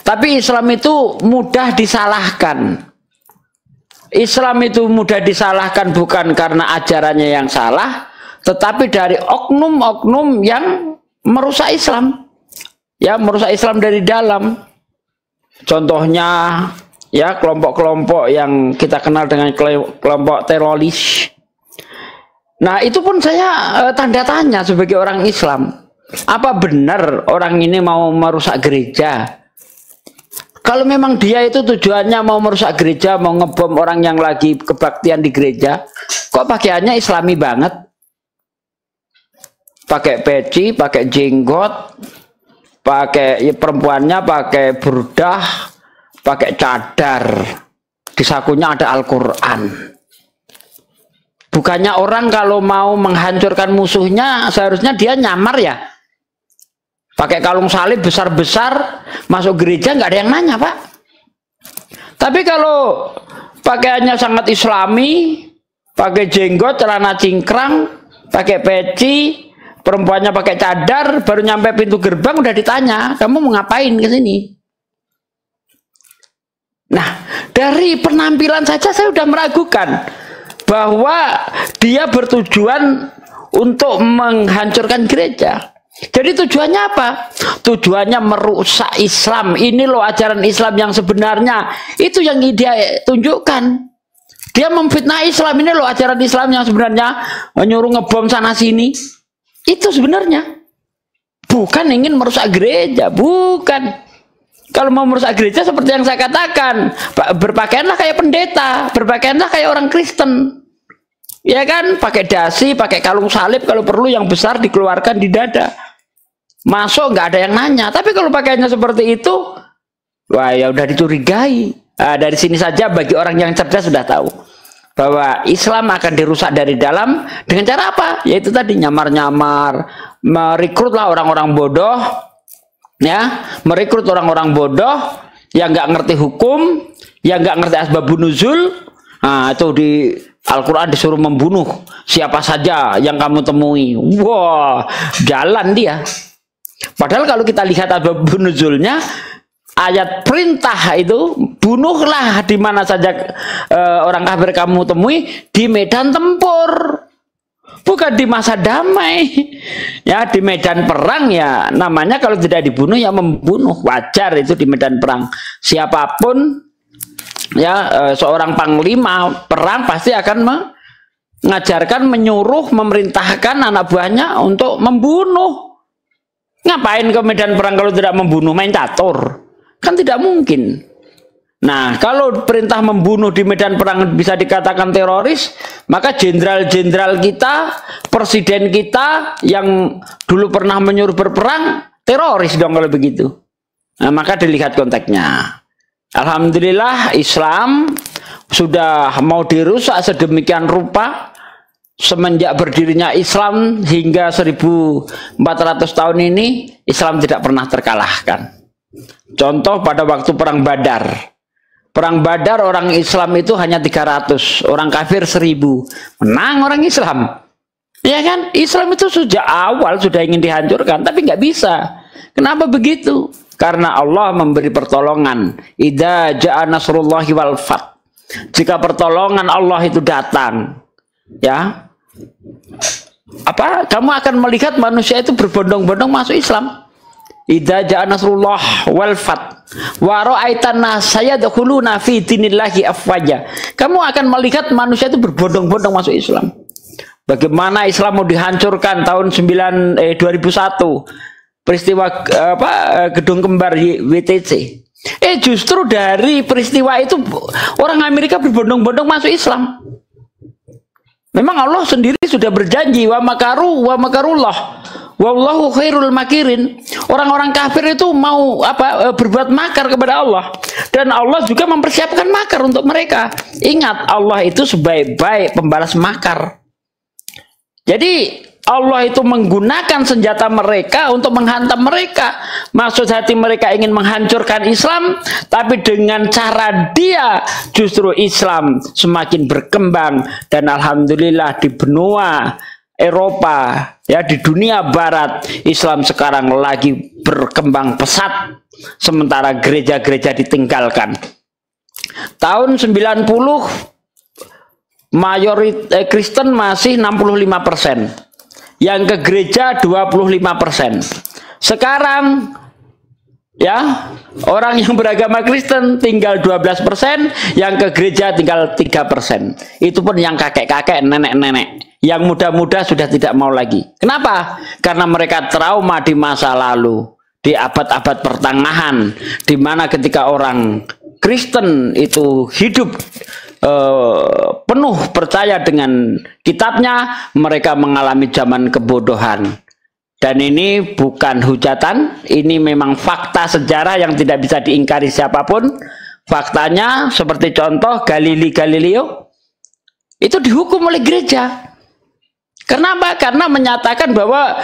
Tapi Islam itu mudah disalahkan. Islam itu mudah disalahkan bukan karena ajarannya yang salah, tetapi dari oknum-oknum yang merusak Islam. Ya, merusak Islam dari dalam. Contohnya, ya, kelompok-kelompok yang kita kenal dengan kelompok teroris. Nah, itu pun saya tanda tanya sebagai orang Islam. Apa benar orang ini mau merusak gereja? Kalau memang dia itu tujuannya mau merusak gereja, mau ngebom orang yang lagi kebaktian di gereja, kok pakaiannya Islami banget? Pakai peci, pakai jenggot, pakai perempuannya pakai burdah, pakai cadar, di sakunya ada Al-Quran. Bukannya orang kalau mau menghancurkan musuhnya, seharusnya dia nyamar ya? Pakai kalung salib besar-besar, masuk gereja nggak ada yang nanya, Pak. Tapi kalau pakaiannya sangat Islami, pakai jenggot, celana cingkrang, pakai peci, perempuannya pakai cadar, baru nyampe pintu gerbang udah ditanya, kamu mau ngapain ke sini? Nah, dari penampilan saja saya udah meragukan bahwa dia bertujuan untuk menghancurkan gereja. Jadi tujuannya apa? Tujuannya merusak Islam. Ini loh ajaran Islam yang sebenarnya. Itu yang dia tunjukkan. Dia memfitnah Islam. Ini loh ajaran Islam yang sebenarnya, menyuruh ngebom sana sini. Itu sebenarnya. Bukan ingin merusak gereja. Bukan. Kalau mau merusak gereja seperti yang saya katakan, berpakaianlah kayak pendeta, berpakaianlah kayak orang Kristen. Ya kan, pakai dasi, pakai kalung salib, kalau perlu yang besar dikeluarkan di dada. Masuk nggak ada yang nanya. Tapi kalau pakaiannya seperti itu, wah ya udah dicurigai. Nah, dari sini saja bagi orang yang cerdas sudah tahu bahwa Islam akan dirusak dari dalam dengan cara apa? Yaitu tadi nyamar-nyamar, merekrutlah orang-orang bodoh, ya, merekrut orang-orang bodoh yang nggak ngerti hukum, yang nggak ngerti asbabun nuzul. Nah, itu di Al-Quran disuruh membunuh siapa saja yang kamu temui. Wah, jalan dia. Padahal kalau kita lihat asbabun nuzulnya, ayat perintah itu, bunuhlah di mana saja orang kafir kamu temui di medan tempur. Bukan di masa damai. Ya, di medan perang ya namanya kalau tidak dibunuh ya membunuh. Wajar itu di medan perang. Siapapun ya, seorang panglima perang pasti akan mengajarkan, menyuruh, memerintahkan anak buahnya untuk membunuh. Ngapain ke medan perang kalau tidak membunuh? Main catur. Kan tidak mungkin. Nah, kalau perintah membunuh di medan perang bisa dikatakan teroris, maka jenderal-jenderal kita, presiden kita yang dulu pernah menyuruh berperang, teroris dong kalau begitu. Nah, maka dilihat konteksnya. Alhamdulillah Islam sudah mau dirusak sedemikian rupa semenjak berdirinya Islam hingga 1400 tahun ini. Islam tidak pernah terkalahkan. Contoh pada waktu perang Badar. Perang Badar orang Islam itu hanya 300, orang kafir 1000. Menang orang Islam. Ya kan? Islam itu sejak awal sudah ingin dihancurkan, tapi nggak bisa. Kenapa begitu? Karena Allah memberi pertolongan. Idza jaa nasrullahi wal fath. Jika pertolongan Allah itu datang, ya. Apa? Kamu akan melihat manusia itu berbondong-bondong masuk Islam. Idza jaa nasrullah wal fath wa ra'aitan nas yadkhuluna fi dinillahi afwaja. Kamu akan melihat manusia itu berbondong-bondong masuk Islam. Bagaimana Islam mau dihancurkan tahun 2001? Peristiwa apa, gedung kembar WTC. Justru dari peristiwa itu orang Amerika berbondong-bondong masuk Islam. Memang Allah sendiri sudah berjanji wa makaru wa makarullah wallahu khairul makirin. Orang-orang kafir itu mau apa, berbuat makar kepada Allah, dan Allah juga mempersiapkan makar untuk mereka. Ingat, Allah itu sebaik-baik pembalas makar. Jadi Allah itu menggunakan senjata mereka untuk menghantam mereka. Maksud hati mereka ingin menghancurkan Islam, tapi dengan cara dia justru Islam semakin berkembang. Dan alhamdulillah di benua Eropa, ya di dunia barat, Islam sekarang lagi berkembang pesat, sementara gereja-gereja ditinggalkan. Tahun 90 mayoritas Kristen masih 65%. Yang ke gereja 25%. Sekarang ya, orang yang beragama Kristen tinggal 12%, yang ke gereja tinggal 3%. Itu pun yang kakek-kakek, nenek-nenek. Yang muda-muda sudah tidak mau lagi. Kenapa? Karena mereka trauma di masa lalu, di abad-abad pertengahan, di mana ketika orang Kristen itu hidup penuh percaya dengan kitabnya, mereka mengalami zaman kebodohan. Dan ini bukan hujatan, ini memang fakta sejarah yang tidak bisa diingkari siapapun. Faktanya seperti contoh Galilei Galileo itu dihukum oleh gereja. Kenapa? Karena menyatakan bahwa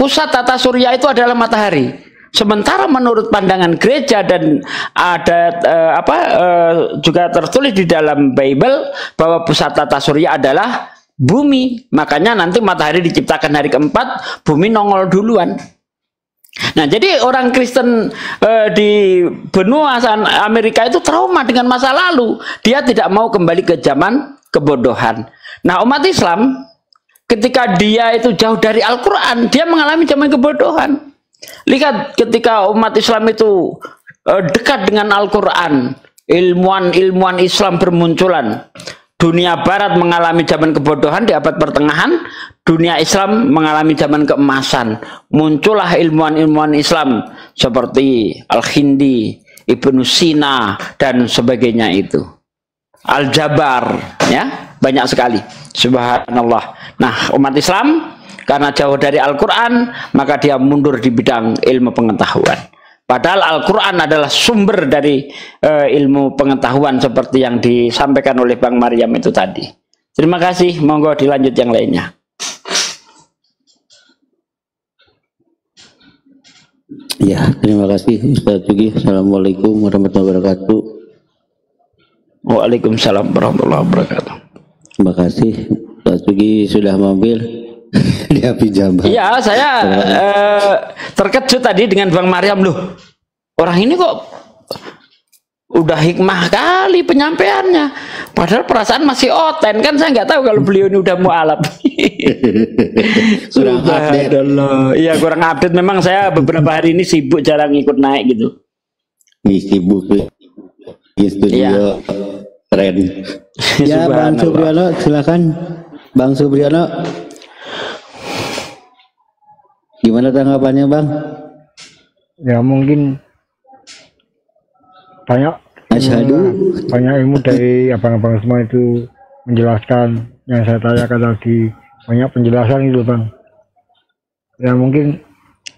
pusat tata surya itu adalah matahari. Sementara menurut pandangan gereja dan adat juga tertulis di dalam Bible bahwa pusat tata surya adalah bumi. Makanya nanti matahari diciptakan hari keempat, bumi nongol duluan. Nah, jadi orang Kristen di benua Amerika itu trauma dengan masa lalu. Dia tidak mau kembali ke zaman kebodohan. Nah, umat Islam ketika dia itu jauh dari Al-Quran, dia mengalami zaman kebodohan. Lihat ketika umat Islam itu dekat dengan Al-Quran, ilmuwan-ilmuwan Islam bermunculan. Dunia barat mengalami zaman kebodohan di abad pertengahan, dunia Islam mengalami zaman keemasan. Muncullah ilmuwan-ilmuwan Islam seperti Al-Hindi, Ibnu Sina, dan sebagainya itu. Al-Jabar, ya, banyak sekali. Subhanallah. Nah, umat Islam karena jauh dari Al-Quran, maka dia mundur di bidang ilmu pengetahuan. Padahal Al-Quran adalah sumber dari ilmu pengetahuan seperti yang disampaikan oleh Bang Mariam itu tadi. Terima kasih, monggo dilanjut yang lainnya. Ya, terima kasih Ustaz Yugi. Assalamualaikum warahmatullahi wabarakatuh. Waalaikumsalam warahmatullahi wabarakatuh. Terima kasih Ustaz Yugi sudah mampir. Dia pinjam. Iya, saya terkejut tadi dengan Bang Mariam. Loh, orang ini kok udah hikmah kali penyampaiannya. Padahal perasaan masih oten. Kan saya nggak tahu kalau beliau ini udah mualaf. Kurang update. Iya, kurang update. Memang saya beberapa hari ini sibuk, jarang ikut naik gitu. Sibuk di studio tren. Ya, Bang Supriyono, silakan. Bang Supriyono, gimana tanggapannya, Bang? Ya, mungkin banyak ilmu dari abang-abang semua itu menjelaskan yang saya tanyakan tadi. Banyak penjelasan itu, Bang. Ya, mungkin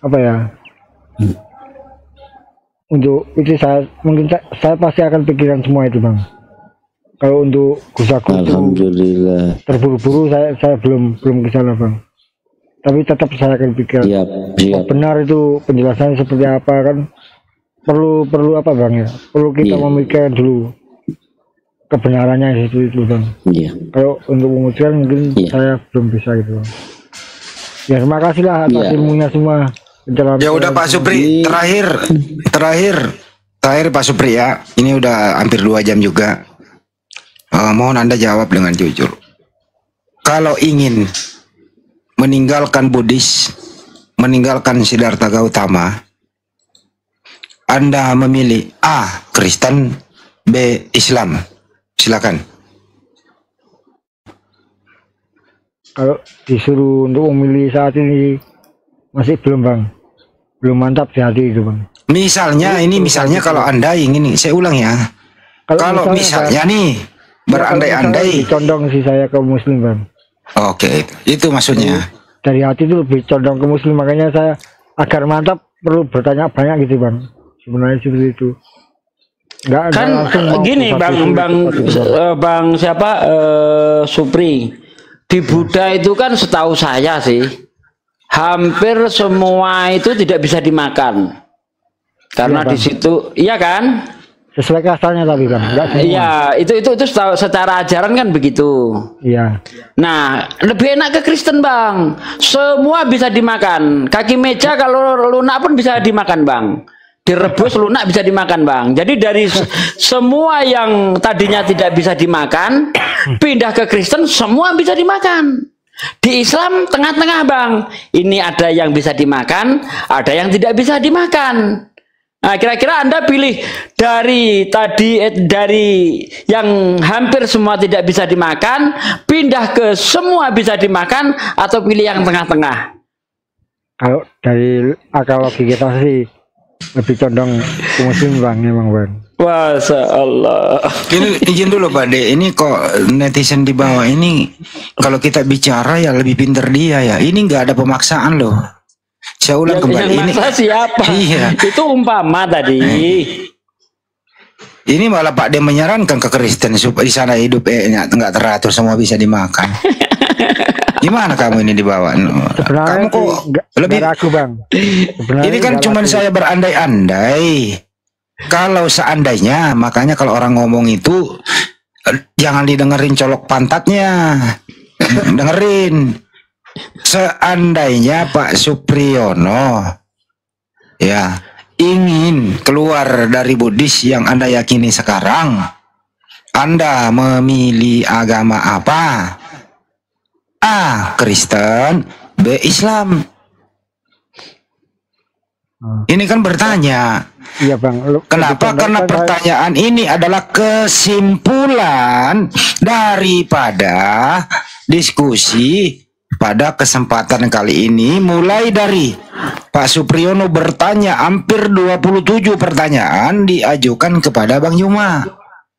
apa ya? Untuk itu saya pasti akan pikiran semua itu, Bang. Kalau untuk gusaku, alhamdulillah, terburu-buru saya belum ke sana, Bang. Tapi tetap saya akan pikir, siap. Benar itu penjelasannya seperti apa, kan perlu apa, Bang, ya? Perlu kita memikirkan dulu kebenarannya itu, Bang. Kalau untuk memutuskan mungkin saya belum bisa gitu, Bang. Ya, terima kasih lah atas ilmunya semua. Ya udah, Pak Supri, terakhir Pak Supri, ya. Ini udah hampir 2 jam juga. Mohon Anda jawab dengan jujur. Kalau ingin meninggalkan Buddhis, meninggalkan Siddhartha Gautama, Anda memilih A. Kristen, B. Islam. Silakan. Kalau disuruh untuk memilih saat ini, masih belum, Bang. Belum mantap di hati itu, Bang. Misalnya, misalnya kalau Anda ingin, saya ulang ya. Kalau misalnya nih, berandai-andai condong sih saya ke Muslim, Bang. Oke, itu maksudnya dari hati itu lebih condong ke Muslim. Makanya saya agar mantap perlu bertanya banyak gitu, Bang. Sebenarnya seperti itu. Nggak, kan gini, Bang Supri, Di Buddha itu kan setahu saya sih, hampir semua itu tidak bisa dimakan. Karena di situ, iya kan? Sesuai asalnya tadi kan? Iya, itu secara ajaran kan begitu. Iya. Nah, lebih enak ke Kristen, Bang. Semua bisa dimakan. Kaki meja kalau lunak pun bisa dimakan, Bang. Direbus lunak bisa dimakan, Bang. Jadi dari semua yang tadinya tidak bisa dimakan, pindah ke Kristen semua bisa dimakan. Di Islam tengah-tengah, Bang. Ini ada yang bisa dimakan, ada yang tidak bisa dimakan. Nah, kira-kira Anda pilih dari tadi, dari yang hampir semua tidak bisa dimakan, pindah ke semua bisa dimakan, atau pilih yang tengah-tengah? Kalau dari akal logik kita sih lebih condong ke muslim, Bang, emang, Bang. Masya Allah. Izin dulu Pak De, ini kok netizen di bawah ini kalau kita bicara ya lebih pinter dia ya. Ini nggak ada pemaksaan loh. Saya ulang kembali ini. Siapa? Iya. Itu umpama tadi. Ini malah Pak De menyarankan ke Kristen supaya di sana hidup nggak teratur, semua bisa dimakan. Gimana kamu ini dibawa? Kamu kok lebih aku, Bang. Ini kan cuman saya berandai-andai. Kalau seandainya, makanya kalau orang ngomong itu jangan didengerin colok pantatnya, dengerin. Seandainya Pak Supriyono ya ingin keluar dari Buddhis yang Anda yakini sekarang, Anda memilih agama apa? A. Kristen, B. Islam. Ini kan bertanya, iya, Bang. Kenapa? Karena pertanyaan ini adalah kesimpulan daripada diskusi pada kesempatan kali ini. Mulai dari Pak Supriyono bertanya hampir 27 pertanyaan diajukan kepada Bang Yuma.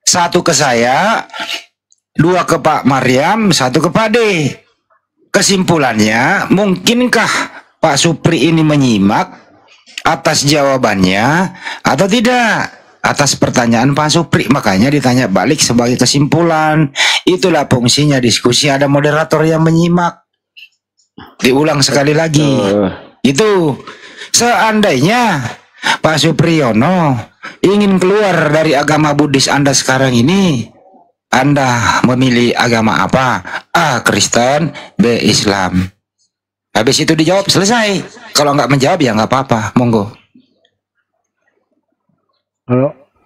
Satu ke saya, dua ke Pak Mariam, satu ke Pak De. Kesimpulannya, mungkinkah Pak Supri ini menyimak atas jawabannya atau tidak atas pertanyaan Pak Supri? Makanya ditanya balik sebagai kesimpulan. Itulah fungsinya diskusi, ada moderator yang menyimak. Diulang sekali lagi. Itu seandainya Pak Supriyono ingin keluar dari agama Buddhis Anda sekarang ini, Anda memilih agama apa? A. Kristen, B. Islam. Habis itu dijawab, selesai. Kalau nggak menjawab ya nggak apa-apa, monggo.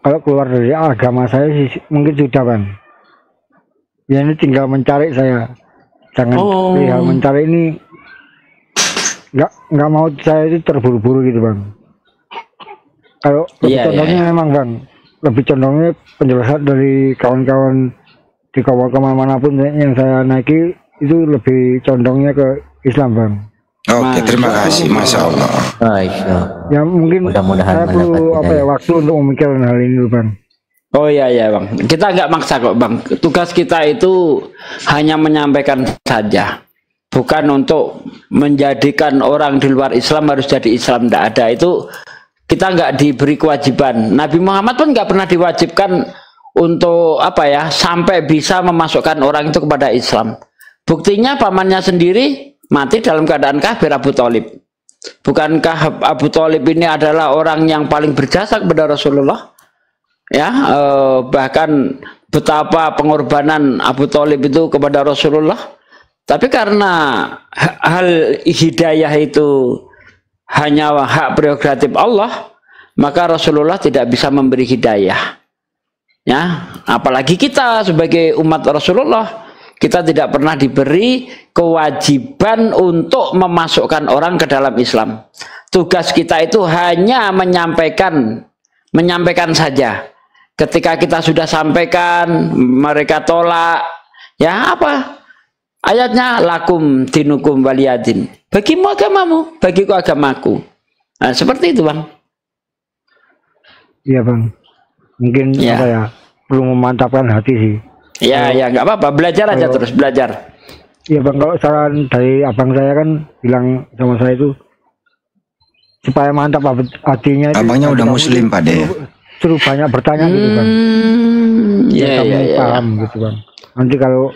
Kalau keluar dari agama saya sih mungkin sudah, Bang. Ya ini tinggal mencari saya. Jangan tinggal mencari ini. Nggak mau saya itu terburu-buru gitu, Bang. Kalau contohnya memang, Bang, lebih condongnya penjelasan dari kawan-kawan di kawan-kawan manapun yang saya naiki itu lebih condongnya ke Islam, Bang. Oke, terima kasih, Masya Allah. Ya mungkin mudah-mudahan waktu untuk memikirkan hal ini, Bang. Oh iya ya, Bang. Kita nggak maksa kok, Bang. Tugas kita itu hanya menyampaikan saja, bukan untuk menjadikan orang di luar Islam harus jadi Islam. Tidak ada itu. Kita nggak diberi kewajiban. Nabi Muhammad pun nggak pernah diwajibkan untuk apa ya sampai bisa memasukkan orang itu kepada Islam. Buktinya pamannya sendiri mati dalam keadaan kafir, Abu Thalib. Bukankah Abu Thalib ini adalah orang yang paling berjasa kepada Rasulullah? Ya, bahkan betapa pengorbanan Abu Thalib itu kepada Rasulullah. Tapi karena hal hidayah itu hanya hak prerogatif Allah, maka Rasulullah tidak bisa memberi hidayah. Ya, apalagi kita sebagai umat Rasulullah. Kita tidak pernah diberi kewajiban untuk memasukkan orang ke dalam Islam. Tugas kita itu hanya menyampaikan saja. Ketika kita sudah sampaikan, mereka tolak. Ya apa? Ayatnya lakum dinukum waliyadin. Bagimu agamamu, bagiku agamaku. Nah, seperti itu, Bang. Iya, Bang. Mungkin saya belum memantapkan hati sih. Ya, ya nggak apa-apa, belajar aja terus, belajar. Iya, Bang, kalau saran dari abang saya kan bilang sama saya itu supaya mantap hatinya. Abangnya udah muslim, Pak De. Terus banyak bertanya gitu, Bang. Iya, paham gitu, Bang. Nanti kalau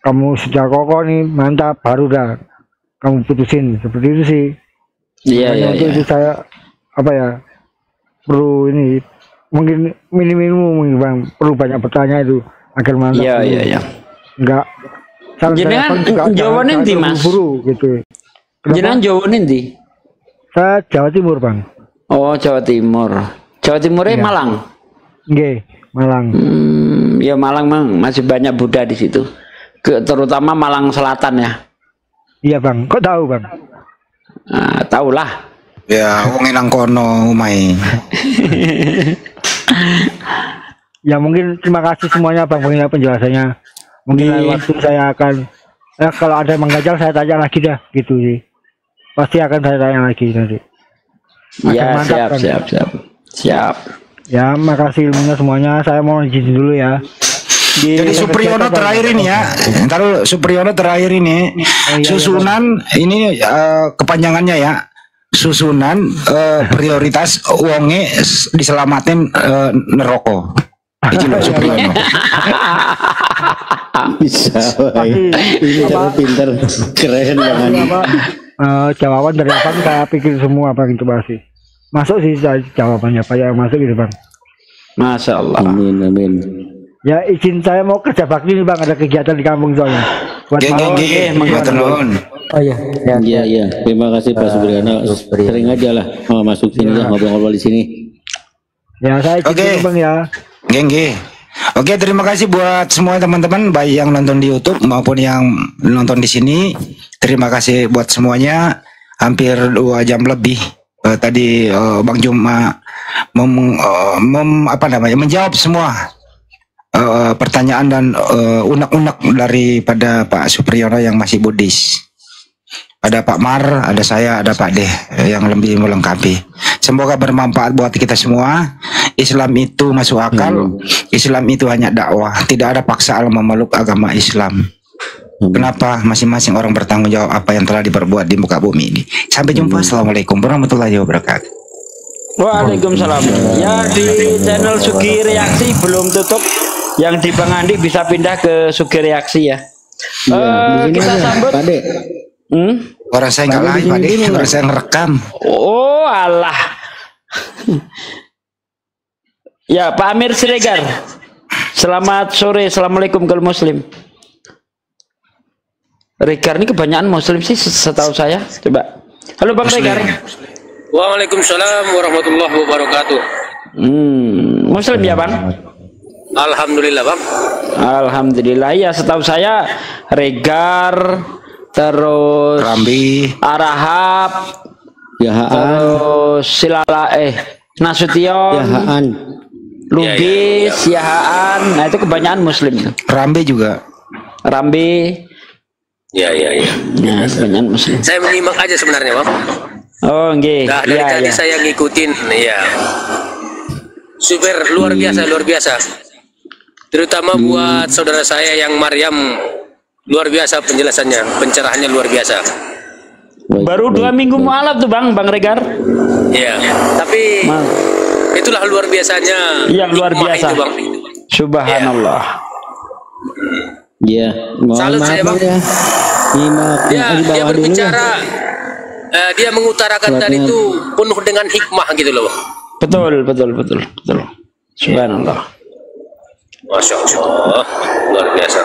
kamu sejak kokoh nih mantap, baru dah kamu putusin, seperti itu sih. Iya, iya, itu saya apa ya, perlu ini mungkin minim-minim bang, perlu banyak bertanya itu agar mantap. Iya, iya, iya. Enggak. Jenengan jawabannya di Mas. Buru gitu. Jenengan jawabannya di? Saya Jawa Timur, Bang. Oh, Jawa Timur. Jawa Timurnya ya. Malang. Nggih, Malang. Ya Malang Bang, masih banyak Buddha di situ. Terutama Malang Selatan ya. Iya, Bang. Kok tahu, Bang? Nah, tahulah. Ya, wong nang kono omahe. Ya, mungkin terima kasih semuanya Bang penjelasannya. Mungkin lain waktu saya akan kalau ada yang mengganjal saya tanya lagi dah gitu sih. Pasti akan saya tanya lagi nanti. Iya, siap, kan? Siap, siap. Siap. Ya, makasih ilmunya semuanya. Saya mau izin dulu ya. Jadi Supriyono terakhir ini ya. Entar Supriyono terakhir ini. Oh, iya, susunan iya, ini kepanjangannya ya. Susunan prioritas wonge diselamatin neroko. Itu loh Supriyono. Bisa ini cara pinter keren banget. Jawaban dari Abang saya pikir semua Bang itu pasti masuk sih jawabannya Pak yang masuk gitu Bang. Masya Allah. Amin amin. Ya izin saya mau kerja bakti nih Bang, ada kegiatan di kampung soalnya. Geng oh iya iya iya. Terima kasih Pak Supriyono. Sering aja lah masuk sini ya, ngobrol-ngobrol di sini. Ya saya izin dulu Bang ya. Geng. Oke, terima kasih buat semua teman-teman baik yang nonton di YouTube maupun yang nonton di sini. Terima kasih buat semuanya. Hampir 2 jam lebih tadi Bang Juma menjawab semua pertanyaan dan unek-unek daripada Pak Supriyono yang masih Buddhis. Ada Pak Mar, ada saya, ada Pak Deh yang lebih melengkapi. Semoga bermanfaat buat kita semua. Islam itu masuk akal. Islam itu hanya dakwah. Tidak ada paksaan memeluk agama Islam. Kenapa masing-masing orang bertanggung jawab apa yang telah diperbuat di muka bumi ini. Sampai jumpa. Assalamualaikum warahmatullahi wabarakatuh. Waalaikumsalam. Ya di channel Sugi Reaksi belum tutup. Yang di Bang Andi bisa pindah ke Sugi Reaksi ya. Kita sambut. Orang saya nggak live, Pak De. Orang saya ngerekam. Oh, Allah. Ya, Pak Amir Siregar. Selamat sore, assalamualaikum ke Muslim. Regar ini kebanyakan Muslim sih, setahu saya. Coba. Halo Bang Muslim. Regar. Waalaikumsalam warahmatullahi wabarakatuh. Muslim ya Bang? Alhamdulillah Bang. Alhamdulillah ya, setahu saya Regar. Terus Rambi, Arahab, terus Silala, Nasution, Yahaan, Lubis, Yahaan. Nah itu kebanyakan Muslim. Rambi juga. Rambi. Ya. Nah, kebanyakan Muslim. Saya menyimak aja sebenarnya, Bang. Oh, nggih. Nah, dari tadi saya ngikutin, ya. Super luar biasa. Terutama buat saudara saya yang Maryam. Luar biasa penjelasannya, pencerahannya luar biasa. Baru 2 minggu mualaf tuh Bang Regar. Iya, tapi itulah luar biasanya. Iya, luar biasa. Itu, Bang. Subhanallah. Iya. Salut saya Bang. Ya, dia berbicara, dia mengutarakan tadi itu penuh dengan hikmah gitu loh. Betul. Subhanallah. Masya Allah, luar biasa.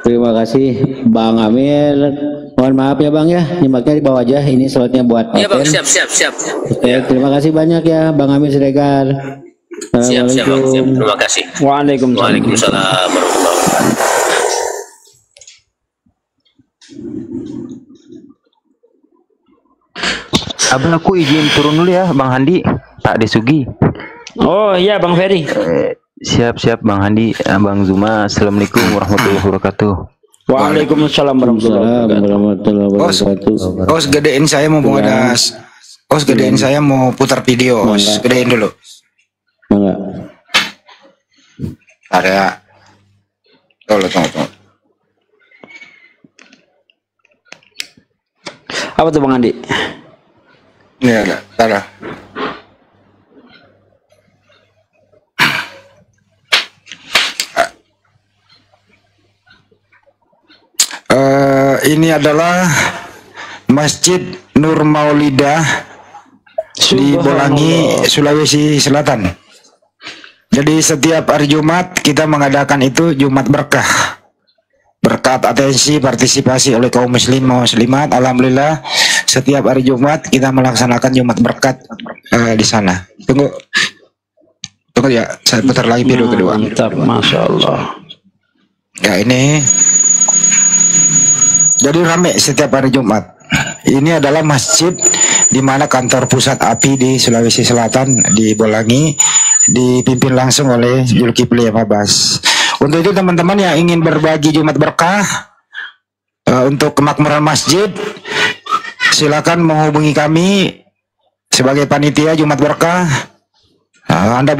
Terima kasih Bang Amir. Mohon maaf ya Bang ya, nyimaknya di bawah aja. Ini slotnya buat Pak. Iya Bang, siap. Ya. Terima kasih banyak ya Bang Amir Siregar. Siap. Terima kasih. Waalaikumsalam warahmatullahi wabarakatuh. Abang aku izin turun dulu ya Bang Handi, Pak Desugi. Oh iya Bang Ferry. Siap Bang Handi, Bang Zuma. Assalamualaikum warahmatullahi wabarakatuh. Waalaikumsalam warahmatullahi wabarakatuh. Os gedein saya mumpung ada. Os gedein saya mau putar video. Os gedein dulu. Enggak. Ada. Tunggu. Apa tuh Bang Handi? Ini ada. Tadah. ini adalah Masjid Nur Maulidah di Bolangi, Sulawesi Selatan. Jadi setiap hari Jumat kita mengadakan itu Jumat Berkah. Berkat atensi partisipasi oleh kaum muslim muslimat. Alhamdulillah setiap hari Jumat kita melaksanakan Jumat Berkat di sana. Tunggu ya, saya putar lagi video kedua. Mantap, Masya Allah. Ya ini. Jadi ramai setiap hari Jumat. Ini adalah masjid di mana kantor pusat API di Sulawesi Selatan di Bolangi dipimpin langsung oleh Julkifli Mabas. Untuk itu teman-teman yang ingin berbagi Jumat Berkah untuk kemakmuran masjid, silakan menghubungi kami sebagai panitia Jumat Berkah. Anda